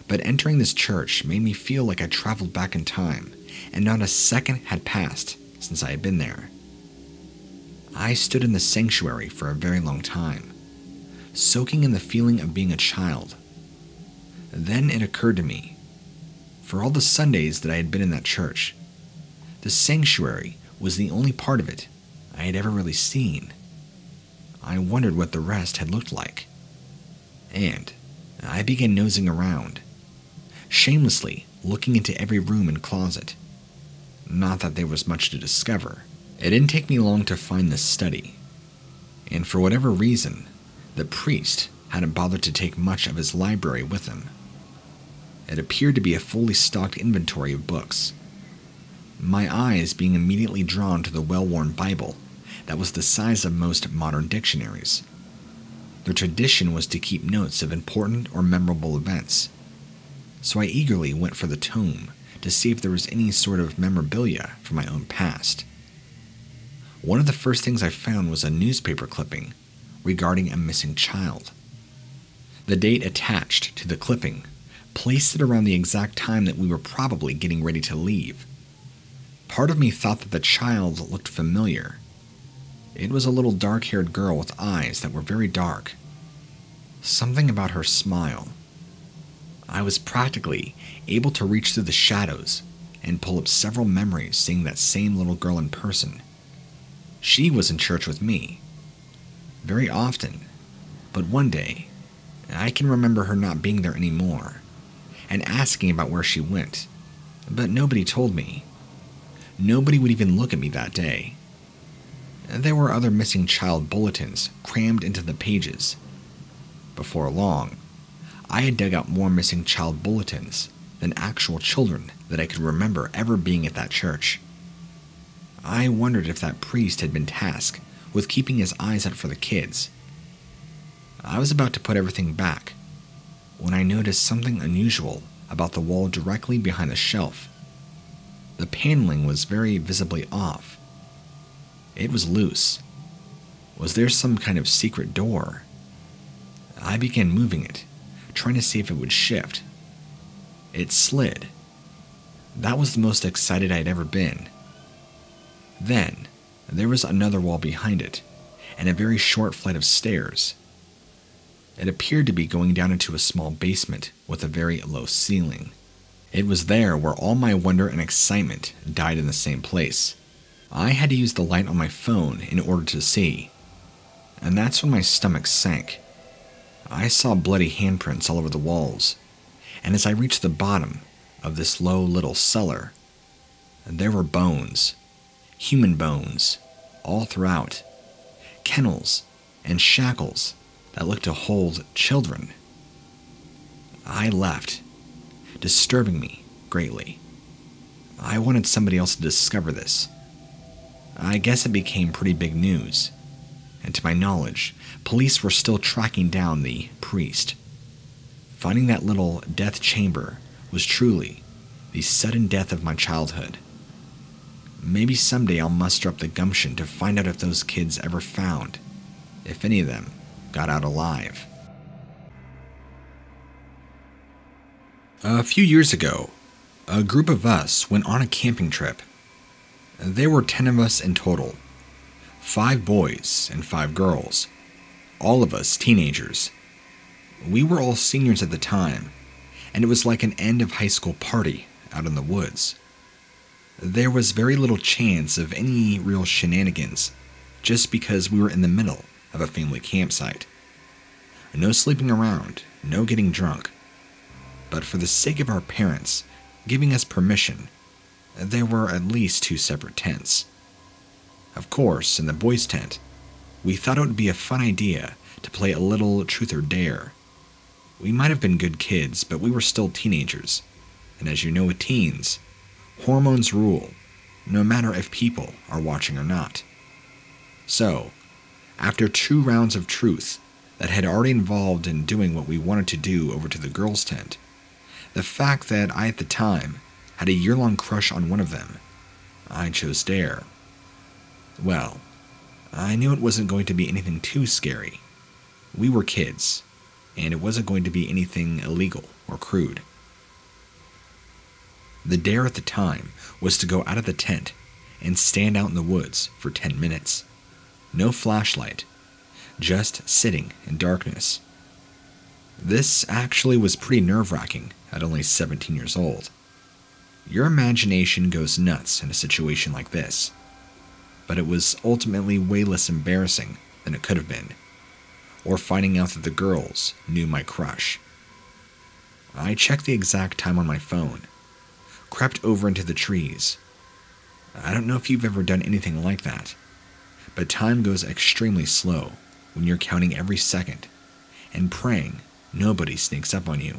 But entering this church made me feel like I traveled back in time, and not a second had passed since I had been there. I stood in the sanctuary for a very long time, soaking in the feeling of being a child. Then it occurred to me, for all the Sundays that I had been in that church, the sanctuary was the only part of it I had ever really seen. I wondered what the rest had looked like. And I began nosing around, shamelessly looking into every room and closet. Not that there was much to discover. It didn't take me long to find this study. And for whatever reason, the priest hadn't bothered to take much of his library with him. It appeared to be a fully stocked inventory of books. my eyes being immediately drawn to the well-worn Bible that was the size of most modern dictionaries. Their tradition was to keep notes of important or memorable events, so I eagerly went for the tome to see if there was any sort of memorabilia from my own past. One of the first things I found was a newspaper clipping regarding a missing child. The date attached to the clipping placed it around the exact time that we were probably getting ready to leave. Part of me thought that the child looked familiar. It was a little dark-haired girl with eyes that were very dark. Something about her smile. I was practically able to reach through the shadows and pull up several memories seeing that same little girl in person. She was in church with me very often, but one day, I can remember her not being there anymore and asking about where she went, but nobody told me. Nobody would even look at me that day. There were other missing child bulletins crammed into the pages. Before long, I had dug out more missing child bulletins than actual children that I could remember ever being at that church. I wondered if that priest had been tasked with keeping his eyes out for the kids. I was about to put everything back when I noticed something unusual about the wall directly behind the shelf. The paneling was very visibly off. It was loose. Was there some kind of secret door? I began moving it, trying to see if it would shift. It slid. That was the most excited I'd ever been. Then, there was another wall behind it, and a very short flight of stairs. It appeared to be going down into a small basement with a very low ceiling. It was there where all my wonder and excitement died in the same place. I had to use the light on my phone in order to see, and that's when my stomach sank. I saw bloody handprints all over the walls, and as I reached the bottom of this low little cellar, there were bones, human bones, all throughout, kennels and shackles that looked to hold children. I left, disturbing me greatly. I wanted somebody else to discover this. I guess it became pretty big news, and to my knowledge, police were still tracking down the priest. Finding that little death chamber was truly the sudden death of my childhood. Maybe someday I'll muster up the gumption to find out if those kids ever found, if any of them got out alive. A few years ago, a group of us went on a camping trip. There were 10 of us in total, 5 boys and 5 girls, all of us teenagers. We were all seniors at the time, and it was like an end of high school party out in the woods. There was very little chance of any real shenanigans just because we were in the middle of a family campsite. No sleeping around, no getting drunk. But for the sake of our parents giving us permission, there were at least 2 separate tents. Of course, in the boys' tent, we thought it would be a fun idea to play a little truth or dare. We might have been good kids, but we were still teenagers, and as you know with teens, hormones rule, no matter if people are watching or not. So, after 2 rounds of truth that had already involved in doing what we wanted to do over to the girls' tent, the fact that I at the time had a year-long crush on one of them, I chose dare. Well, I knew it wasn't going to be anything too scary. We were kids, and it wasn't going to be anything illegal or crude. The dare at the time was to go out of the tent and stand out in the woods for 10 minutes. No flashlight, just sitting in darkness. This actually was pretty nerve-wracking at only 17 years old. Your imagination goes nuts in a situation like this, but it was ultimately way less embarrassing than it could have been, or finding out that the girls knew my crush. I checked the exact time on my phone, crept over into the trees. I don't know if you've ever done anything like that, but time goes extremely slow when you're counting every second and praying nobody sneaks up on you.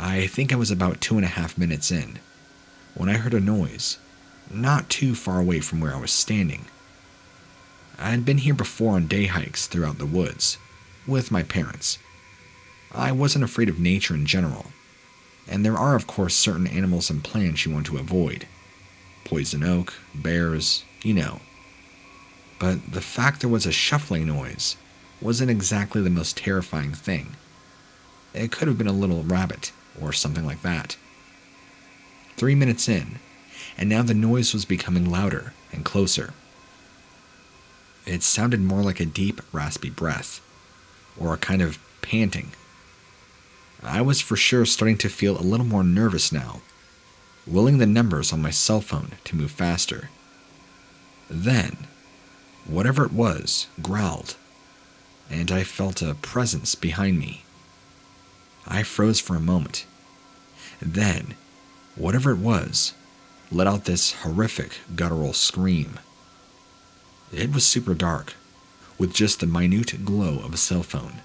I think I was about 2.5 minutes in when I heard a noise, not too far away from where I was standing. I had been here before on day hikes throughout the woods, with my parents. I wasn't afraid of nature in general, and there are of course certain animals and plants you want to avoid. Poison oak, bears, you know. But the fact there was a shuffling noise wasn't exactly the most terrifying thing. It could have been a little rabbit or something like that. 3 minutes in, and now the noise was becoming louder and closer. It sounded more like a deep, raspy breath, or a kind of panting. I was for sure starting to feel a little more nervous now, willing the numbers on my cell phone to move faster. Then, whatever it was growled, and I felt a presence behind me. I froze for a moment. Then, whatever it was, let out this horrific, guttural scream. It was super dark, with just the minute glow of a cell phone,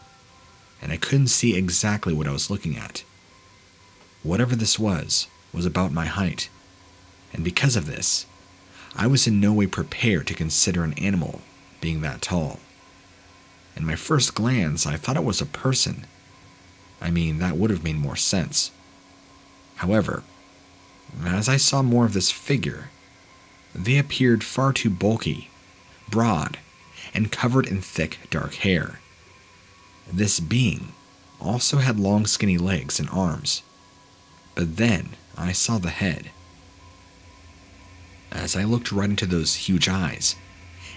and I couldn't see exactly what I was looking at. Whatever this was about my height, and because of this, I was in no way prepared to consider an animal being that tall. In my first glance, I thought it was a person. I mean, that would have made more sense. However, as I saw more of this figure, they appeared far too bulky, broad, and covered in thick, dark hair. This being also had long, skinny legs and arms. But then I saw the head. As I looked right into those huge eyes,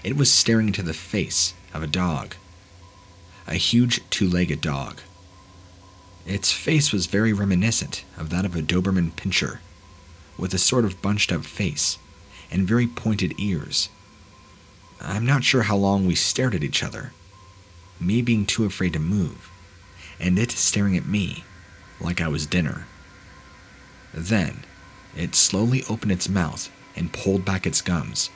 it was staring into the face of a dog. A huge two-legged dog. Its face was very reminiscent of that of a Doberman Pinscher, with a sort of bunched-up face and very pointed ears. I'm not sure how long we stared at each other, me being too afraid to move, and it staring at me like I was dinner. Then, it slowly opened its mouth and pulled back its gums,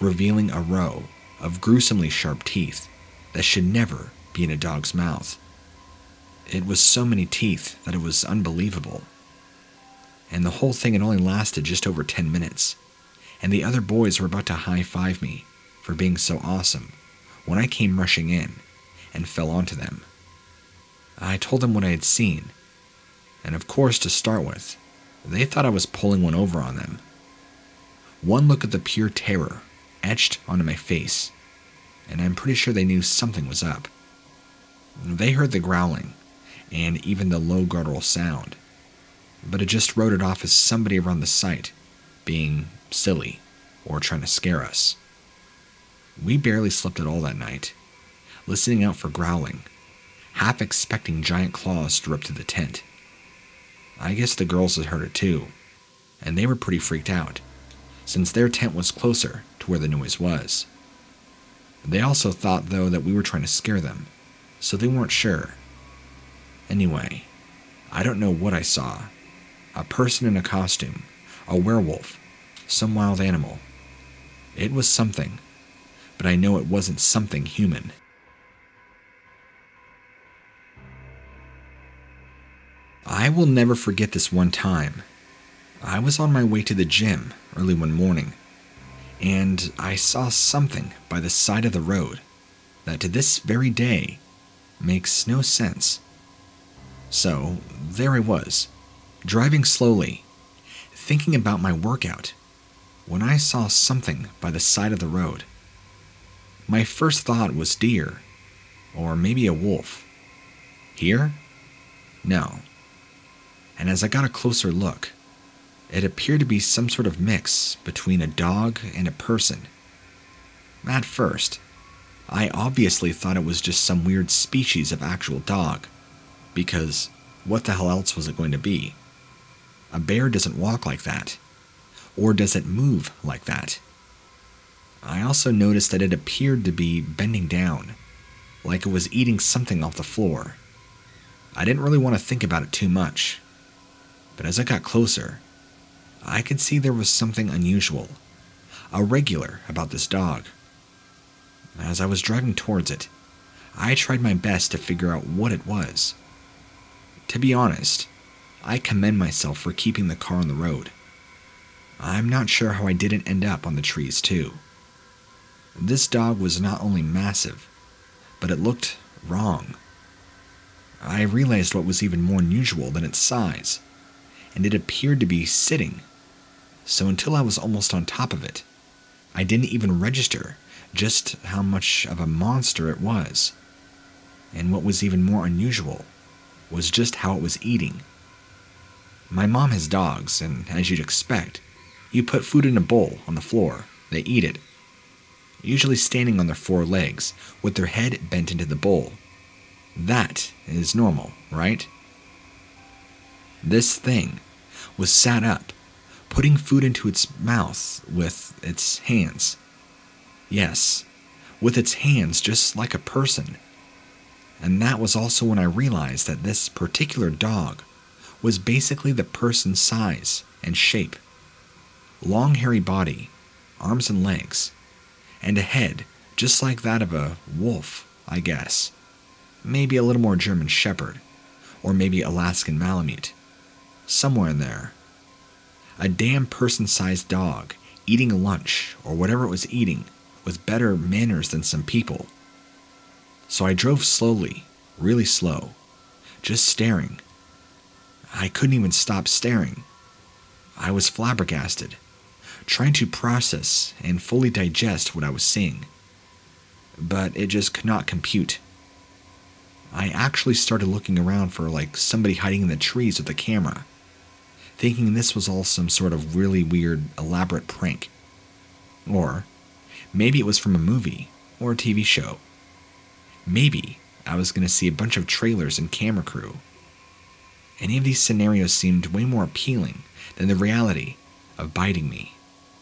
revealing a row of gruesomely sharp teeth that should never be in a dog's mouth. It was so many teeth that it was unbelievable. And the whole thing had only lasted just over 10 minutes, and the other boys were about to high-five me for being so awesome when I came rushing in and fell onto them. I told them what I had seen, and of course, to start with, they thought I was pulling one over on them. One look at the pure terror etched onto my face, and I'm pretty sure they knew something was up. They heard the growling, and even the low guttural sound, but it just wrote it off as somebody around the site being silly or trying to scare us. We barely slept at all that night, listening out for growling, half expecting giant claws to rip through the tent. I guess the girls had heard it too, and they were pretty freaked out, since their tent was closer to where the noise was. They also thought, though, that we were trying to scare them, so they weren't sure. Anyway, I don't know what I saw. A person in a costume, a werewolf, some wild animal. It was something, but I know it wasn't something human. I will never forget this one time. I was on my way to the gym early one morning, and I saw something by the side of the road that to this very day makes no sense. So there I was, driving slowly, thinking about my workout, when I saw something by the side of the road. My first thought was deer, or maybe a wolf. Here? No. And as I got a closer look, it appeared to be some sort of mix between a dog and a person. At first, I obviously thought it was just some weird species of actual dog, because what the hell else was it going to be? A bear doesn't walk like that, or does it move like that? I also noticed that it appeared to be bending down, like it was eating something off the floor. I didn't really want to think about it too much. But as I got closer, I could see there was something unusual, irregular about this dog. As I was driving towards it, I tried my best to figure out what it was. To be honest, I commend myself for keeping the car on the road, I'm not sure how I didn't end up on the trees too. This dog was not only massive, but it looked wrong. I realized what was even more unusual than its size, and it appeared to be sitting. So until I was almost on top of it, I didn't even register just how much of a monster it was. And what was even more unusual was just how it was eating. My mom has dogs, and as you'd expect, you put food in a bowl on the floor, they eat it, usually standing on their four legs with their head bent into the bowl. That is normal, right? This thing was sat up, putting food into its mouth with its hands. Yes, with its hands, just like a person. And that was also when I realized that this particular dog was basically the person's size and shape. Long hairy body, arms and legs, and a head just like that of a wolf, I guess. Maybe a little more German Shepherd, or maybe Alaskan Malamute. Somewhere in there. A damn person-sized dog eating lunch, or whatever it was eating, with better manners than some people. So I drove slowly, really slow, just staring. I couldn't even stop staring. I was flabbergasted, trying to process and fully digest what I was seeing. But it just could not compute. I actually started looking around for like somebody hiding in the trees with a camera, thinking this was all some sort of really weird, elaborate prank. Or maybe it was from a movie or a TV show. Maybe I was going to see a bunch of trailers and camera crew. Any of these scenarios seemed way more appealing than the reality of biting me.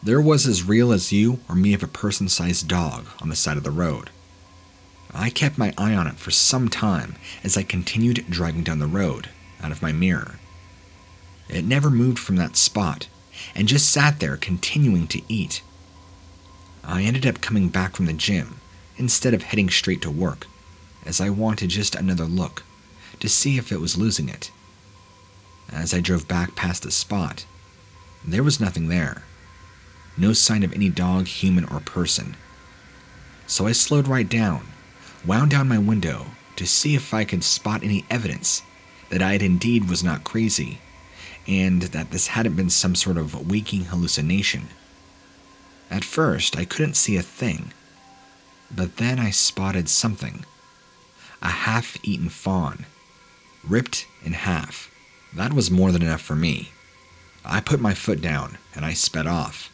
There was as real as you or me of a person-sized dog on the side of the road. I kept my eye on it for some time as I continued driving down the road out of my mirror. It never moved from that spot and just sat there continuing to eat. I ended up coming back from the gym instead of heading straight to work, as I wanted just another look to see if it was losing it. As I drove back past the spot, there was nothing there. No sign of any dog, human, or person. So I slowed right down, wound down my window to see if I could spot any evidence that I had indeed was not crazy and that this hadn't been some sort of waking hallucination. At first, I couldn't see a thing, but then I spotted something. A half-eaten fawn, ripped in half. That was more than enough for me. I put my foot down and I sped off.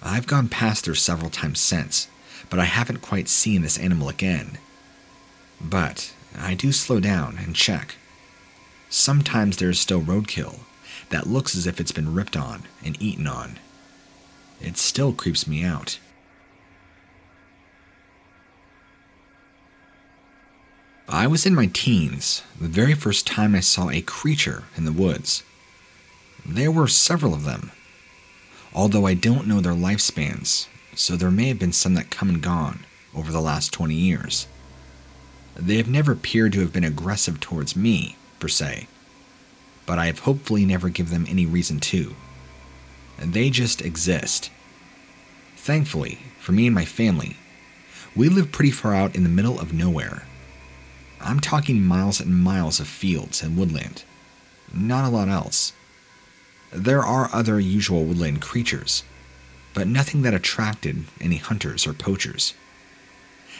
I've gone past there several times since, but I haven't quite seen this animal again. But I do slow down and check. Sometimes there is still roadkill that looks as if it's been ripped on and eaten on. It still creeps me out. I was in my teens the very first time I saw a creature in the woods. There were several of them, although I don't know their lifespans, so there may have been some that come and gone over the last 20 years. They have never appeared to have been aggressive towards me, per se, but I have hopefully never given them any reason to. They just exist. Thankfully, for me and my family, we live pretty far out in the middle of nowhere. I'm talking miles and miles of fields and woodland. Not a lot else. There are other usual woodland creatures, but nothing that attracted any hunters or poachers.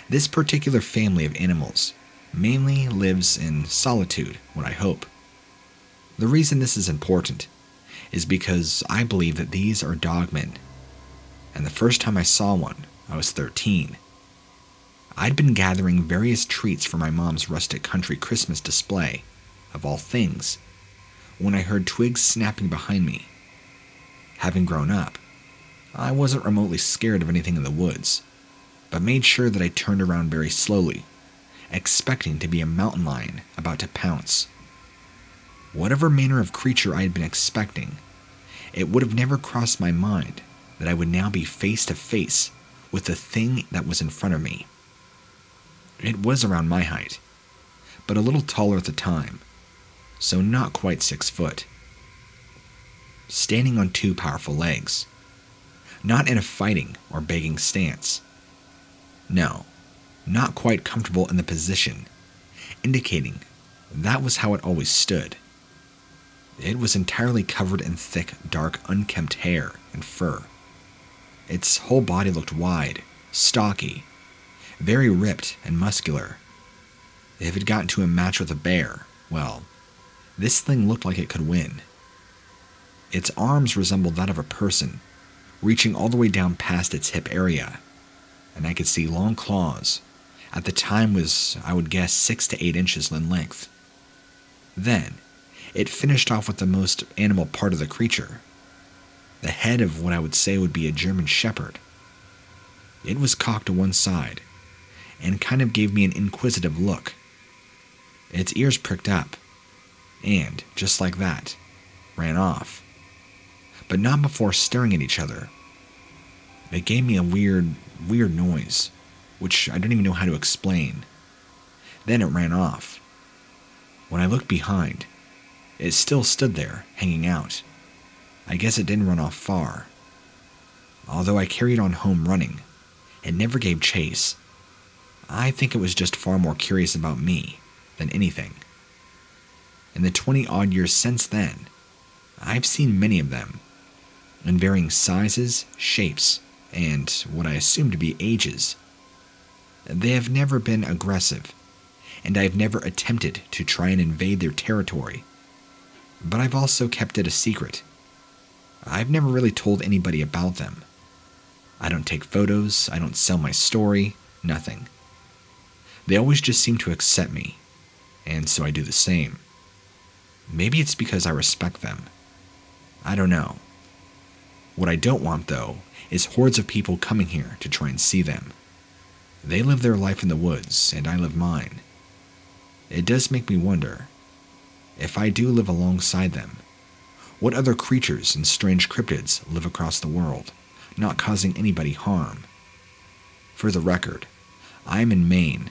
This particular family of animals mainly lives in solitude, what I hope. The reason this is important is because I believe that these are dogmen, and the first time I saw one, I was 13. I'd been gathering various treats for my mom's rustic country Christmas display, of all things, when I heard twigs snapping behind me. Having grown up, I wasn't remotely scared of anything in the woods, but made sure that I turned around very slowly, expecting to be a mountain lion about to pounce. Whatever manner of creature I had been expecting, it would have never crossed my mind that I would now be face to face with the thing that was in front of me. It was around my height, but a little taller at the time, so not quite 6 foot. standing on two powerful legs. Not in a fighting or begging stance. No, not quite comfortable in the position, indicating that was how it always stood. It was entirely covered in thick, dark, unkempt hair and fur. Its whole body looked wide, stocky, very ripped and muscular. If it got into a match with a bear, well, this thing looked like it could win. Its arms resembled that of a person, reaching all the way down past its hip area, and I could see long claws, at the time was, I would guess, 6 to 8 inches in length. Then, it finished off with the most animal part of the creature, the head of what I would say would be a German Shepherd. It was cocked to one side, and kind of gave me an inquisitive look. Its ears pricked up, and, just like that, ran off, but not before staring at each other. It gave me a weird noise, which I don't even know how to explain. Then it ran off. When I looked behind, it still stood there, hanging out. I guess it didn't run off far. Although I carried on home running, it never gave chase. I think it was just far more curious about me than anything. In the 20-odd years since then, I've seen many of them, in varying sizes, shapes, and what I assume to be ages. They have never been aggressive, and I've never attempted to try and invade their territory. But I've also kept it a secret. I've never really told anybody about them. I don't take photos, I don't sell my story, nothing. They always just seem to accept me, and so I do the same. Maybe it's because I respect them. I don't know. What I don't want, though, is hordes of people coming here to try and see them. They live their life in the woods, and I live mine. It does make me wonder, if I do live alongside them, what other creatures and strange cryptids live across the world, not causing anybody harm? For the record, I am in Maine,